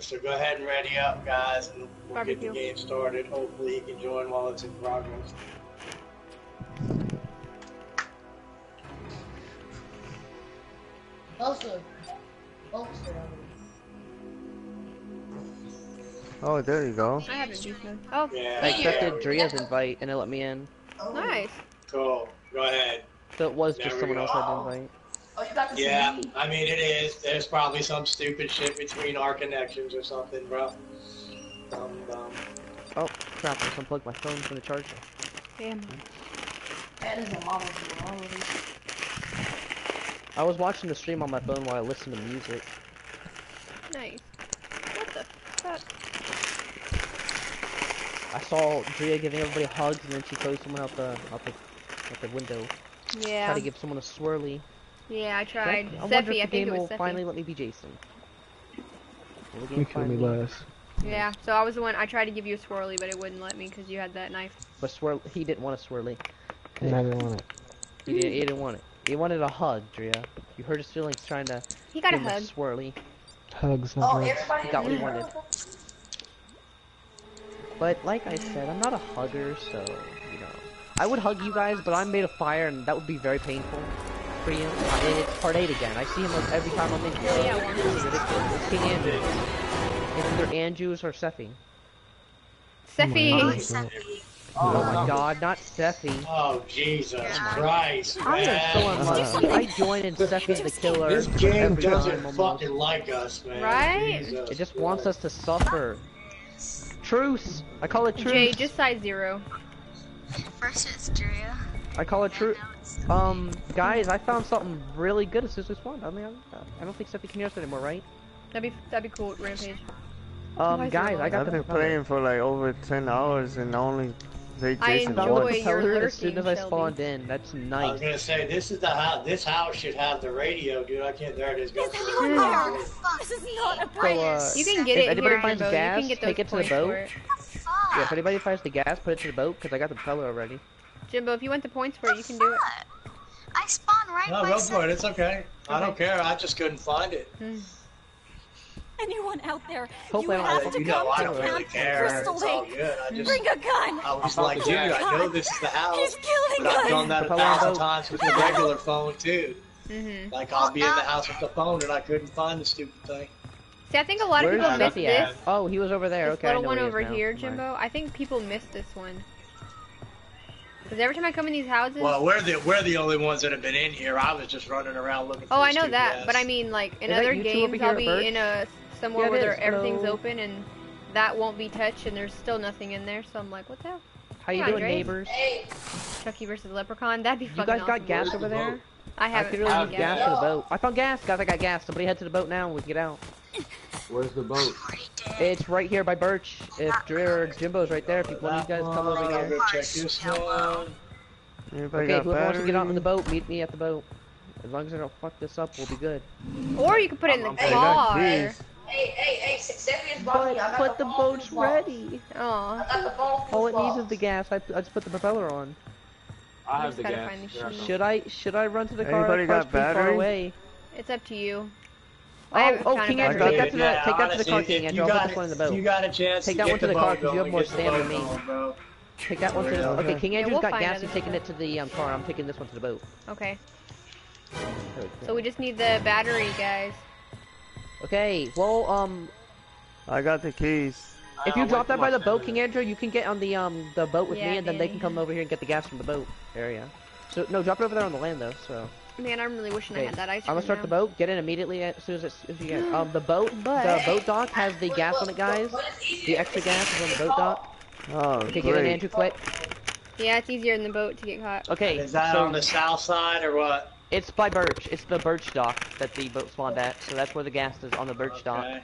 So go ahead and ready up, guys, and we'll Barbecue. get the game started. Hopefully you can join while it's in progress. Also, also. Oh, there you go. I haven't used it. Oh, yeah. I accepted yeah. Dria's invite, and it let me in. Oh. Nice. Cool. Go ahead. So it was there just someone go. else had the invite. Oh, you got the yeah, T V. I mean, it is. There's probably some stupid shit between our connections or something, bro. Dumb, dumb. Oh, crap. I just unplugged my phone from the charger. Damn. That is a model. I was watching the stream on my phone while I listened to music. Nice. What the fuck? I saw Drea giving everybody hugs, and then she throws someone out the out the out the window. Yeah. Try to give someone a swirly. Yeah, I tried. I, I Sephi, wonder if the I think game it was will Sephi. finally let me be Jason. You killed me last. Yeah, so I was the one. I tried to give you a swirly, but it wouldn't let me because you had that knife. But swirl, he didn't want a swirly. He didn't want it. He didn't, he didn't want it. He wanted a hug, Drea. You hurt his feelings trying to. He got give a hug. A swirly. Hugs. Not oh, hugs. Everybody he got what he wanted. But like I said, I'm not a hugger, so you know. I would hug you guys, but I'm made of fire, and that would be very painful for you. I mean, it's part eight again. I see him like, every time I'm in here. Oh, yeah, well, it's ridiculous. It's King Andrews. It's either Andrews or Sephi. Sephi. Oh my, Sephi. Oh, oh my God, not Sephi. Oh Jesus Christ! I am so unlucky. I join in Sephi the killer. This game doesn't fucking almost. like us, man. Right? Jesus it just God. wants us to suffer. Truce! I call it truce. Jay, just size zero. First it's Drea. I call it truce. Um, guys, I found something really good as soon as we spawned. I mean, I don't think Sephi can hear us anymore, right? That'd be that'd be cool. Rampage. Um, guys, I got. I've been playing for like over ten hours and only. They I enjoy your lurking, as soon as I spawned Shelby. in, that's nice. I was gonna say, this is the house. This house should have the radio, dude. I can't. There it is. Is anyone there? This is not a place. So, uh, you can get if it anybody here finds gas, you can get take it to the boat. Yeah, if anybody finds the gas, put it to the boat because I got the propeller already. Jimbo, if you want the points for it, you can do it. I spawned right. No, go for it. It's okay. I don't care. I just couldn't find it. Mm. Anyone out there, Hopefully you have to you come know, to Camp really Crystal Lake. Just, Bring a gun. I was like, dude, I know this is the house. He's killing but I've done that a thousand times with the regular phone too. Mm-hmm. Like I'll be in the house with the phone and I couldn't find the stupid thing. See, I think a lot of Where's people miss this. Oh, he was over there. This okay, little I know one he over here, Jimbo. I think people miss this one. Cause every time I come in these houses. Well, we're the we're the only ones that have been in here. I was just running around looking. For oh, I know that, ass. but I mean, like in is other games, I'll be in a. somewhere yeah, where there, everything's no. open and that won't be touched and there's still nothing in there, so I'm like, what the hell? How you Hi, doing, Dre? neighbors? Hey. Chucky versus Leprechaun, that'd be fucking You guys awesome. got gas Where's over the there? Boat? I haven't I really found gas. gas to the boat. I found gas, guys, I got gas. Somebody head to the boat now and we can get out. Where's the boat? It's right here by Birch. If Dre or Jimbo's right there, if you want you guys come over here. Check this one. Everybody okay, whoever wants to get out on the boat, meet me at the boat. As long as I don't fuck this up, we'll be good. Or you can put it in the hey, car. Hey, hey, hey, Sephi's body, I got But the, the boat's ready. Aw. I got the ball All it needs is the gas. I, I just put the propeller on. I have the gas. Should I, should I run to the car? Anybody got battery? Away? It's up to you. Oh, I have oh King Andrew, take that to the, take that to the car, King Andrew. I'll put this one in the boat. You got a chance Take that one to the car, because you have more stamina than me. Take that one to the... Okay, King Andrew's got gas, he's taking it to the car. I'm taking this one to the boat. Okay. So we just need the battery, guys. Okay, well, um... I got the keys. If you drop that by the boat, King Andrew, you can get on the, um, the boat with yeah, me, and man. then they can come over here and get the gas from the boat area. So, no, drop it over there on the land, though, so... Man, I'm really wishing okay. I had that ice cream I'm gonna start now. the boat, get in immediately as soon as it's... As you get. Um, the boat, but... the boat dock has the gas on it, guys. The extra gas is on the boat dock. Oh, Okay, great. Get in, Andrew, quick. Yeah, it's easier in the boat to get caught. Okay, Is that so, on the south side, or what? It's by Birch. It's the Birch dock that the boat spawned at, so that's where the gas is, on the Birch okay. dock.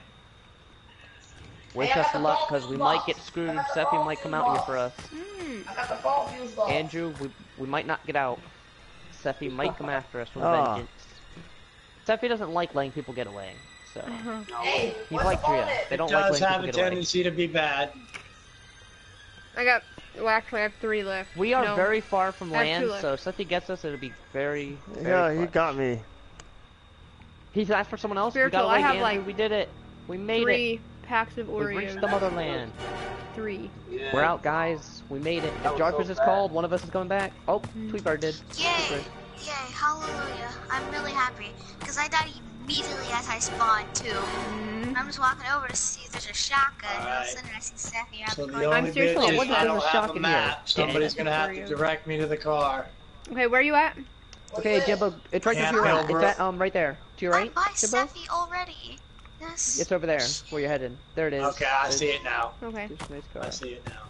Wish hey, us luck, because we might get screwed. Sephi might come out here for us. Mm. I got the ball Andrew, we, we might not get out. Sephi might come after us with oh. vengeance. Sephi doesn't like letting people get away, so... Uh-huh. Hey, He's like Drea. They don't like letting people get away. It does have a tendency to be bad. I got... Well, actually, I have three left. We are no. very far from land, so if Sephi gets us, it'll be very, very Yeah, he far. got me. He's asked for someone else. Spiritual, we got I have, like, we did it. We made three it. Three packs of Oreos. We reached the motherland. Three. Yeah. We're out, guys. We made it. If Jarvis is called, one of us is going back. Oh, mm. Tweetbird did. Yay! Tweetbird. Yay! Hallelujah! I'm really happy because I died immediately as I spawned too. Mm. I'm just walking over to see if there's a shotgun. All right. And I see Sappy out so the corner. I'm seriously like, what the hell is a shotgun here? Somebody's gonna have to direct me to the car. Okay, where are you at? Okay, Jibbo, it's right to your right. It's at, um right there. To your right, Jibbo. I'm by Sappy already. Yes. It's over there, where you're headed. There it is. Okay, I see it now. Okay. Nice car. I see it now.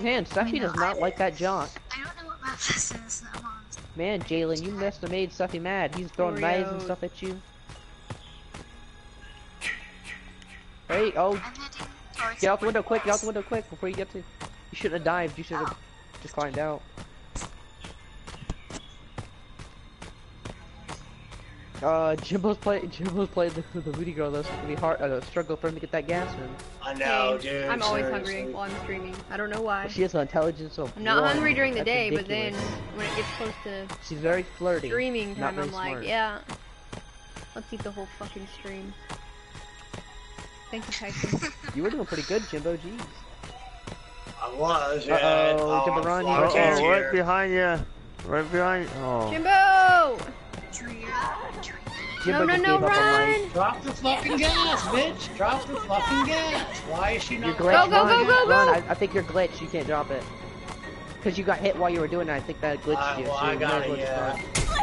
Man, Sappy does not like that junk. I don't know what map this is that I'm on. Man, Jalen, you must have made Sappy mad. He's throwing knives and stuff at you. Hey, oh. Get out the window quick, get out the window quick before you get to... You shouldn't have dived, you should have oh. just climbed out. Uh, Jimbo's played. Jimbo's played the, the booty girl. That's gonna be hard. Uh, struggle for him to get that gas in. I know, dude. I'm always seriously. hungry while I'm streaming. I don't know why. But she has an intelligence of. I'm not one. hungry during the That's day, ridiculous. But then when it gets close to. She's very flirty. Streaming time. I'm smart. like, yeah. Let's eat the whole fucking stream. Thank you, Tyson. You were doing pretty good, Jimbo. Jeez. I was. Yeah. Uh oh, oh, Jimbo Ronnie. Uh oh, right here. behind you. Right behind. Oh. Jimbo. No, no, no, run! Drop the fucking gas, bitch! Drop the fucking gas! Why is she not- Go, go, go, go, go! I, I think you're glitched, you can't drop it. Cause you got hit while you were doing it, I think that glitched uh, you. Well, so I, you got it, yeah. no! I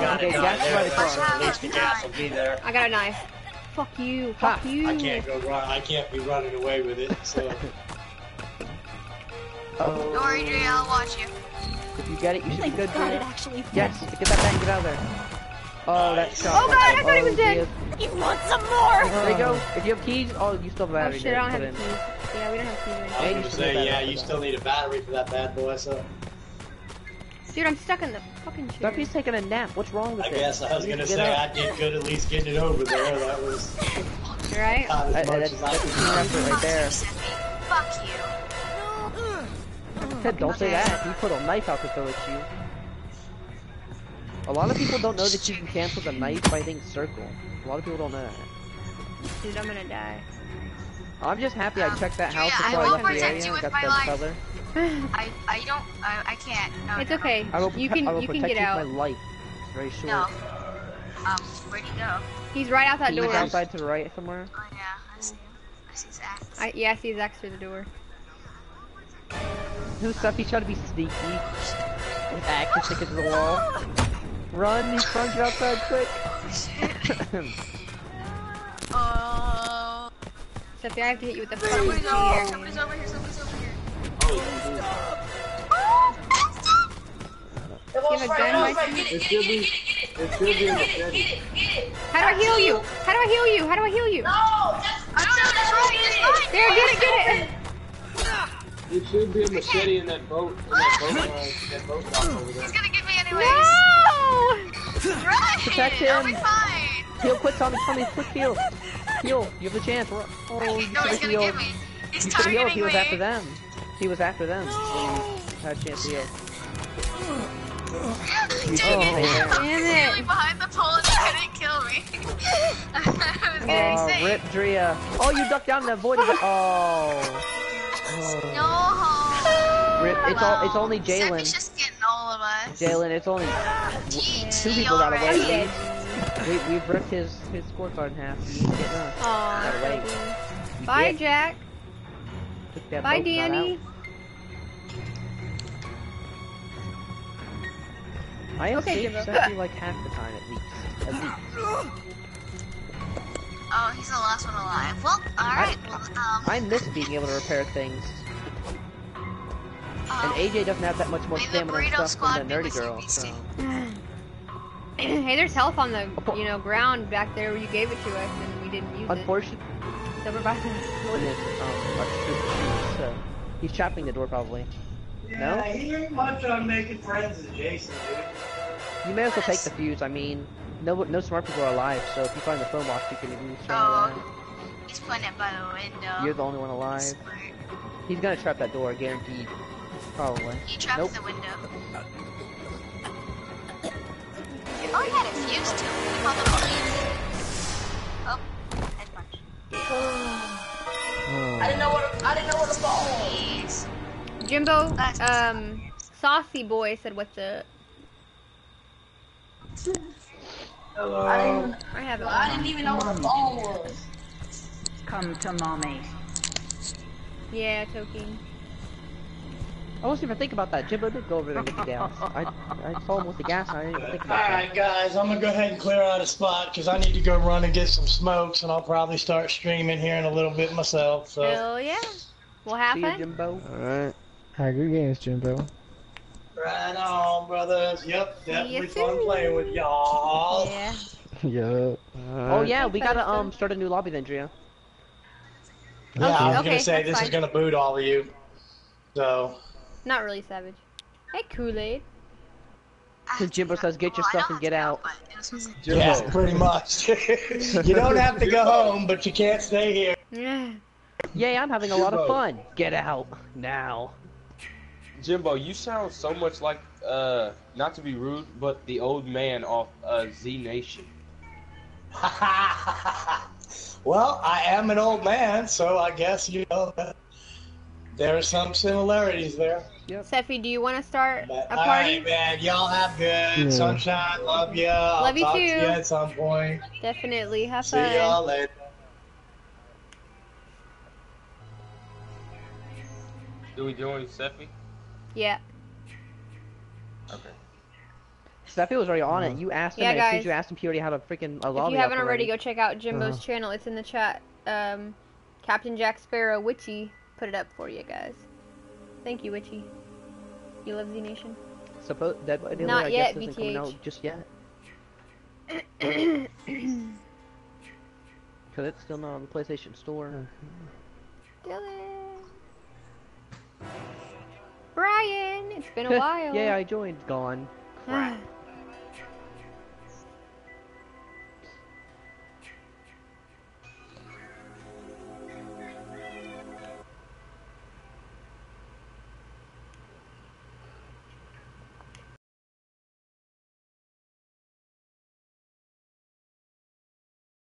got okay, it, yeah. At least the gas will be there. I got a knife. Fuck you, fuck you! I can't go run, I can't be running away with it, so... Don't worry, Jay, I'll watch you. If you get it, you should be good for it. Actually. Yes, get that bag and get out of there. Oh, that shot. Oh god, I thought he was dead! He wants some more! There you go. If you have keys, oh, you still have a battery. Oh shit, I don't have keys. Yeah, we don't have keys right now. I was gonna say, yeah, you still need a battery for that bad boy, so... Dude, I'm stuck in the fucking chair. Duffy's taking a nap, what's wrong with it? I guess, I was gonna say, I did good at least getting it over there, that was... Right? As much as I could do right there. Fuck you. Don't say that. You put a knife out to throw at you. A lot of people don't know that you can cancel the knife by hitting circle. A lot of people don't know that. Dude, I'm gonna die. I'm just happy um, I checked that house before I left the area and got that color. I I don't I, I can't. No, it's no. okay. I will you can I will you can get you out. My life. It's very short. No. Um, where'd he go? He's right out that door. He's outside to the right somewhere. Oh yeah, I see him. I see Zach. I yeah, I see Zach through the door. Who's stuff? He's trying to be sneaky. His axe is sticking to the wall. Run, he's trying to get outside quick. Oh. Stephie, I have to hit you with the fucking here. Somebody's over here, somebody's over here. Oh, oh, you have a gun, right? Get it, get it, get it, get it, get it, get it, get it, get it. How do I heal you? How do I heal you? How do I heal you? No, that's, I don't know, that's right, that's right. There, get it, get it. It should be a machete in that boat. In that boat, uh, that boat box over there. He's gonna get me anyways. No! Right! Protect him. I'll be fine. Heal quick, Tommy, Tommy, quick heal. Heal, you have a chance. Oh, no, he's gonna heal. Get me. He's you targeting heal if he me. Was after them. He was after them. No. He had a chance to heal. Dang it! Oh, man. He's really behind the pole and it didn't kill me. I was getting oh, sick. Rip Drea. Oh, you ducked down and avoided it. Oh. No. Rip, it's all. It's only Jalen. Sappy's just getting all of us. Jalen, it's only two people got away. We we ripped his his scorecard in half. Aww. Bye, Jack. Bye, Danny. I okay, give up. Sappy like half the time at least. At least. Oh, he's the last one alive. Well, alright. I, well, um... I miss being able to repair things. Um, and A J doesn't have that much more stamina and stuff than the nerdy girl, so... Hey, there's health on the, you know, ground back there where you gave it to us and we didn't use Unfortunately, it. Unfortunately... So we're about to... Um, he's chopping the door, probably. Yeah, no? He ain't much on making friends with Jason, dude. You may as well take the fuse, I mean... No, no smart people are alive, so if you find the phone box, you can even try oh, it. He's putting it by the window. You're the only one alive. Smart. He's gonna trap that door, guaranteed. Probably. He trapped nope. the window. If I had a fuse to it, probably. Oh, that's much. Oh. I didn't know what to, I didn't know what to fall. Jeez. Jimbo, um, Saucy Boy said, "What's up?" Hello. I didn't, I haven't I didn't even know what a ball was. Come to mommy. Yeah, Toki. I wasn't even thinking about that. Jimbo did go over there with the gas. I, I saw him with the gas and I didn't even think about that. Alright guys, I'm gonna go ahead and clear out a spot because I need to go run and get some smokes and I'll probably start streaming here in a little bit myself. So. Hell yeah. We'll have See fun. You, Jimbo. Alright. Alright, good games, Jimbo. Right on, brothers. Yep, definitely fun playing with y'all. Yeah. Yup. Right. Oh yeah, we gotta um start a new lobby then, Drea. Yeah, okay, I was okay, gonna say this fine. Is gonna boot all of you. So. Not really savage. Hey, Kool-Aid. Jimbo says, "Get your stuff and get out." Yeah, pretty much. You don't have to go home, but you can't stay here. Yeah. Yeah, I'm having a lot of fun. Get out now. Jimbo, you sound so much like, uh, not to be rude, but the old man off uh, Z Nation. Well, I am an old man, so I guess, you know, there are some similarities there. Yep. Seffy, do you want to start but, a party? All right, man. Y'all have good. Yeah. Sunshine, love ya. I'll love you talk too. To you at some point. Definitely. Have See fun. See y'all later. Do we join Seffy? Yeah. Okay. Steffi was already on mm-hmm. it. You asked him, yeah, and as soon as you asked him, he already had a freaking a lobby. If you haven't already, already, go check out Jimbo's uh-huh. channel. It's in the chat. Um, Captain Jack Sparrow Witchy put it up for you guys. Thank you, Witchy. You love Z Nation? Suppose that Not I yet, guess, isn't B T H. Out just yet. Because it's still not on the PlayStation Store. Dylan. Brian, it's been a while. Yeah, I joined. Gone. Crap.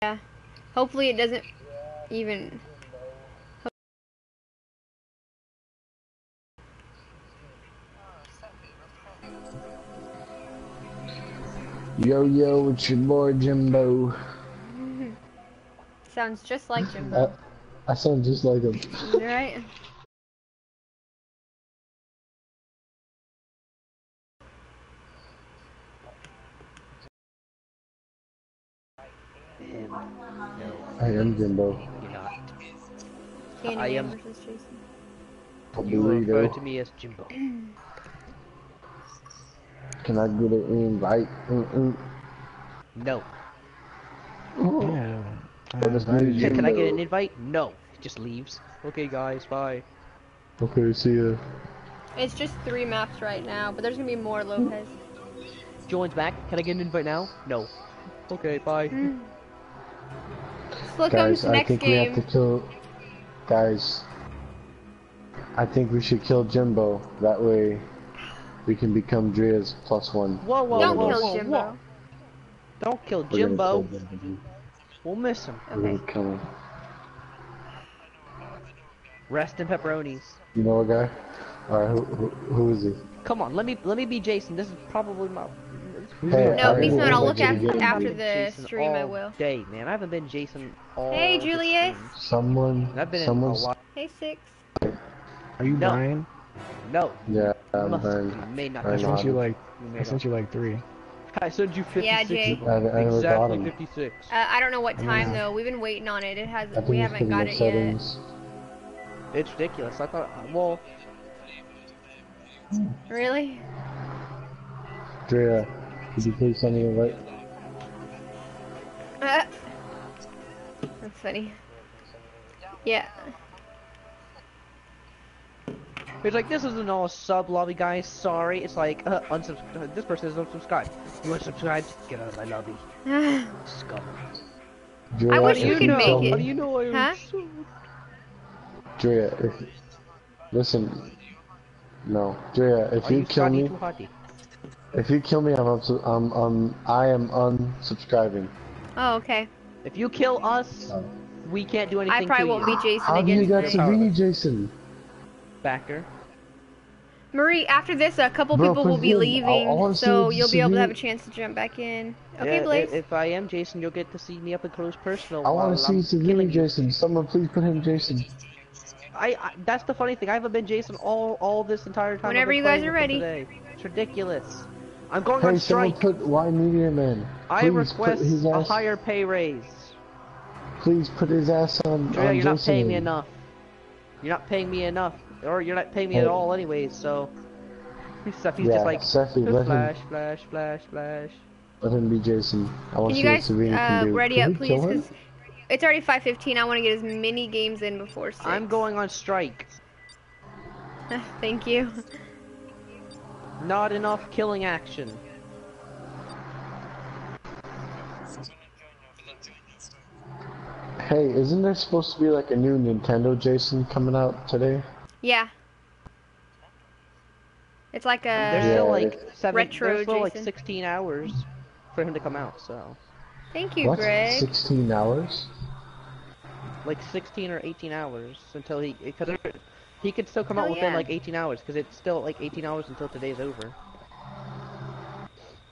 Yeah. Hopefully it doesn't even. Yo, yo, it's your boy Jimbo. Sounds just like Jimbo. I, I sound just like him. You're right. I am Jimbo. You're not. Candyman I am. Versus Jason. You refer to me as Jimbo. Can I get an invite? Mm-mm. No. Yeah. Uh, Can I get an invite? No. It just leaves. Okay, guys. Bye. Okay, see ya. It's just three maps right now, but there's gonna be more Lopez. Join's back. Can I get an invite now? No. Okay, bye. Mm. Look, guys, I next think game. we have to kill. Guys, I think we should kill Jimbo. That way. We can become Drea's plus one. Whoa, whoa, Don't whoa, kill whoa, Jimbo. Whoa. Don't kill Jimbo. Kill we'll miss him. Okay. Kill him. Rest in pepperonis. You know a guy? Alright, who, who, who is he? Come on, let me let me be Jason. This is probably my... Hey, no, he's not. I'll look after, after the stream, I will. Day, man. I haven't been Jason all Hey, Julius. Someone... I've been in a lot. Hey, Six. Are you no. Brian? No. Yeah, um, I'm I sent you like I sent you like three. I sent you fifty-six. Yeah, Jay. I, I exactly fifty-six. Uh, I don't know what time I mean, though. We've been waiting on it. It has. We haven't got it settings. yet. It's ridiculous. I thought. Well. Really? Drea, could you please send me a light? Uh, that's funny. Yeah. He's like, this isn't all sub lobby, guys. Sorry, it's like uh, unsubscribe. This person is unsubscribed. You unsubscribed? Get out of my lobby. Scum. I wish we could know, make it. How do you know I huh? so... Drea, if... listen. No, Drea, if you, you kill me, If you kill me, I'm ups um um I am unsubscribing. Oh, okay. If you kill us, we can't do anything. I probably to won't you. Be Jason How again. How do you got Savini, Jason? Backer. Marie, after this, a couple Bro, people will be leaving, I'll, I'll so you'll be able to have a chance to jump back in. Okay, yeah, Blaze. If I am Jason, you'll get to see me up and close personal. I want to see Savini, Jason. Someone please put him Jason. I, I that's the funny thing. I haven't been Jason all all this entire time. Whenever you guys are ready. Today. It's ridiculous. I'm going hey, on strike. Put Y Media Man. I request a higher pay raise. Please put his ass on. Yeah, on you're Jason not paying me enough. You're not paying me enough, or you're not paying me hey. At all, anyways. So stuff. He's yeah, just like Seffi, let flash, him, flash, flash, flash. Let him be Jason. I want to see what Savini can do. Ready can up, please? Because it's already five fifteen. I want to get as many games in before six. I'm going on strike. Thank you. Not enough killing action. Hey, isn't there supposed to be like a new Nintendo Jason coming out today? Yeah. It's like a there's yeah, still like seven, retro there's still Jason. Like sixteen hours for him to come out, so. Thank you, what? Greg. sixteen hours? Like sixteen or eighteen hours until he because he could still come oh, out within yeah. like eighteen hours because it's still like eighteen hours until today's over.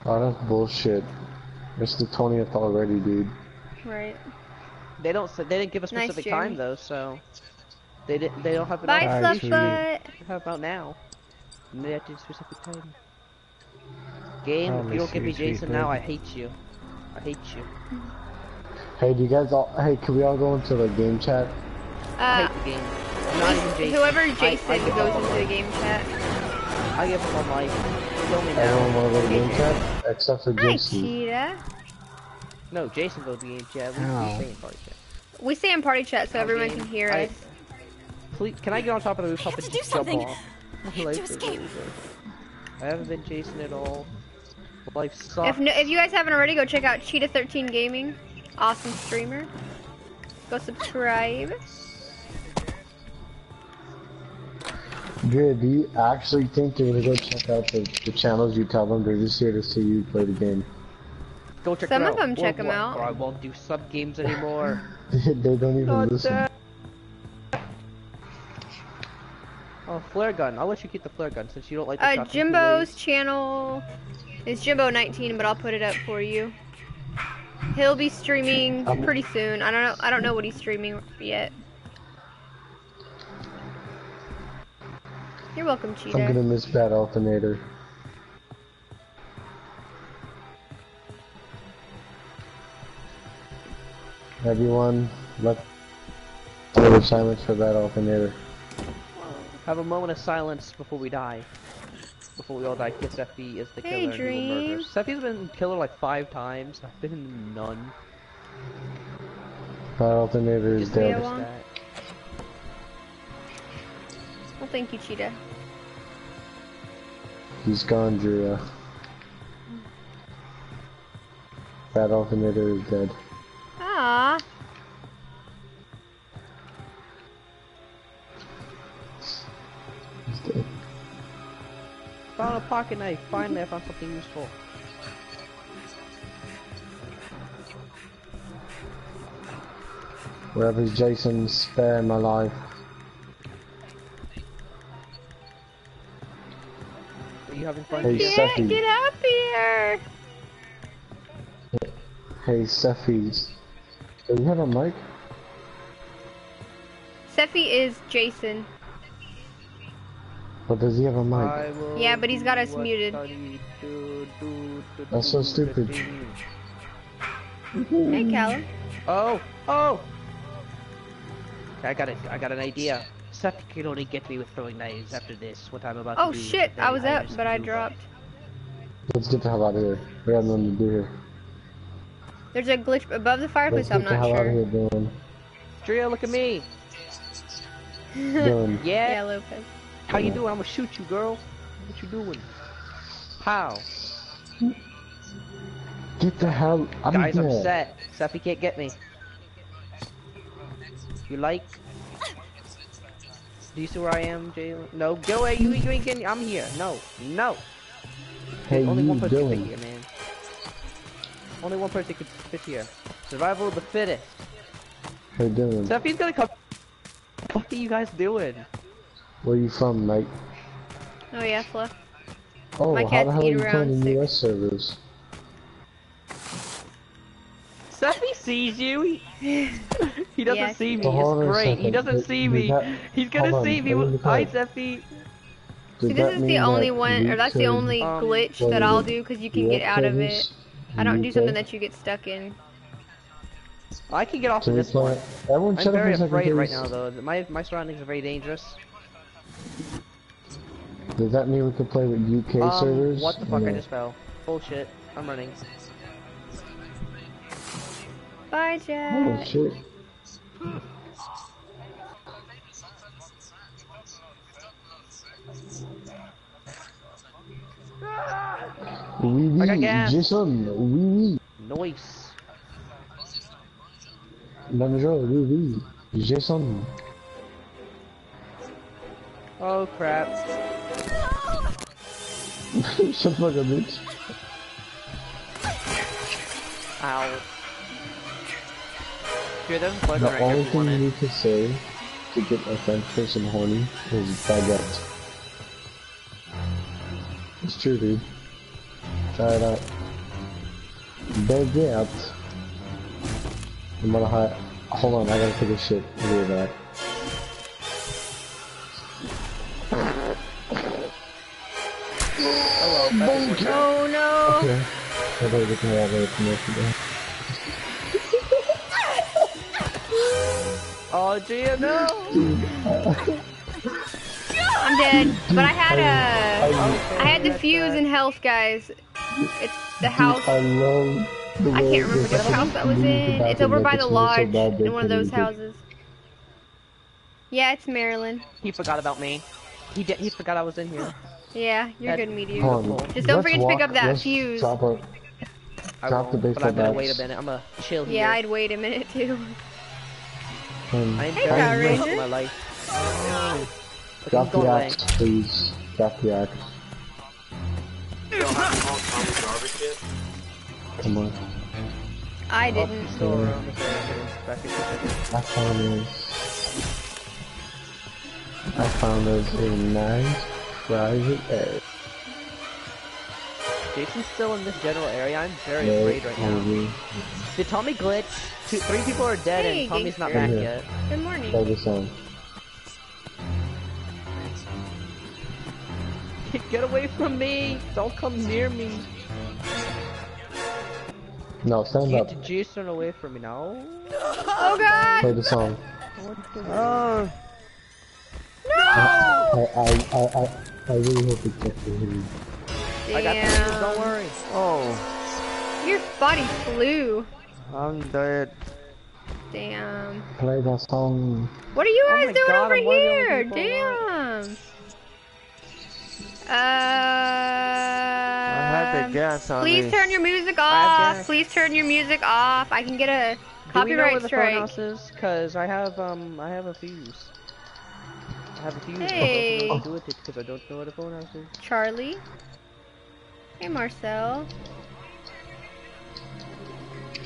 Oh, that's bullshit. It's the twentieth already, dude. Right. They don't. They didn't give a specific nice time though, so they didn't. They don't have an. Bye, Slugfoot. How about now? They have to do a specific time. Game. Oh, if you don't give me Jason now, I hate you. I hate you. Hey, do you guys all? Hey, can we all go into the game chat? Uh, I hate the game. Not even Jason. Whoever Jason I, I goes into the game chat. I give up on life. Kill me now. Everyone want to go to the game chat except for Hi, Jason. Cheetah. No, Jason goes to the game chat. We no. stay in party chat. We stay in party chat so oh, everyone game. Can hear I, us. Please, can I get on top of the rooftop and do something? Off? Life to escape. I haven't been Jason at all. Life sucks. If, no, if you guys haven't already, go check out Cheetah thirteen Gaming. Awesome streamer. Go subscribe. Dude, do you actually think they're gonna go check out the, the channels you tell them? They're just here to see you play the game. Go check Some them of out. Them check them out. Or I won't do sub games anymore. they don't even Not listen. That. Oh, flare gun. I'll let you keep the flare gun since you don't like the shotgun. Uh, Jimbo's channel is Jimbo nineteen, but I'll put it up for you. He'll be streaming um, pretty soon. I don't know. I don't know what he's streaming yet. You're welcome, Cheetah. I'm gonna miss Bad Alternator. Everyone, let's have a moment of silence for Bad Alternator. Have a moment of silence before we die. Before we all die, because Seffy is the hey, killer Dream. And evil murderer. Seffy's been killer like five times. I've been none. Bad Alternator is dead. Well, thank you, Cheetah. He's gone, Jura. Bad Alternator is dead. Aww. He's dead. Found a pocket knife. Finally, I found something useful. Wherever is Jason, spare my life. Are you having fun? Hey, Seffy. Get up here! Hey, Seffy's. Are you on mic? Seffy is Jason. But does he have a mic? Yeah, but he's got us muted. Do, do, do, That's so stupid. Hey, Callum. Oh, oh! I got it. I got an idea. Seth can only get me with throwing knives after this. What I'm about oh, to do. Oh shit! I was up, but I dropped. Let's get the hell out of here. We have nothing to do here. There's a glitch above the fireplace. Let's I'm not sure. Drea, look at me. yeah. yeah, Lopez. How you doing? I'm gonna shoot you, girl. What you doing? How? Get the hell out of here. Guys, I'm upset. Seffy can't get me. You like? Do you see where I am, Jalen? No, go away. You ain't getting. I'm here. No, no. Hey, only one person doing? could fit here, man. Only one person could fit here. Survival of the fittest. How you doing? Steffi's gonna come. What are you guys doing? Where are you from, mate? Oh yeah, Fluff. Oh, My how the hell are you playing the U S servers? Steffi sees you. He, he doesn't yeah, see me. It's great. He doesn't see me. That, He's gonna see me. Hi, Steffi. See, this is the only one, or that's the only um, glitch that I'll do because you can get out of it. I don't do something that you get stuck in. I can get off of this one. I'm very afraid right now, though. My my surroundings are very dangerous. Does that mean we can play with U K um, servers? What the fuck? No. I just fell. Bullshit. I'm running. Bye, Jack. Oh shit. Wee wee, Jason, wee wee. Nice. Bonjour, wee wee, Jason. Oh crap. Shut the fuck up, bitch. Ow. Dude, that was fun, right? The only thing you could say to get a French person horny is baguette. It's true, dude. Try it out. Baguette. I'm gonna hide. Hold on, I gotta take a shit. I'll be back. Hello, oh no! Okay. I better get me out of here today. Oh, Gia, no! I'm dead, but I had a, I had the fuse in health, guys. It's the house. I love. I can't remember what house that was in. It's over by the lodge, in one of those houses. Yeah, it's Maryland. He forgot about me. He did, he forgot I was in here. Yeah, you're good, Meteor. Just don't forget to pick up that fuse. Drop the baseball bat. But I'm gonna wait a minute. I'm gonna chill here. Yeah, I'd wait a minute too. I'm very much my life. Drop the axe, please. Drop the axe. Come on. I didn't. I found this. I found this a nice private area. Jason's still in this general area. I'm very no, afraid right Tommy. now. Did Tommy glitch? Two, three people are dead hey, and Tommy's not back yet. Good morning. Play this song. Get away from me! Don't come near me! No, stand Get up. Get Jason away from me now. Oh god! Play the song. What the oh. No! I, I, I, I, I really hope it's just for him. I got this, don't worry. Oh. Your body flew. I'm dead. Damn. Play the song. What are you guys oh doing god, over I'm here? Damn! Uh, I had to guess on Please these. turn your music off. Please turn your music off. I can get a copyright strike. Do we know where the phone house is? Cause I have um, I have a fuse. I have a fuse. Hey. I don't know what to do with it because I don't know where the phone house is. Charlie. Hey, Marcel.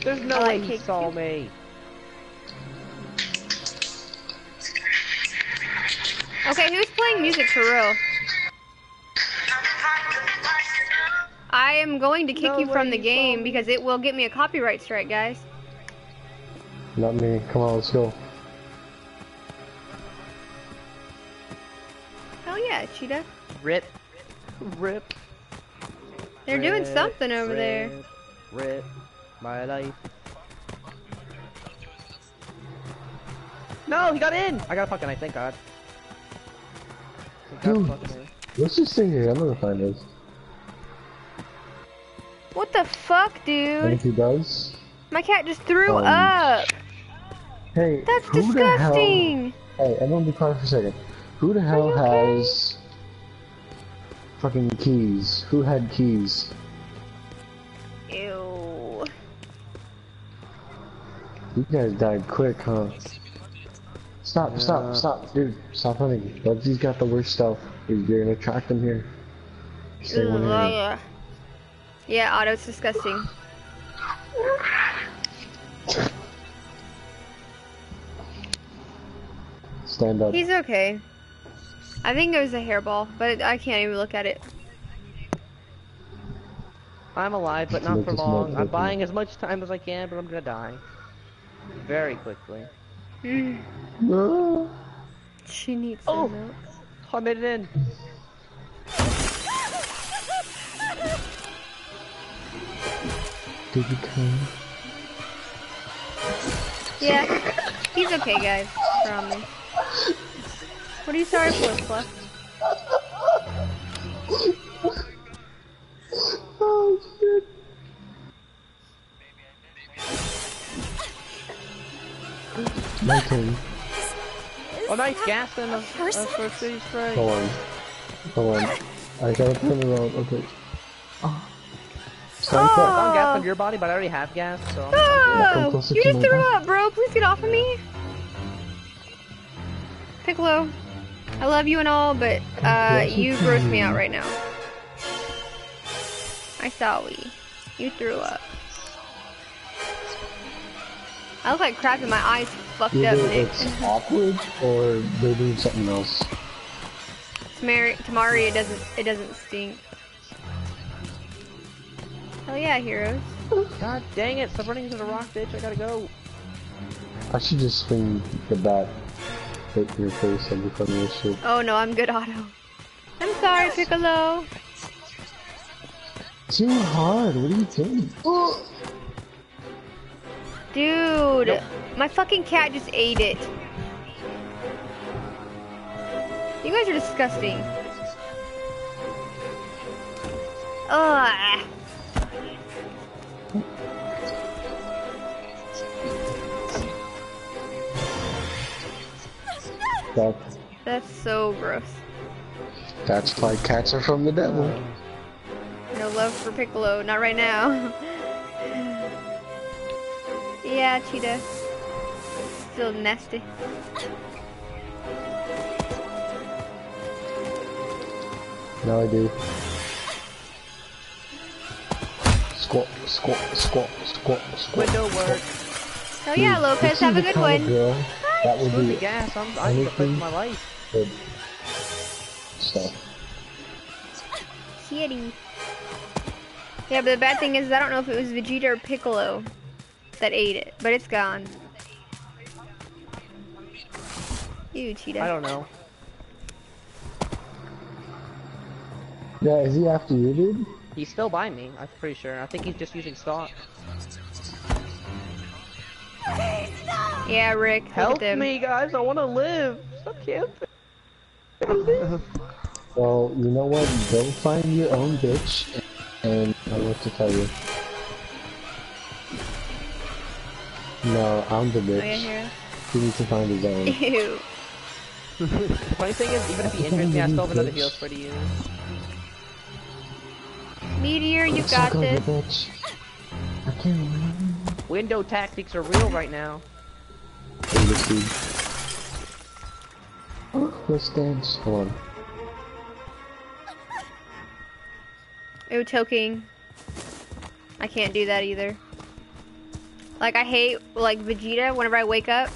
There's no way he saw me. Okay, who's playing music for real? I am going to kick no you from the game me. because it will get me a copyright strike, guys. Not me. Come on, let's go. Oh yeah, Cheetah. Rip. Rip. They're rip, doing something over rip, there. Rip. My life. No, he got in! I got a fucking knife, thank god. Thank Dude, god fucking let's just stay here. I'm gonna find this. What the fuck, dude? And if he does? My cat just threw um, up! Hey, that's who disgusting! The hell... Hey, everyone be quiet for a second. Who the hell okay? has... fucking keys? Who had keys? Ew. You guys died quick, huh? Stop, yeah. stop, stop, dude. Stop hunting. Bubsy's got the worst stuff. You're gonna track them here. Stay one area. Yeah, Otto, it's disgusting. Stand up. He's okay. I think it was a hairball, but I can't even look at it. I'm alive, but not for long. I'm buying as much time as I can, but I'm gonna die. Very quickly. She needs oh. some milk. Oh, I made it in. Did you come? Yeah, he's okay, guys. Promise. What are you sorry for, Fluff? Oh shit. My turn. Oh, nice gas and a first city strike. Hold on. Hold on. I gotta turn it on. Okay. Oh. So I'm, oh. I'm gas on your body, but I already have gas, so. Oh, I'm, I'm you just threw up, bro. Please get off of me. Piccolo, I love you and all, but uh, you grossed me out right now. I saw we. You threw up. I look like crap and my eyes fucked Either up, Nick. It's awkward, or they're doing something else. Tamari, Tamari, it doesn't, it doesn't stink. Hell yeah, heroes. God dang it! Stop running into the rock, bitch. I gotta go. I should just swing the bat right in your face and become your shit. Oh no, I'm good, Otto. I'm sorry, Piccolo. Too hard. What are you doing? Oh. Dude, nope. My fucking cat just ate it. You guys are disgusting. Ugh. That's, That's so gross. That's why cats are from the devil. No love for Piccolo, not right now. Yeah, Cheetah. Still nasty. Now I do. Squat, squat, squat, squat, squat. Window work. Oh yeah, Lopez, have a good one. Girl. That would be gas. I'm, I need to fix my life. Good stuff. Kitty. Yeah, but the bad thing is I don't know if it was Vegeta or Piccolo that ate it, but it's gone. Ew, Cheetah. I don't know. Yeah, is he after you, dude? He's still by me. I'm pretty sure. I think he's just using stock. Yeah, Rick, help me, guys! I want to live. Stop camping. Well, you know what? Go find your own bitch, and I don't know what to tell you. No, I'm the bitch. He needs to find his own. Ew. Funny thing is, even if he injures me, I still have another heal for you. Meteor, you got this. I can't remember. Window tactics are real right now. Oh, let's dance. Hold on. Ew, choking. I can't do that either. Like, I hate, like, Vegeta, whenever I wake up,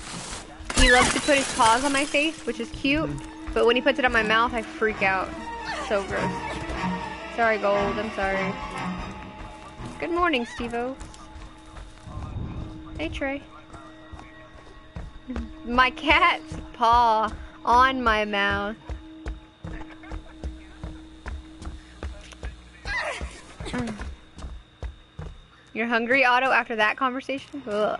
he loves to put his paws on my face, which is cute, but when he puts it on my mouth, I freak out. So gross. Sorry, Gold, I'm sorry. Good morning, Steve-O. Hey, Trey. My cat's paw on my mouth. You're hungry, Otto, after that conversation? Ugh.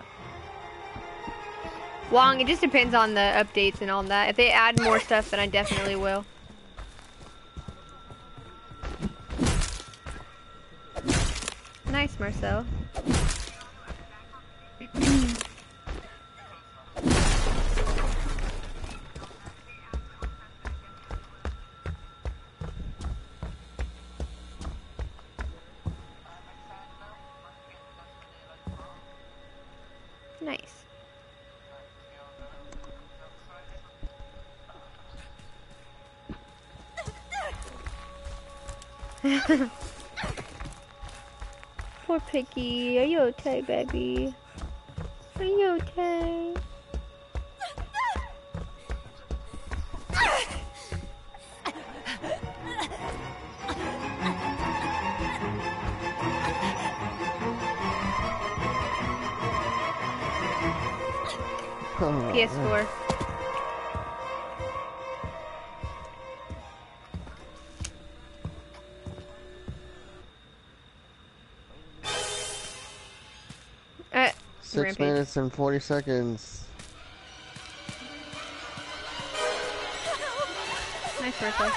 Wong, it just depends on the updates and all that. If they add more stuff, then I definitely will. Nice, Marcel. Nice. Poor Piggy. Are you okay, baby? Are you okay? Oh, P S four. Man. Six Rampage. Minutes and forty seconds. Nice work, though.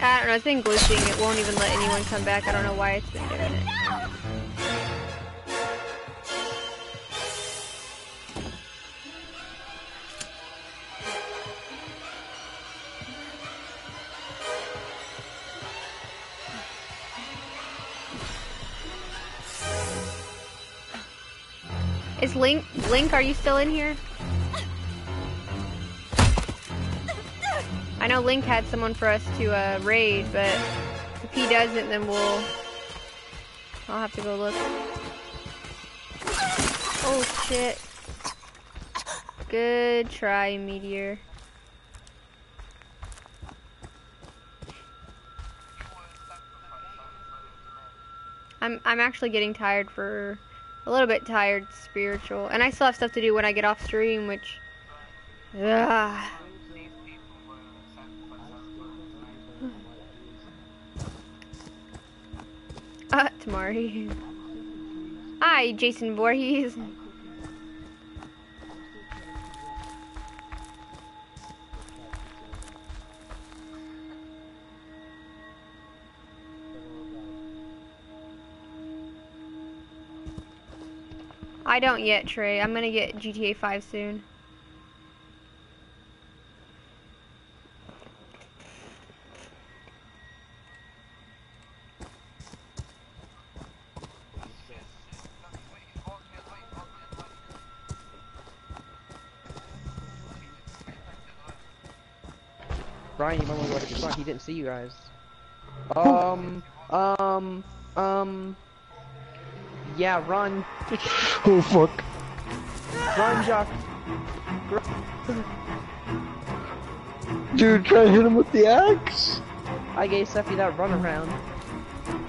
I don't know, it's been glitching. It won't even let anyone come back. I don't know why it's been doing it. Is Link, Link, are you still in here? I know Link had someone for us to uh, raid, but if he doesn't, then we'll, I'll have to go look. Oh shit. Good try, Meteor. I'm, I'm actually getting tired for... a little bit tired spiritual, and I still have stuff to do when I get off stream, which ugh. Uh, Tamari. Hi, Jason Voorhees. I don't yet, Trey. I'm gonna get G T A five soon. Brian, you might want to go to the spot. He didn't see you guys. Um, um, um. Yeah, run. Oh fuck. Run, Jock. Run. Dude, try to hit him with the axe. I gave Seffy that run around.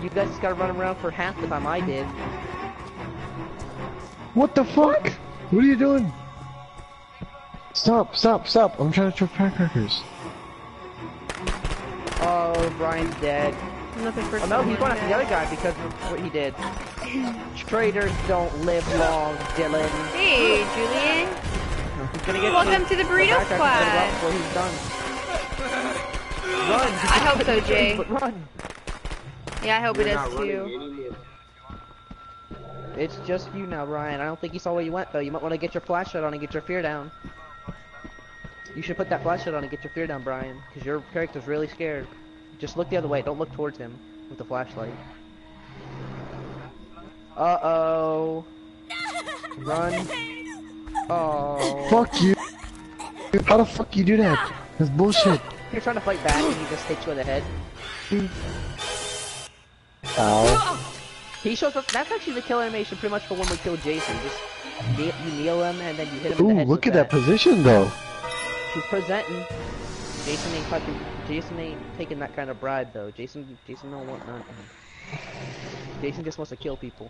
You guys just gotta run around for half the time I did. What the fuck? What are you doing? Stop, stop, stop. I'm trying to throw firecrackers. Oh, Brian's dead. I'm looking for oh, no, he's going after the other guy because of what he did. Traitors don't live long, Dylan. Hey, Julian. Welcome to the Burrito Squad. He's done. Run. I hope so, Jay. Run. Yeah, I hope it is too. It's just you now, Ryan. I don't think he saw where you went, though. You might want to get your flashlight on and get your fear down. You should put that flashlight on and get your fear down, Brian, because your character's really scared. Just look the other way. Don't look towards him with the flashlight. Uh-oh. Run. Oh. Fuck you. Dude, how the fuck you do that? That's bullshit. You're trying to fight back and he just hits you in the head. Ow. He shows up. That's actually the kill animation pretty much for when we kill Jason. Just you kneel him and then you hit him in the head. Ooh, look at that position though. He's presenting. Jason ain't fucking. Jason ain't taking that kind of bribe though. Jason, Jason don't want nothing. Jason just wants to kill people.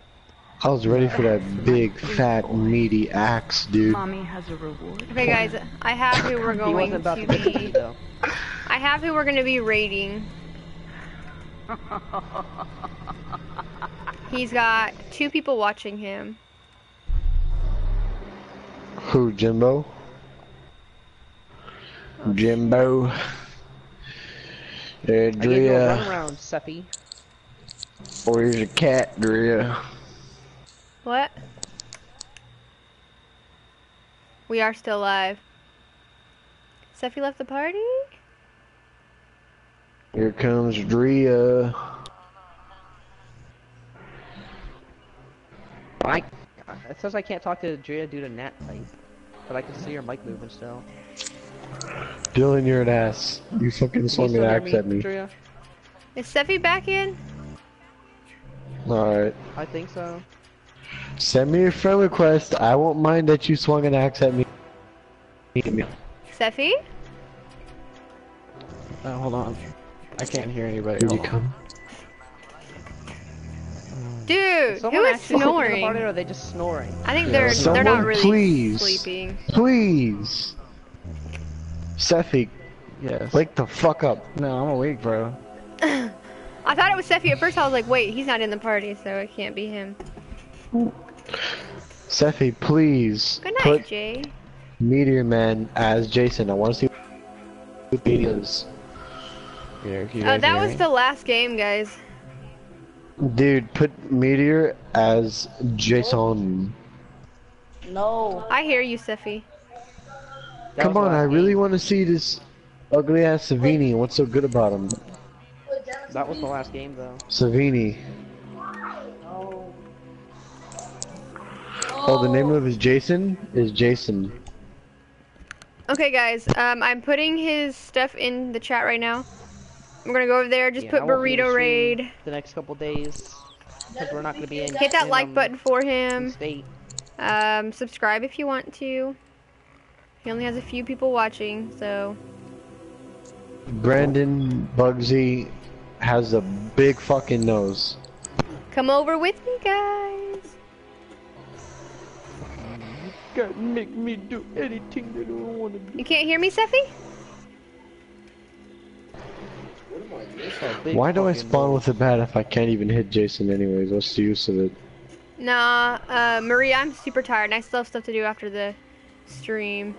I was ready for that big, fat, meaty axe, dude. Mommy has a reward. Okay, guys, I have who we're going to be. I have who we're going to be raiding. He's got two people watching him. Who, Jimbo? Jimbo. Andrea. Run around, Seppi. Or here's a cat, Drea. What? We are still live. Seffy left the party? Here comes Drea. I, it says I can't talk to Drea due to Nat type, but I can see her mic moving still. Dylan, you're an ass. You fucking swung an axe at me. Is Seffy back in? Alright. I think so. Send me a friend request. I won't mind that you swung an axe at me. Seffy? Oh, hold on. I can't hear anybody. Did you come? Dude, who is snoring? Or are they just snoring? I think they're they're not really please, sleeping. Please. Seffy. Yes. Wake the fuck up. No, I'm awake, bro. I thought it was Seffy at first. I was like, wait, he's not in the party, so it can't be him. Seffy, please. Good night, put Jay. Meteor Man as Jason. I want to see what he does. Yeah, oh, that was the last game, guys. Dude, put Meteor as Jason. No. I hear you, Seffy. Come on, I really want to see this ugly ass Savini. What's so good about him? That was the last game, though. Savini. Oh. Oh, the name of his Jason is Jason. Okay, guys. Um, I'm putting his stuff in the chat right now. We're gonna go over there. Just yeah, put Burrito Raid. The next couple days, because we're not gonna be in. Hit that in, like um, button for him. State. Um, subscribe if you want to. He only has a few people watching, so. Brandon Bugsy has a big fucking nose. Come over with me, guys. You can't make me do anything that I don't want to do. You can't hear me, Seffy? Why do I spawn with a bat if I can't even hit Jason anyways? What's the use of it? Nah, uh, Maria, I'm super tired and I still have stuff to do after the stream.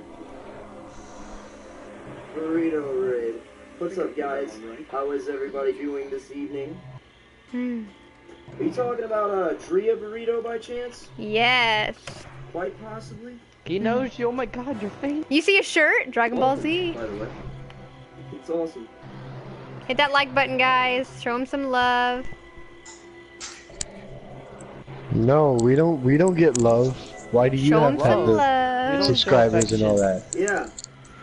Burrito Raid. What's up, guys? How is everybody doing this evening? Hmm. Are you talking about uh, Drea Burrito by chance? Yes. Quite possibly. He knows you. Oh my god, your face. You see a shirt? Dragon Ball Z. By the way. It's awesome. Hit that like button, guys. Show him some love. No, we don't. We don't get love. Why do you have the subscribers and all that? Yeah.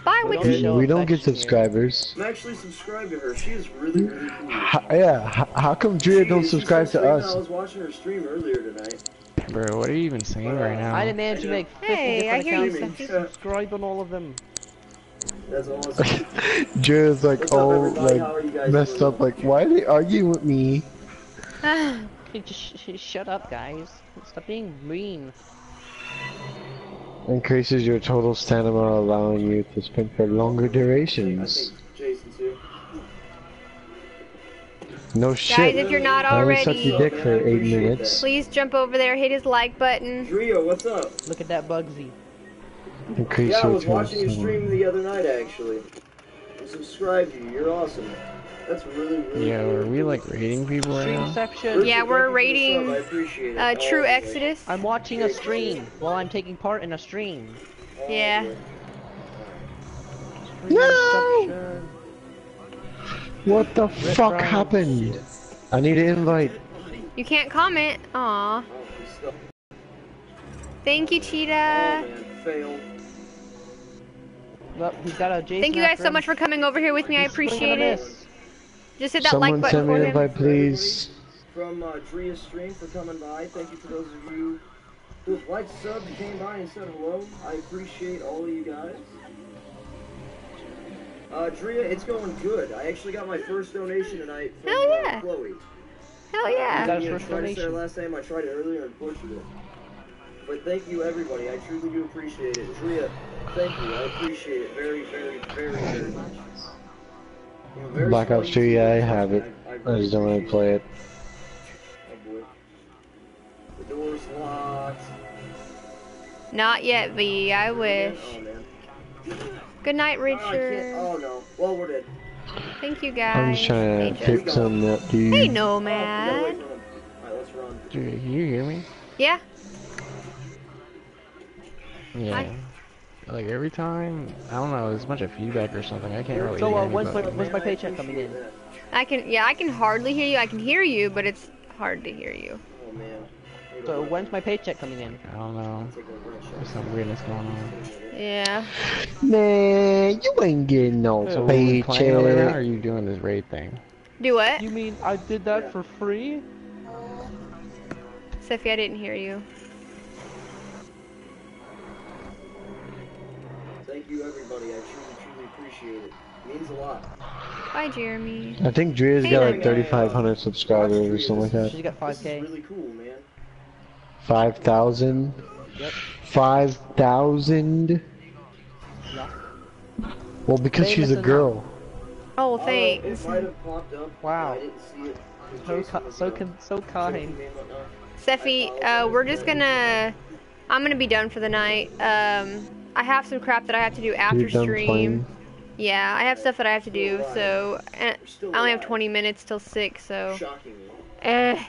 Bye, Wixie. We, we don't get subscribers. I'm actually subscribed to her. She is really, really cool. How, yeah. How, how come Drea don't subscribe to us? I was watching her stream earlier tonight. Bro, what are you even saying right now? I didn't manage to make fifty different accounts and subscribe on all of them. That's awesome. Jared's like, what's all up, like messed up, like, why are they arguing with me? Just sh shut up, guys. Stop being mean. Increases your total stamina, allowing you to spend for longer durations. I think Jason too. No guys, shit. Guys, if you're not already, I sucked your dick for eight minutes. Please jump over there, hit his like button. Drea, what's up? Look at that Bugsy. Increase yeah, I was watching your stream the other night, actually. I subscribed to you. You're awesome. That's really, really Yeah, cool. Are we like rating people right now? Yeah, we're rating uh, True Exodus. I'm watching a stream while I'm taking part in a stream. Yeah. No! What the fuck happened? I need an invite. You can't comment. Aw. Thank you, Cheetah. Fail. Well, he's got a Jason. Thank you guys so much for coming over here with me. I appreciate it. Just hit that Someone like button for him. Someone please. From uh, Drea's stream for coming by. Thank you for those of you who have liked, subbed, came by and said hello. I appreciate all of you guys. Uh, Drea, it's going good. I actually got my first donation tonight from Hell yeah. uh, Chloe. Hell yeah. I got his first donation. I tried it last time. I tried it earlier and pushed it. But thank you, everybody. I truly do appreciate it. Drea, thank you. I appreciate it very, very, very, very much. You know, very Black Ops two, yeah, I have it. I, I, I just don't want to play it. Oh boy. The door's locked. Not yet, V. I wish. Oh, man. Good night, Richard. Oh, oh no. Well, we're dead. Thank you, guys. I'm just trying to fix on that dude. Hey, no, man. All right, let's run. Dude, can you hear me? Yeah. Yeah, I... like every time, I don't know, there's a bunch of feedback or something. I can't really. So uh, when's my, when's my paycheck coming in? I can, yeah, I can hardly hear you. I can hear you, but it's hard to hear you. Oh man, So when's my paycheck coming in? I don't know. There's some weirdness going on. Yeah. Man, you ain't getting no so paycheck. Or are you doing this raid thing? Do what? You mean I did that for free? Sophie, I didn't hear you. Thank you, everybody. I truly, truly appreciate it. It means a lot. Bye, Jeremy. I think Drea's hey, got like thirty-five hundred subscribers or something like that. She's got five K. This is really cool, man. five thousand? Yep. five thousand? Yeah. Well, because they she's a girl. Oh, thanks. Uh, it might have popped up. Wow. I didn't see it. So, so, so kind. So Seffi, uh, we're just gonna... I'm gonna be done for the night. Um, I have some crap that I have to do after stream. Playing. Yeah, I have stuff that I have to do, so... I only have twenty minutes till six, so... Eh.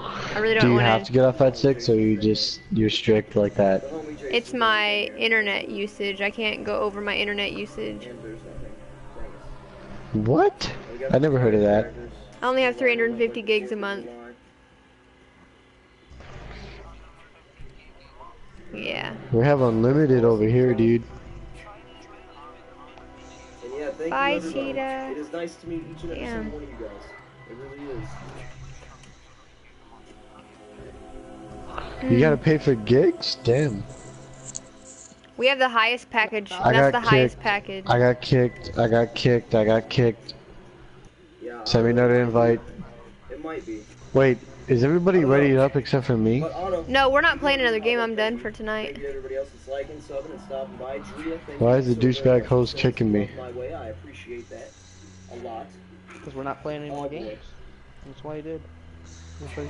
I really don't want to... Do you have to get off at six, or you just... You're strict like that? It's my internet usage. I can't go over my internet usage. What? I never heard of that. I only have three hundred fifty gigs a month. Yeah. We have unlimited over here, dude. And yeah, thank Bye, you Cheetah. It is nice to meet each and every single one of you guys. It really is. Mm. You gotta pay for gigs? Damn. We have the highest package. I That's the kicked. highest package. I got kicked. I got kicked. I got kicked. Yeah, Send me another invite. It might be. Wait, is everybody ready know. up except for me? No, we're not playing another game. I'm done for tonight. Why is the douchebag host kicking me? I appreciate that a lot. Because we're not playing any more games. That's why he did.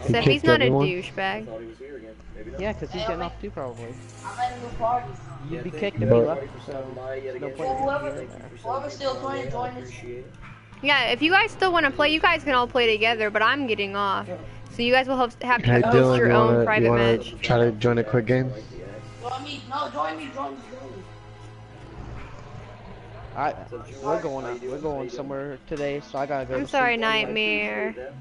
Except he's not everyone. a douchebag. Yeah, because he's getting off too, probably. You'd be kicked if you left, so no point. Whoever's still playing, join us. Yeah, if you guys still want to play, you guys can all play together, but I'm getting off. So you guys will have to host hey, Dylan, your you wanna, own private you match. Try to join a quick game? Join me. No, join me, join me, join me. I, we're going, out. we're going somewhere today, so I gotta go. I'm sorry, Nightmare.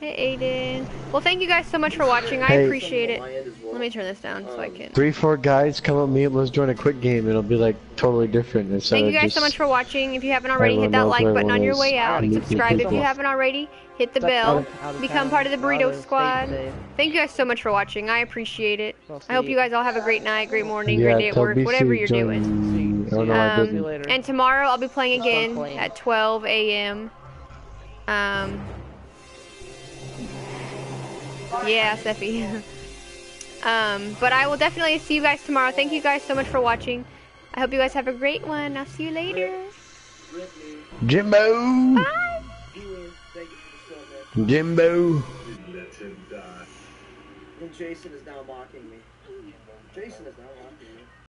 Hey Aiden. Well, thank you guys so much for watching. I hey, appreciate it. Let me turn this down so I can. Three, four guys, come at me. Let's join a quick game. It'll be like totally different. Thank you guys so much for watching. If you haven't already, hit that like button on your way out. Subscribe if you haven't already. Hit the bell. Become part of the Burrito Squad. Thank you guys so much for watching. I appreciate it. I hope you guys all have a great night, great morning, great day at work, whatever you're doing. Um, and tomorrow I'll be playing again at twelve A M Um. Yeah, Seffy. um, but I will definitely see you guys tomorrow. Thank you guys so much for watching. I hope you guys have a great one. I'll see you later. Jimbo! Bye! Jimbo! And Jason is now mocking me. Jason is now mocking me.